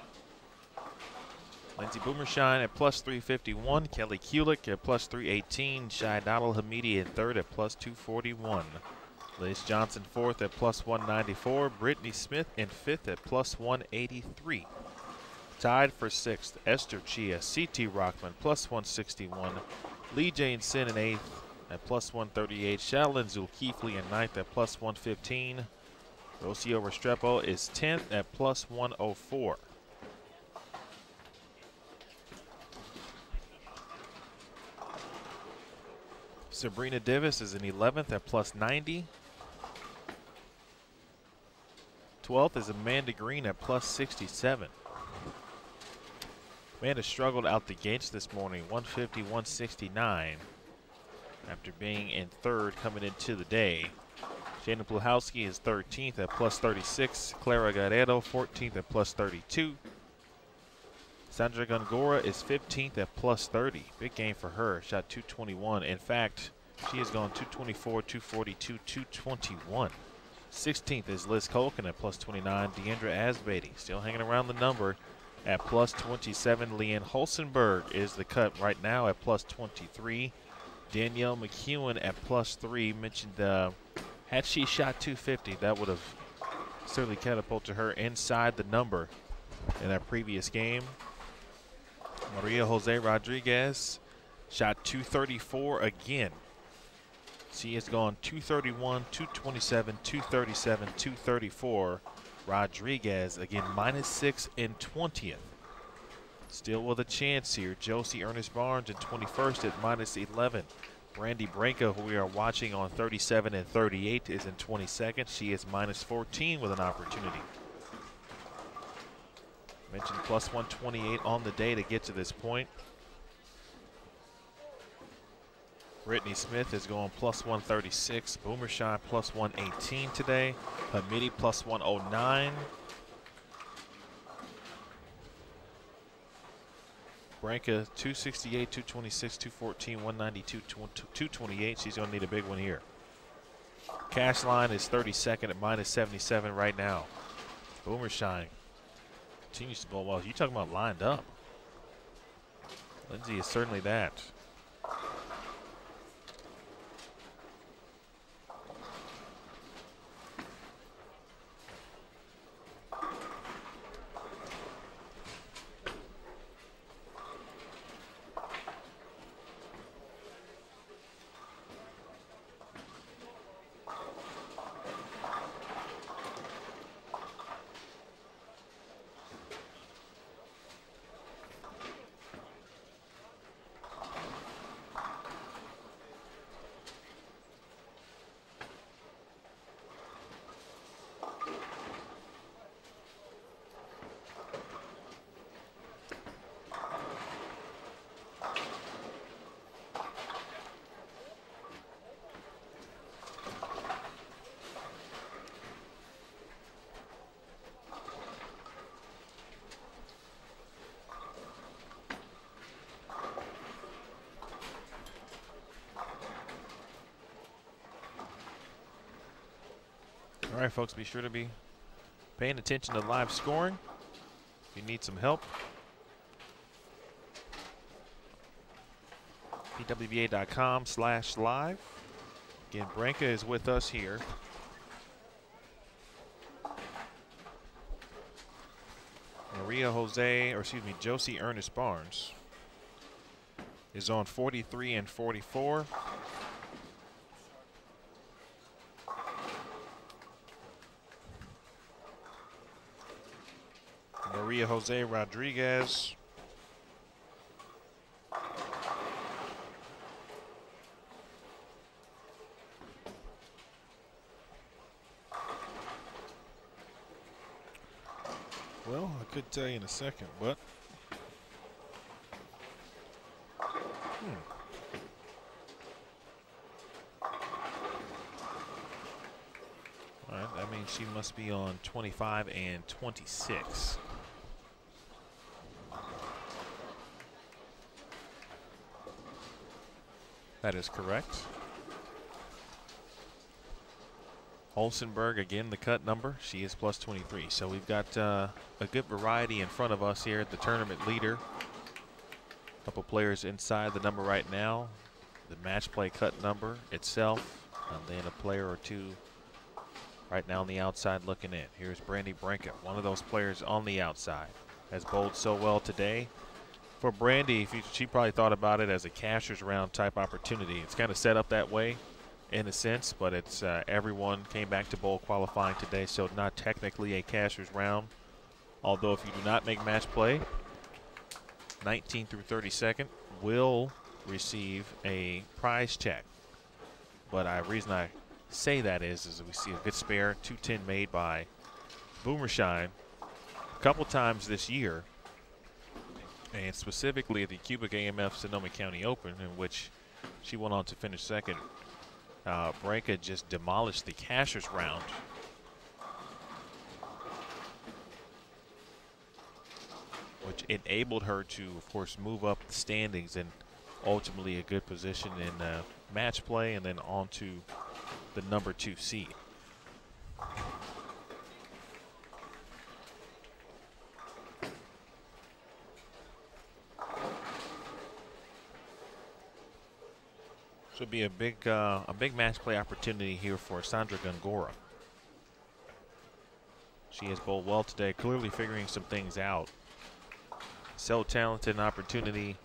Lindsay Boomershine at plus three fifty-one, Kelly Kulik at plus three eighteen, Syaidatul Hamidi in third at plus two forty-one, Liz Johnson fourth at plus one ninety-four, Brittany Smith in fifth at plus one eighty-three. Tied for sixth, Esther Chia, C T. Rockman, plus one sixty-one. Lee Jane Sin in eighth at plus one thirty-eight. Shalin Zulkifli in ninth at plus one fifteen. Rocio Restrepo is tenth at plus one oh four. Sabrina Divis is in eleventh at plus ninety. twelfth is Amanda Green at plus sixty-seven. Amanda struggled out the gates this morning, one fifty, one sixty-nine, after being in third coming into the day. Shannon Pluhowski is thirteenth at plus thirty-six. Clara Guerrero, fourteenth at plus thirty-two. Sandra Gongora is fifteenth at plus thirty. Big game for her, shot two twenty-one. In fact, she has gone two twenty-four, two forty-two, two twenty-one. sixteenth is Liz Kuhlkin at plus twenty-nine. Diandra Asbaty still hanging around the number at plus twenty-seven. Leanne Hulsenberg is the cut right now at plus twenty-three. Danielle McEwen at plus three. Mentioned uh, had she shot two fifty, that would have certainly catapulted her inside the number in that previous game. Maria Jose Rodriguez shot two thirty-four again. She has gone two thirty-one, two twenty-seven, two thirty-seven, two thirty-four. Rodriguez, again, minus six and twentieth. Still with a chance here. Josie Ernest Barnes in twenty-first at minus eleven. Brandi Branca, who we are watching on thirty-seven and thirty-eight, is in twenty-second. She is minus fourteen with an opportunity. Mentioned plus one twenty-eight on the day to get to this point. Brittany Smith is going plus one thirty-six. Boomershine plus one eighteen today. Hamidi plus one oh nine. Branca two sixty-eight, two twenty-six, two fourteen, one ninety-two, two twenty-eight. She's going to need a big one here. Cash line is thirty-second at minus seventy-seven right now. Boomershine continues to blow well. You're talking about lined up. Lindsay is certainly that. All right, folks, be sure to be paying attention to live scoring if you need some help. P W B A dot com slash live. Again, Branca is with us here. Maria Jose, or excuse me, Josie Ernest Barnes is on forty-three and forty-four. Maria Jose Rodriguez . Well, I could tell you in a second, but hmm. All right, that means she must be on twenty-five and twenty-six. That is correct. Hulsenberg, again, the cut number. She is plus twenty-three. So we've got uh, a good variety in front of us here at the tournament leader. A couple players inside the number right now. The match play cut number itself. And then a player or two right now on the outside looking in. Here's Brandi Branca, one of those players on the outside. Has bowled so well today. For Brandi, she probably thought about it as a cashers round type opportunity. It's kind of set up that way in a sense, but it's uh, everyone came back to bowl qualifying today, so not technically a cashers round. Although if you do not make match play, nineteenth through thirty-second will receive a prize check. But the reason I say that is, is that we see a good spare, two ten made by Boomershine a couple times this year. And specifically at the Cubic A M F Sonoma County Open, in which she went on to finish second. Uh, Branca just demolished the cashers round. Which enabled her to, of course, move up the standings and ultimately a good position in uh, match play and then on to the number two seed. Would be a big uh, a big match play opportunity here for Sandra Gongora. She has bowled well today, clearly figuring some things out. So talented an opportunity.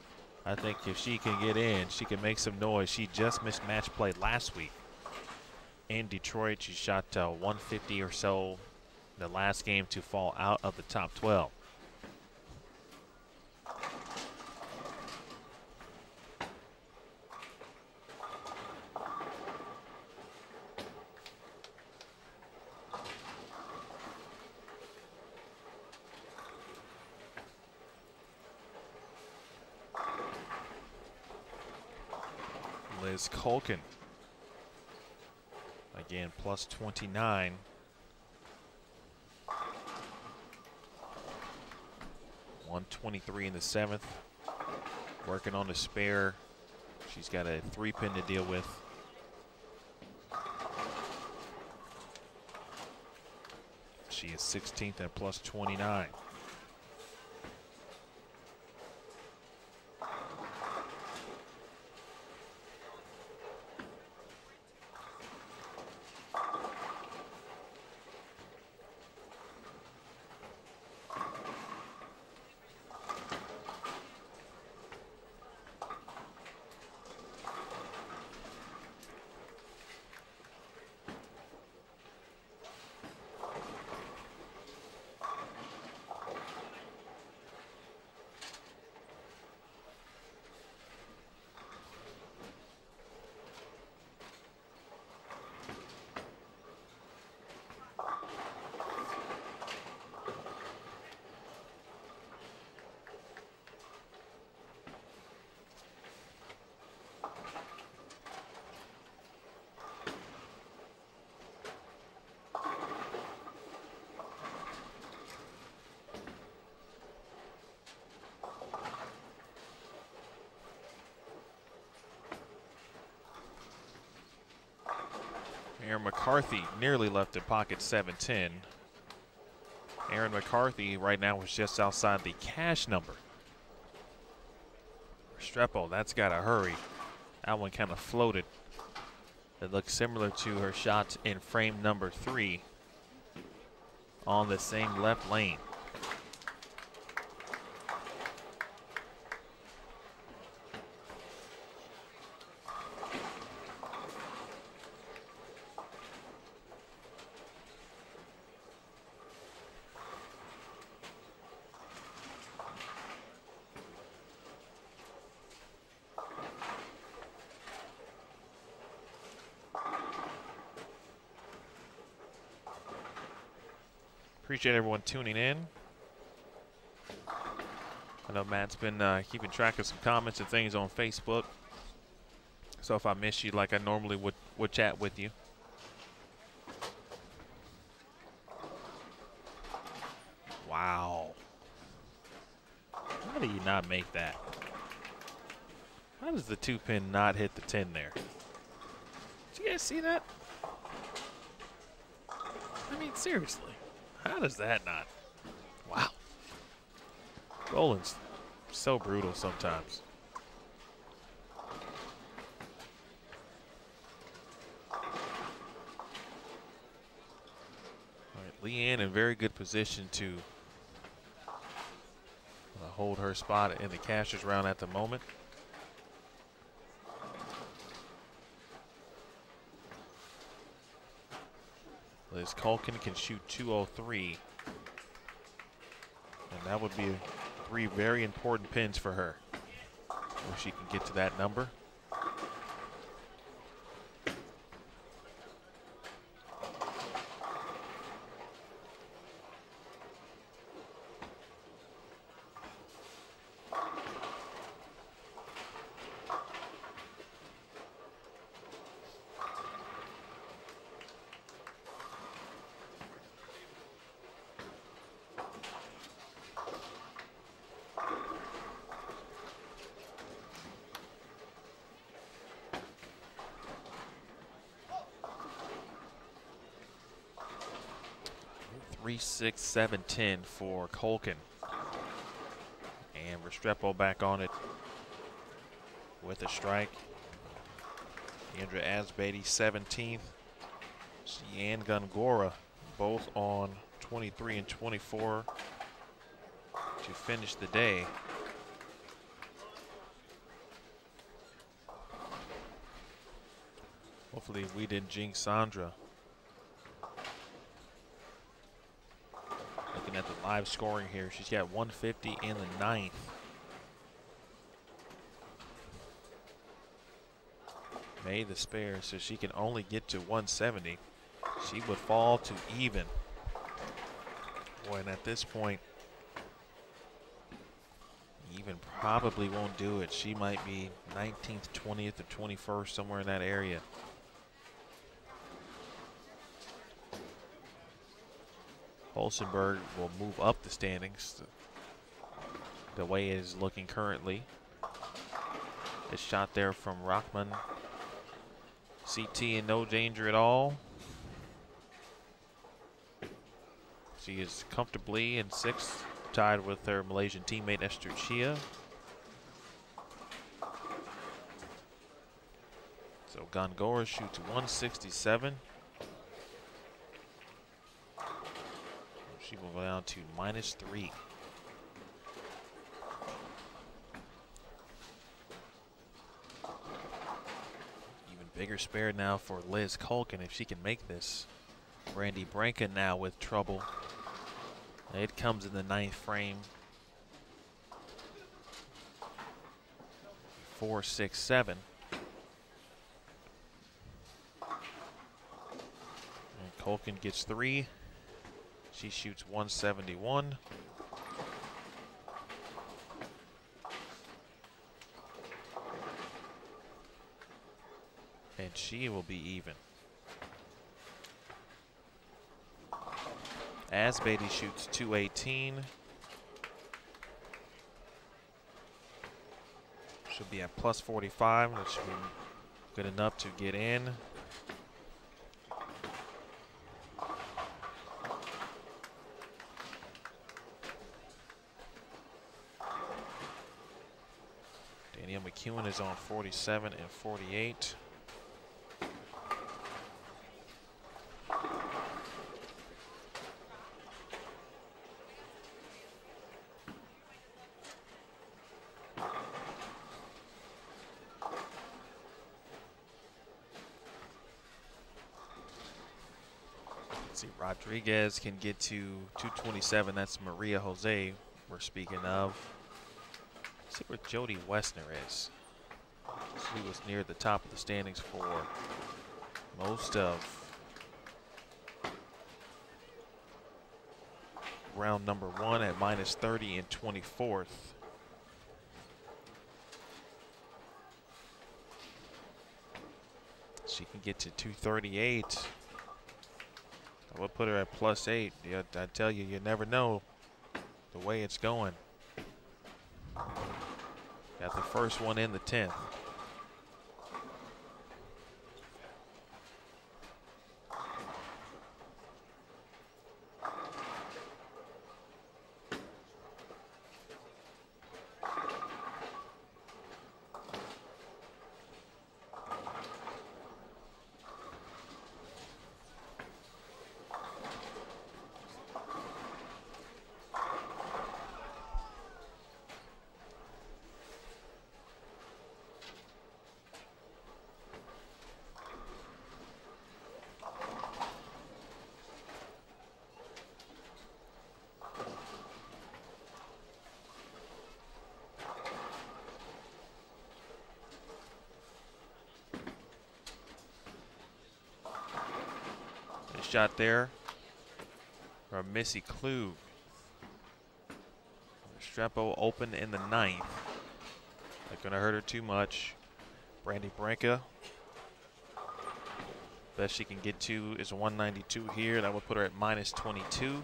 I think if she can get in, she can make some noise. She just missed match play last week in Detroit. She shot uh, one fifty or so in the last game to fall out of the top twelve. Liz Kuhlkin, again, plus twenty-nine. one twenty-three in the seventh. Working on a spare. She's got a three pin to deal with. She is sixteenth at plus twenty-nine. Erin McCarthy nearly left the pocket seven ten. Erin McCarthy right now was just outside the cash number. Restrepo, that's got to hurry. That one kind of floated. It looks similar to her shot in frame number three on the same left lane. Appreciate everyone tuning in. I know Matt's been uh, keeping track of some comments and things on Facebook. So if I miss you like I normally would, would chat with you. Wow. How do you not make that? How does the two pin not hit the ten there? Did you guys see that? I mean, seriously, how does that not? Wow. Bowling's so brutal sometimes. Leanne in very good position to uh, hold her spot in the cashers round at the moment. Liz Kuhlkin can shoot two oh three. And that would be three very important pins for her if she can get to that number. six, seven, ten for Kuhlkin. And Restrepo back on it with a strike. Diandra Asbaty, seventeenth. Shannon Gongora, both on twenty-three and twenty-four to finish the day. Hopefully we didn't jinx Sandra. At the live scoring here, she's got one fifty in the ninth. Made the spare, so she can only get to one seventy. She would fall to even. Boy, and at this point, even probably won't do it. She might be nineteenth, twentieth, or twenty-first, somewhere in that area. Hulsenberg will move up the standings the way it is looking currently. This shot there from Rockman. C T in no danger at all. She is comfortably in sixth, tied with her Malaysian teammate Esther Chia. So Gongora shoots one sixty-seven. She will go down to minus three. Even bigger spare now for Liz Kuhlkin if she can make this. Brandi Branca now with trouble. It comes in the ninth frame. Four, six, seven. And Kuhlkin gets three. She shoots one seventy-one. And she will be even. Asbaty shoots two eighteen. She'll be at plus forty-five. That should be good enough to get in. McEwen is on forty-seven and forty-eight. Let's see, Rodriguez can get to two twenty-seven. That's Maria Jose we're speaking of. Let's see where Jodi Woessner is. She was near the top of the standings for most of round number one at minus thirty and twenty-fourth. She can get to two thirty-eight. I would put her at plus eight. Yeah, I tell you, you never know the way it's going. Got the first one in the tenth. Shot there from Missy Kluge. Restrepo open in the ninth. Not gonna hurt her too much. Brandi Branca, best she can get to is one ninety-two here. That would put her at minus twenty-two.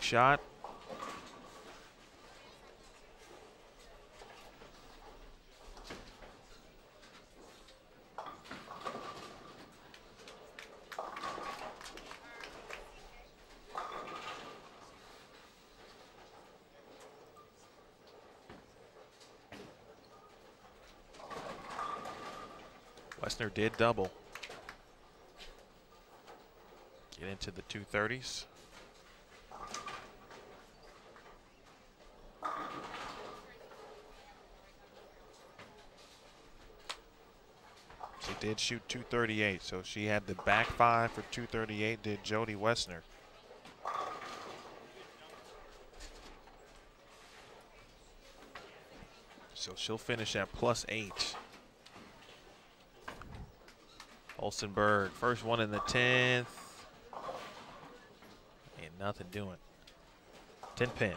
Shot. Woessner did double. Get into the two thirties. Did shoot two thirty-eight, so she had the back five for two thirty-eight, did Jodi Woessner. So she'll finish at plus eight. Hulsenberg, first one in the tenth. Ain't nothing doing. ten pin.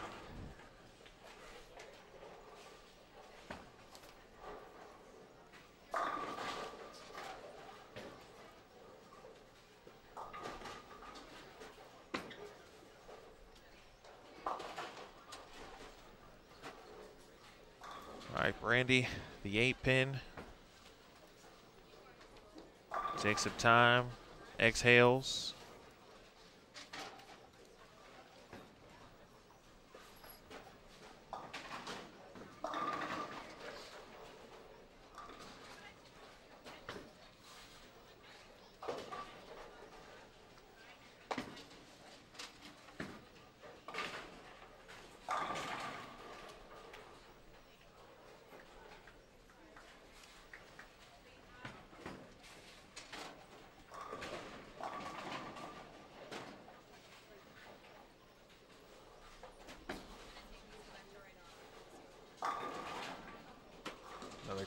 Brandy, the eight pin, takes some time, exhales.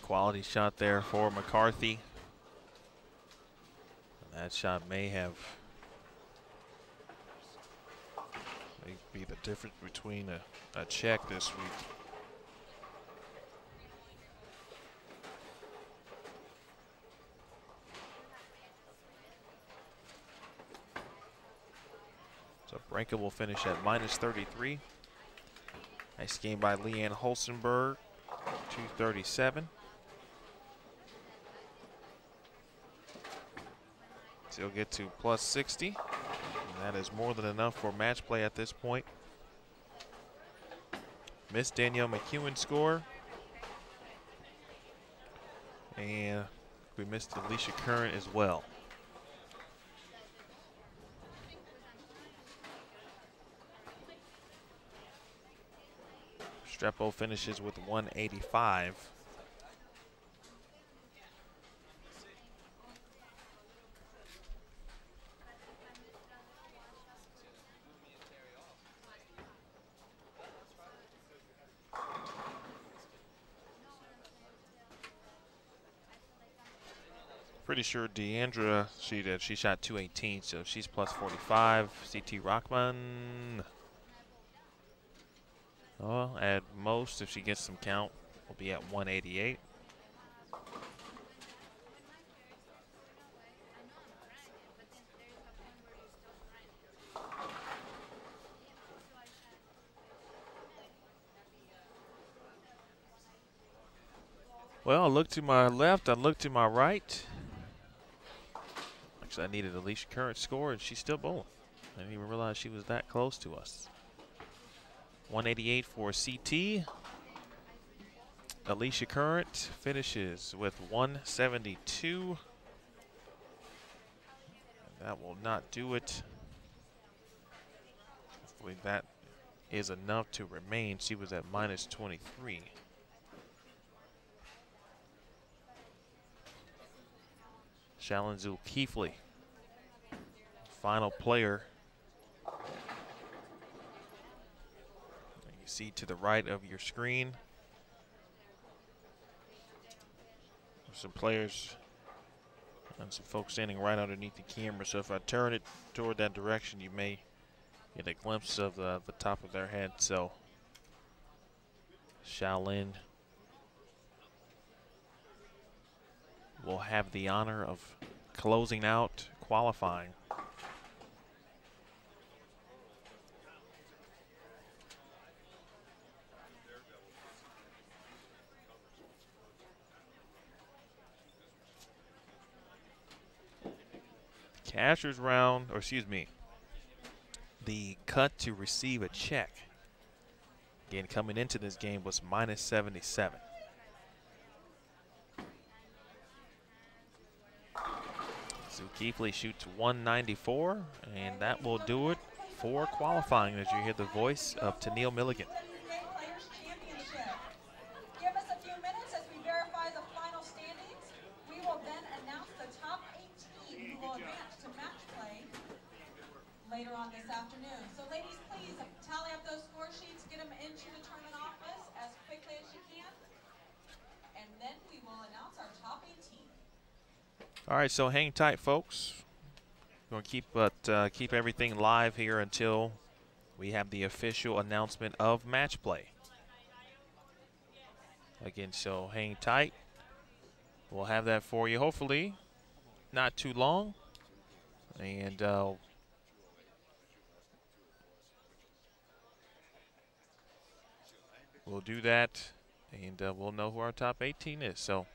Quality shot there for McCarthy. And that shot may have may be the difference between a, a check this week. So Branca will finish at minus thirty-three. Nice game by Leanne Hulsenberg, two thirty-seven. He'll get to plus sixty, and that is more than enough for match play at this point. Miss Danielle McEwen score, and we missed Alicia Curran as well. Restrepo finishes with one eighty-five. pretty sure Diandra, she did. She shot two eighteen, so she's plus forty-five. C T. Rockman, well, at most, if she gets some count, will be at one eighty-eight. Well, I look to my left, I look to my right. Actually, I needed Alicia Current's score, and she's still bowling. I didn't even realize she was that close to us. one eighty-eight for C T. Alicia Current finishes with one seventy-two. That will not do it. Hopefully that is enough to remain. She was at minus twenty-three. Shalin Zulkifli, final player. You see to the right of your screen some players and some folks standing right underneath the camera. So if I turn it toward that direction, you may get a glimpse of the, the top of their head. So Shalin will have the honor of closing out qualifying. Cashier's round, or excuse me, the cut to receive a check, again, coming into this game was minus seventy-seven. Zulkifli shoots one ninety-four, and that will do it for qualifying, as you hear the voice of Tennille Milligan. Give us a few minutes as we verify the final standings. We will then announce the top eighteen who will advance to match play later on this afternoon. So ladies, please tally up those score sheets, get them into the tournament office as quickly as you can, and then we will announce our top eighteen. All right, so hang tight, folks. We're going to keep, but, uh, keep everything live here until we have the official announcement of match play. Again, so hang tight. We'll have that for you, hopefully, not too long. And uh, we'll do that, and uh, we'll know who our top eighteen is. So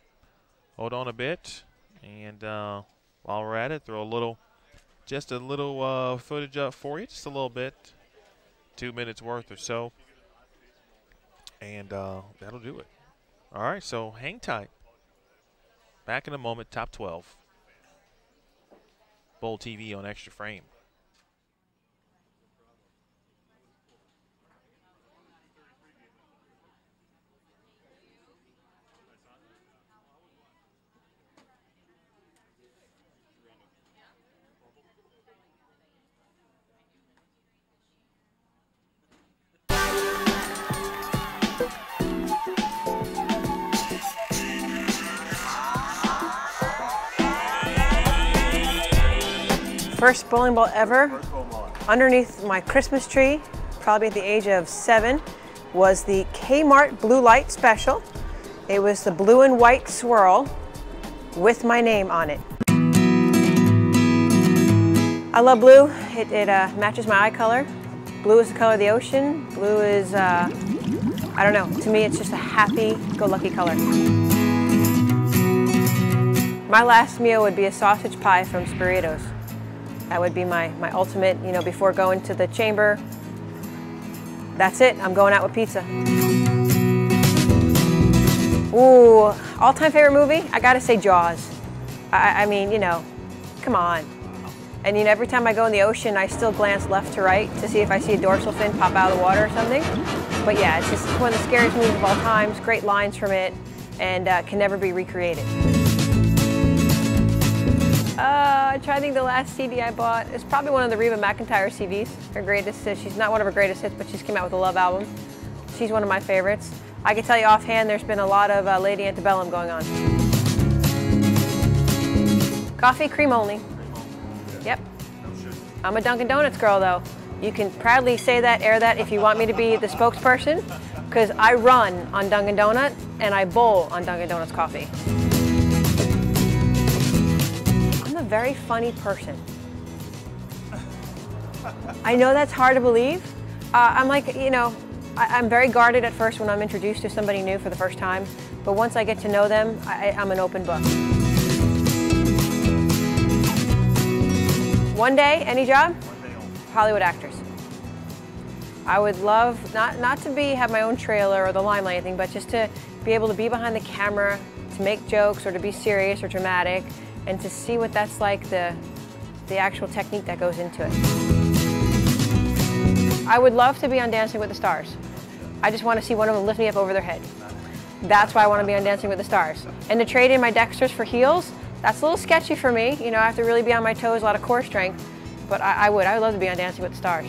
hold on a bit. And uh, while we're at it, throw a little, just a little uh, footage up for you, just a little bit, two minutes worth or so, and uh, that'll do it. All right, so hang tight. Back in a moment, top twelve. Bowl T V on Extra Frame. First bowling ball ever, underneath my Christmas tree, probably at the age of seven, was the Kmart Blue Light Special. It was the blue and white swirl with my name on it. I love blue. It, it uh, matches my eye color. Blue is the color of the ocean. Blue is, uh, I don't know, to me it's just a happy-go-lucky color. My last meal would be a sausage pie from Spiritos. That would be my, my ultimate, you know, before going to the chamber. That's it, I'm going out with pizza. Ooh, all-time favorite movie? I gotta say Jaws. I, I mean, you know, come on. And you know, every time I go in the ocean, I still glance left to right to see if I see a dorsal fin pop out of the water or something. But yeah, it's just one of the scariest movies of all times, great lines from it, and uh, can never be recreated. Uh, I try to think the last C D I bought is probably one of the Reba McEntire C Ds. Her greatest hits. She's not one of her greatest hits, but she's came out with a Love album. She's one of my favorites. I can tell you offhand, there's been a lot of uh, Lady Antebellum going on. Coffee, cream only. Cream only. Yeah. Yep. No sugar. I'm a Dunkin' Donuts girl, though. You can proudly say that, air that, if you want me to be the spokesperson, because I run on Dunkin' Donut and I bowl on Dunkin' Donuts coffee. I'm a very funny person. I know that's hard to believe. Uh, I'm like, you know, I, I'm very guarded at first when I'm introduced to somebody new for the first time, but once I get to know them, I, I'm an open book. One day, any job? Hollywood actors. I would love not not to be have my own trailer or the limelight or anything, but just to be able to be behind the camera, to make jokes or to be serious or dramatic, and to see what that's like, the the actual technique that goes into it. I would love to be on Dancing with the Stars. I just want to see one of them lift me up over their head. That's why I want to be on Dancing with the Stars. And to trade in my Dexters for heels, that's a little sketchy for me. You know, I have to really be on my toes, a lot of core strength. But I, I would. I would love to be on Dancing with the Stars.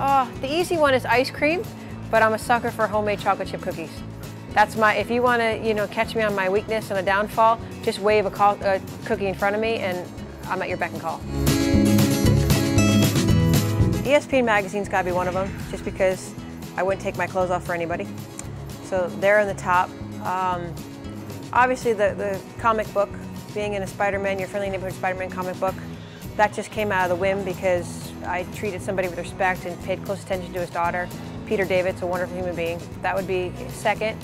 Oh, the easy one is ice cream, but I'm a sucker for homemade chocolate chip cookies. That's my, if you want to, you know, catch me on my weakness and a downfall, just wave a, call, a cookie in front of me and I'm at your beck and call. E S P N Magazine's got to be one of them, just because I wouldn't take my clothes off for anybody. So they're in the top. Um, obviously the, the comic book, being in a Spider-Man, your friendly neighborhood Spider-Man comic book, that just came out of the whim because I treated somebody with respect and paid close attention to his daughter. Peter David's a wonderful human being. That would be second.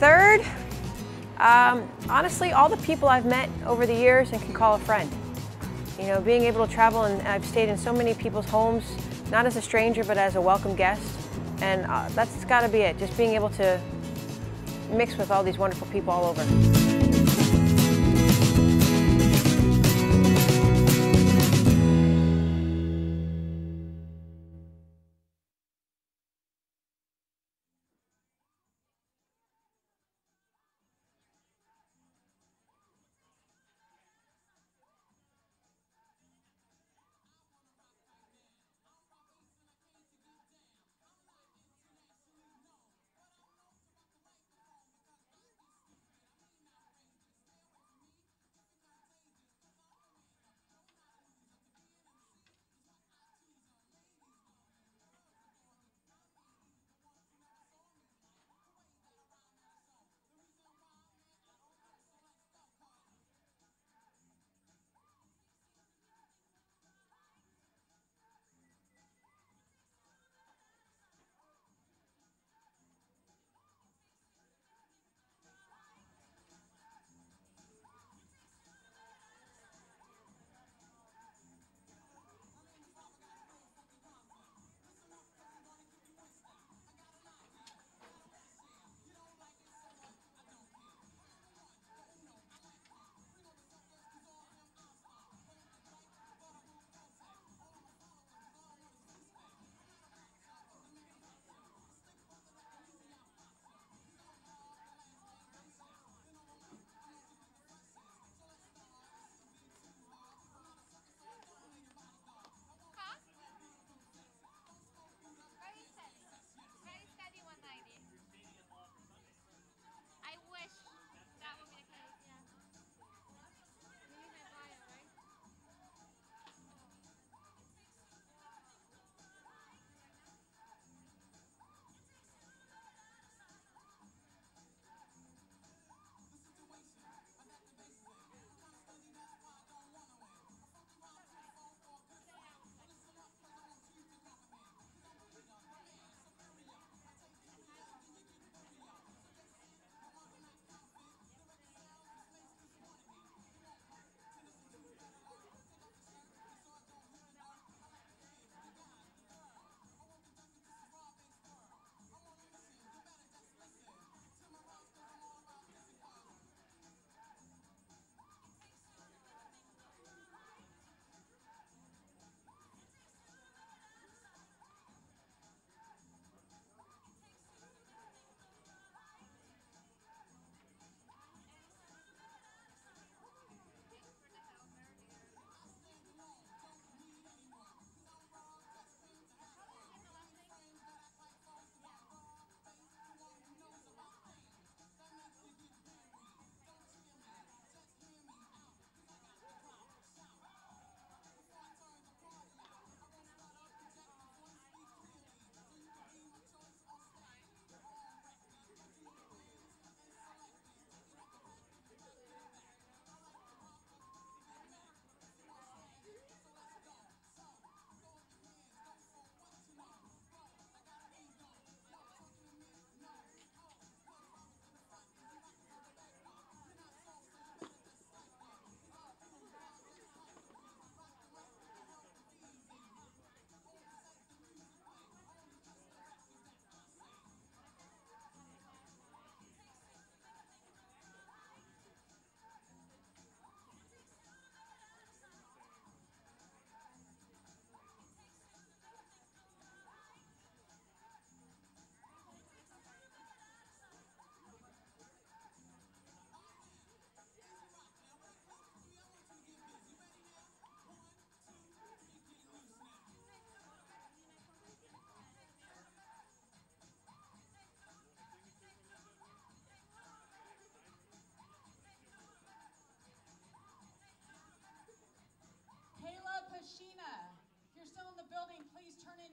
Third, um, honestly, all the people I've met over the years and can call a friend. You know, being able to travel, and I've stayed in so many people's homes, not as a stranger, but as a welcome guest. And uh, that's gotta be it, just being able to mix with all these wonderful people all over.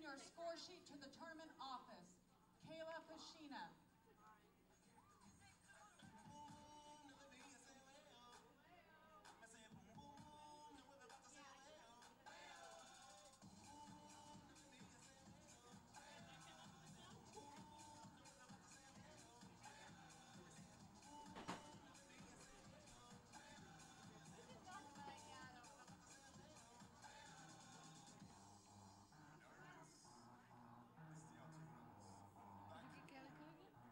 your score sheet to the tournament office. Kayla Fashina. Kelly Kulik.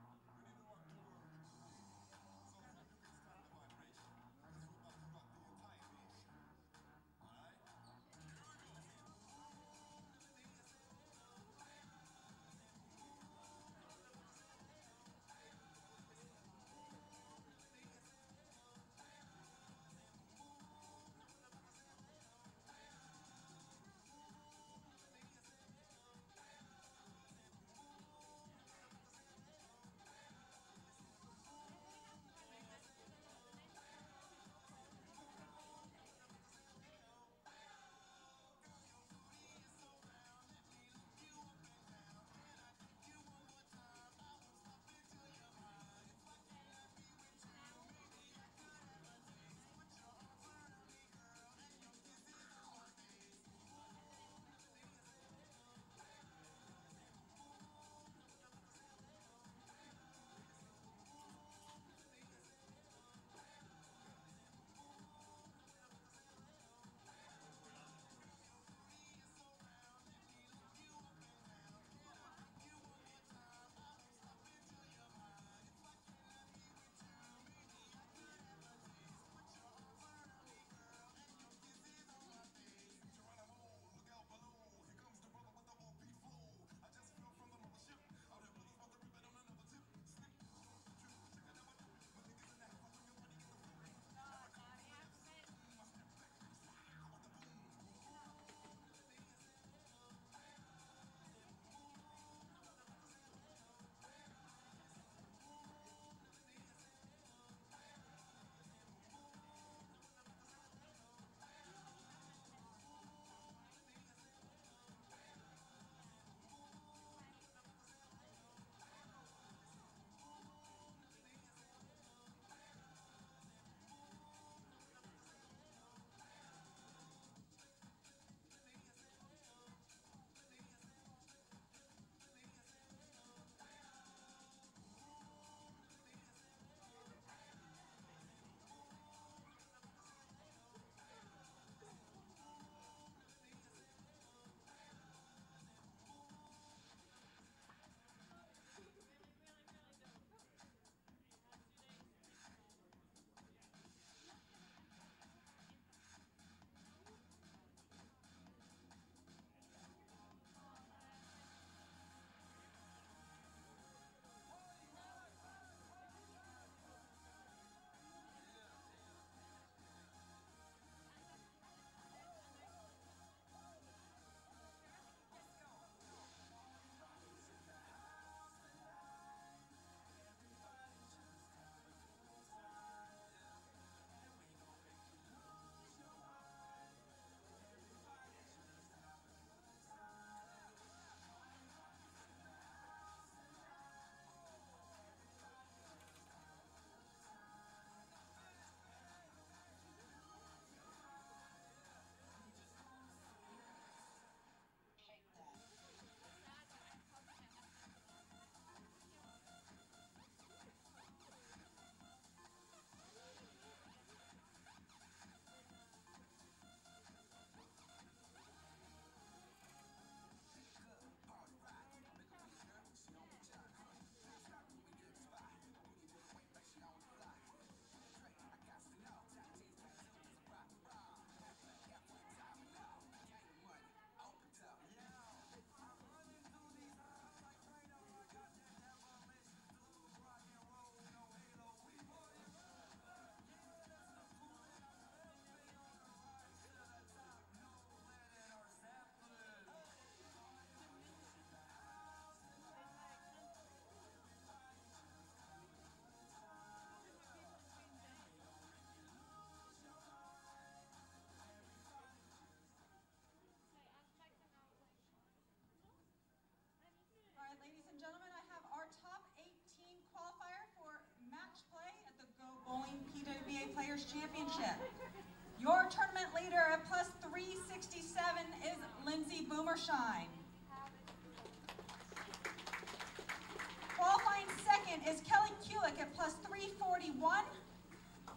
P W B A Players Championship. Your tournament leader at plus three sixty-seven is Lindsay Boomershine. Qualifying second is Kelly Kulik at plus three forty-one.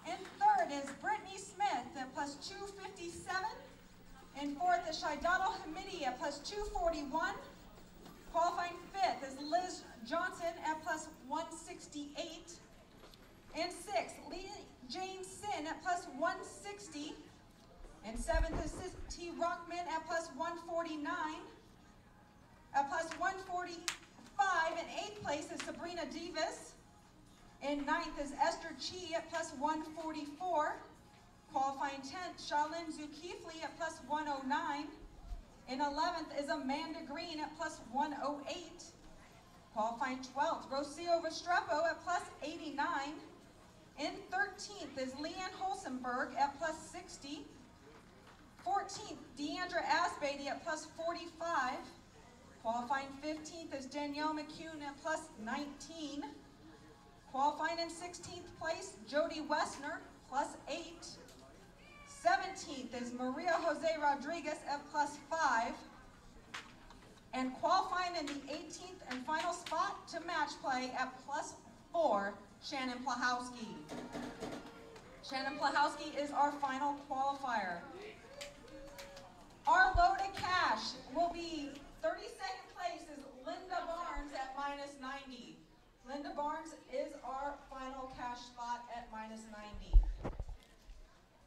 And third is Brittany Smith at plus two fifty-seven. And fourth is Syaidatul Hamidi at plus two forty-one. Qualifying fifth is Liz Johnson at plus one sixty-eight. And sixth, Lee Jane Sin at plus one sixty. And seventh is C T Rockman at plus one forty-nine. At plus one forty-five. And eighth place is Sabrina Davis. And ninth is Esther Chia at plus one forty-four. Qualifying tenth, Shalin Zulkifli at plus one oh nine. In eleventh is Amanda Green at plus one oh eight. Qualifying twelfth, Rocio Restrepo at plus eighty-nine. In thirteenth is Leanne Hulsenberg at plus sixty. fourteenth, Diandra Asbaty at plus forty-five. Qualifying fifteenth is Danielle McEwen at plus nineteen. Qualifying in sixteenth place, Jodi Woessner, plus eight. seventeenth is Maria Jose Rodriguez at plus five. And qualifying in the eighteenth and final spot to match play at plus four, Shannon Pluhowski. Shannon Pluhowski is our final qualifier. Our load of cash will be thirty-second place is Linda Barnes at minus ninety. Linda Barnes is our final cash spot at minus ninety.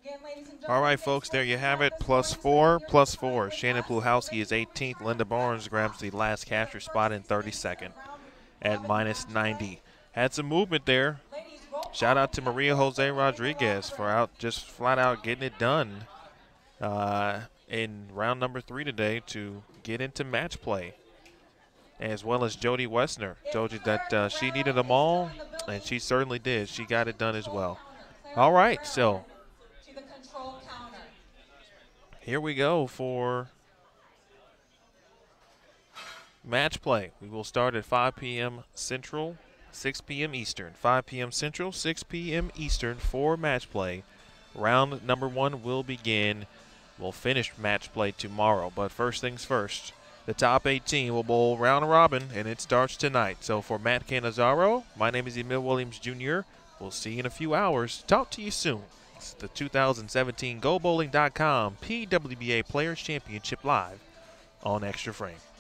Again, ladies and gentlemen. All right, folks, there you have it. Plus four, plus four. Shannon Pluhowski is eighteenth. Linda Barnes grabs the last casher spot in thirty-second at minus ninety. Had some movement there. Shout out to Maria Jose Rodriguez for out just flat out getting it done uh, in round number three today to get into match play, as well as Jodi Woessner. Told you that uh, she needed them all, and she certainly did. She got it done as well. All right, so here we go for match play. We will start at five p m Central, six p m Eastern. five p m Central, six p m Eastern for match play. Round number one will begin. We'll finish match play tomorrow, but first things first. The top eighteen will bowl round robin, and it starts tonight. So for Matt Cannizzaro, my name is Emil Williams, Junior We'll see you in a few hours. Talk to you soon. It's the two thousand seventeen Go Bowling dot com P W B A Players Championship live on Extra Frame.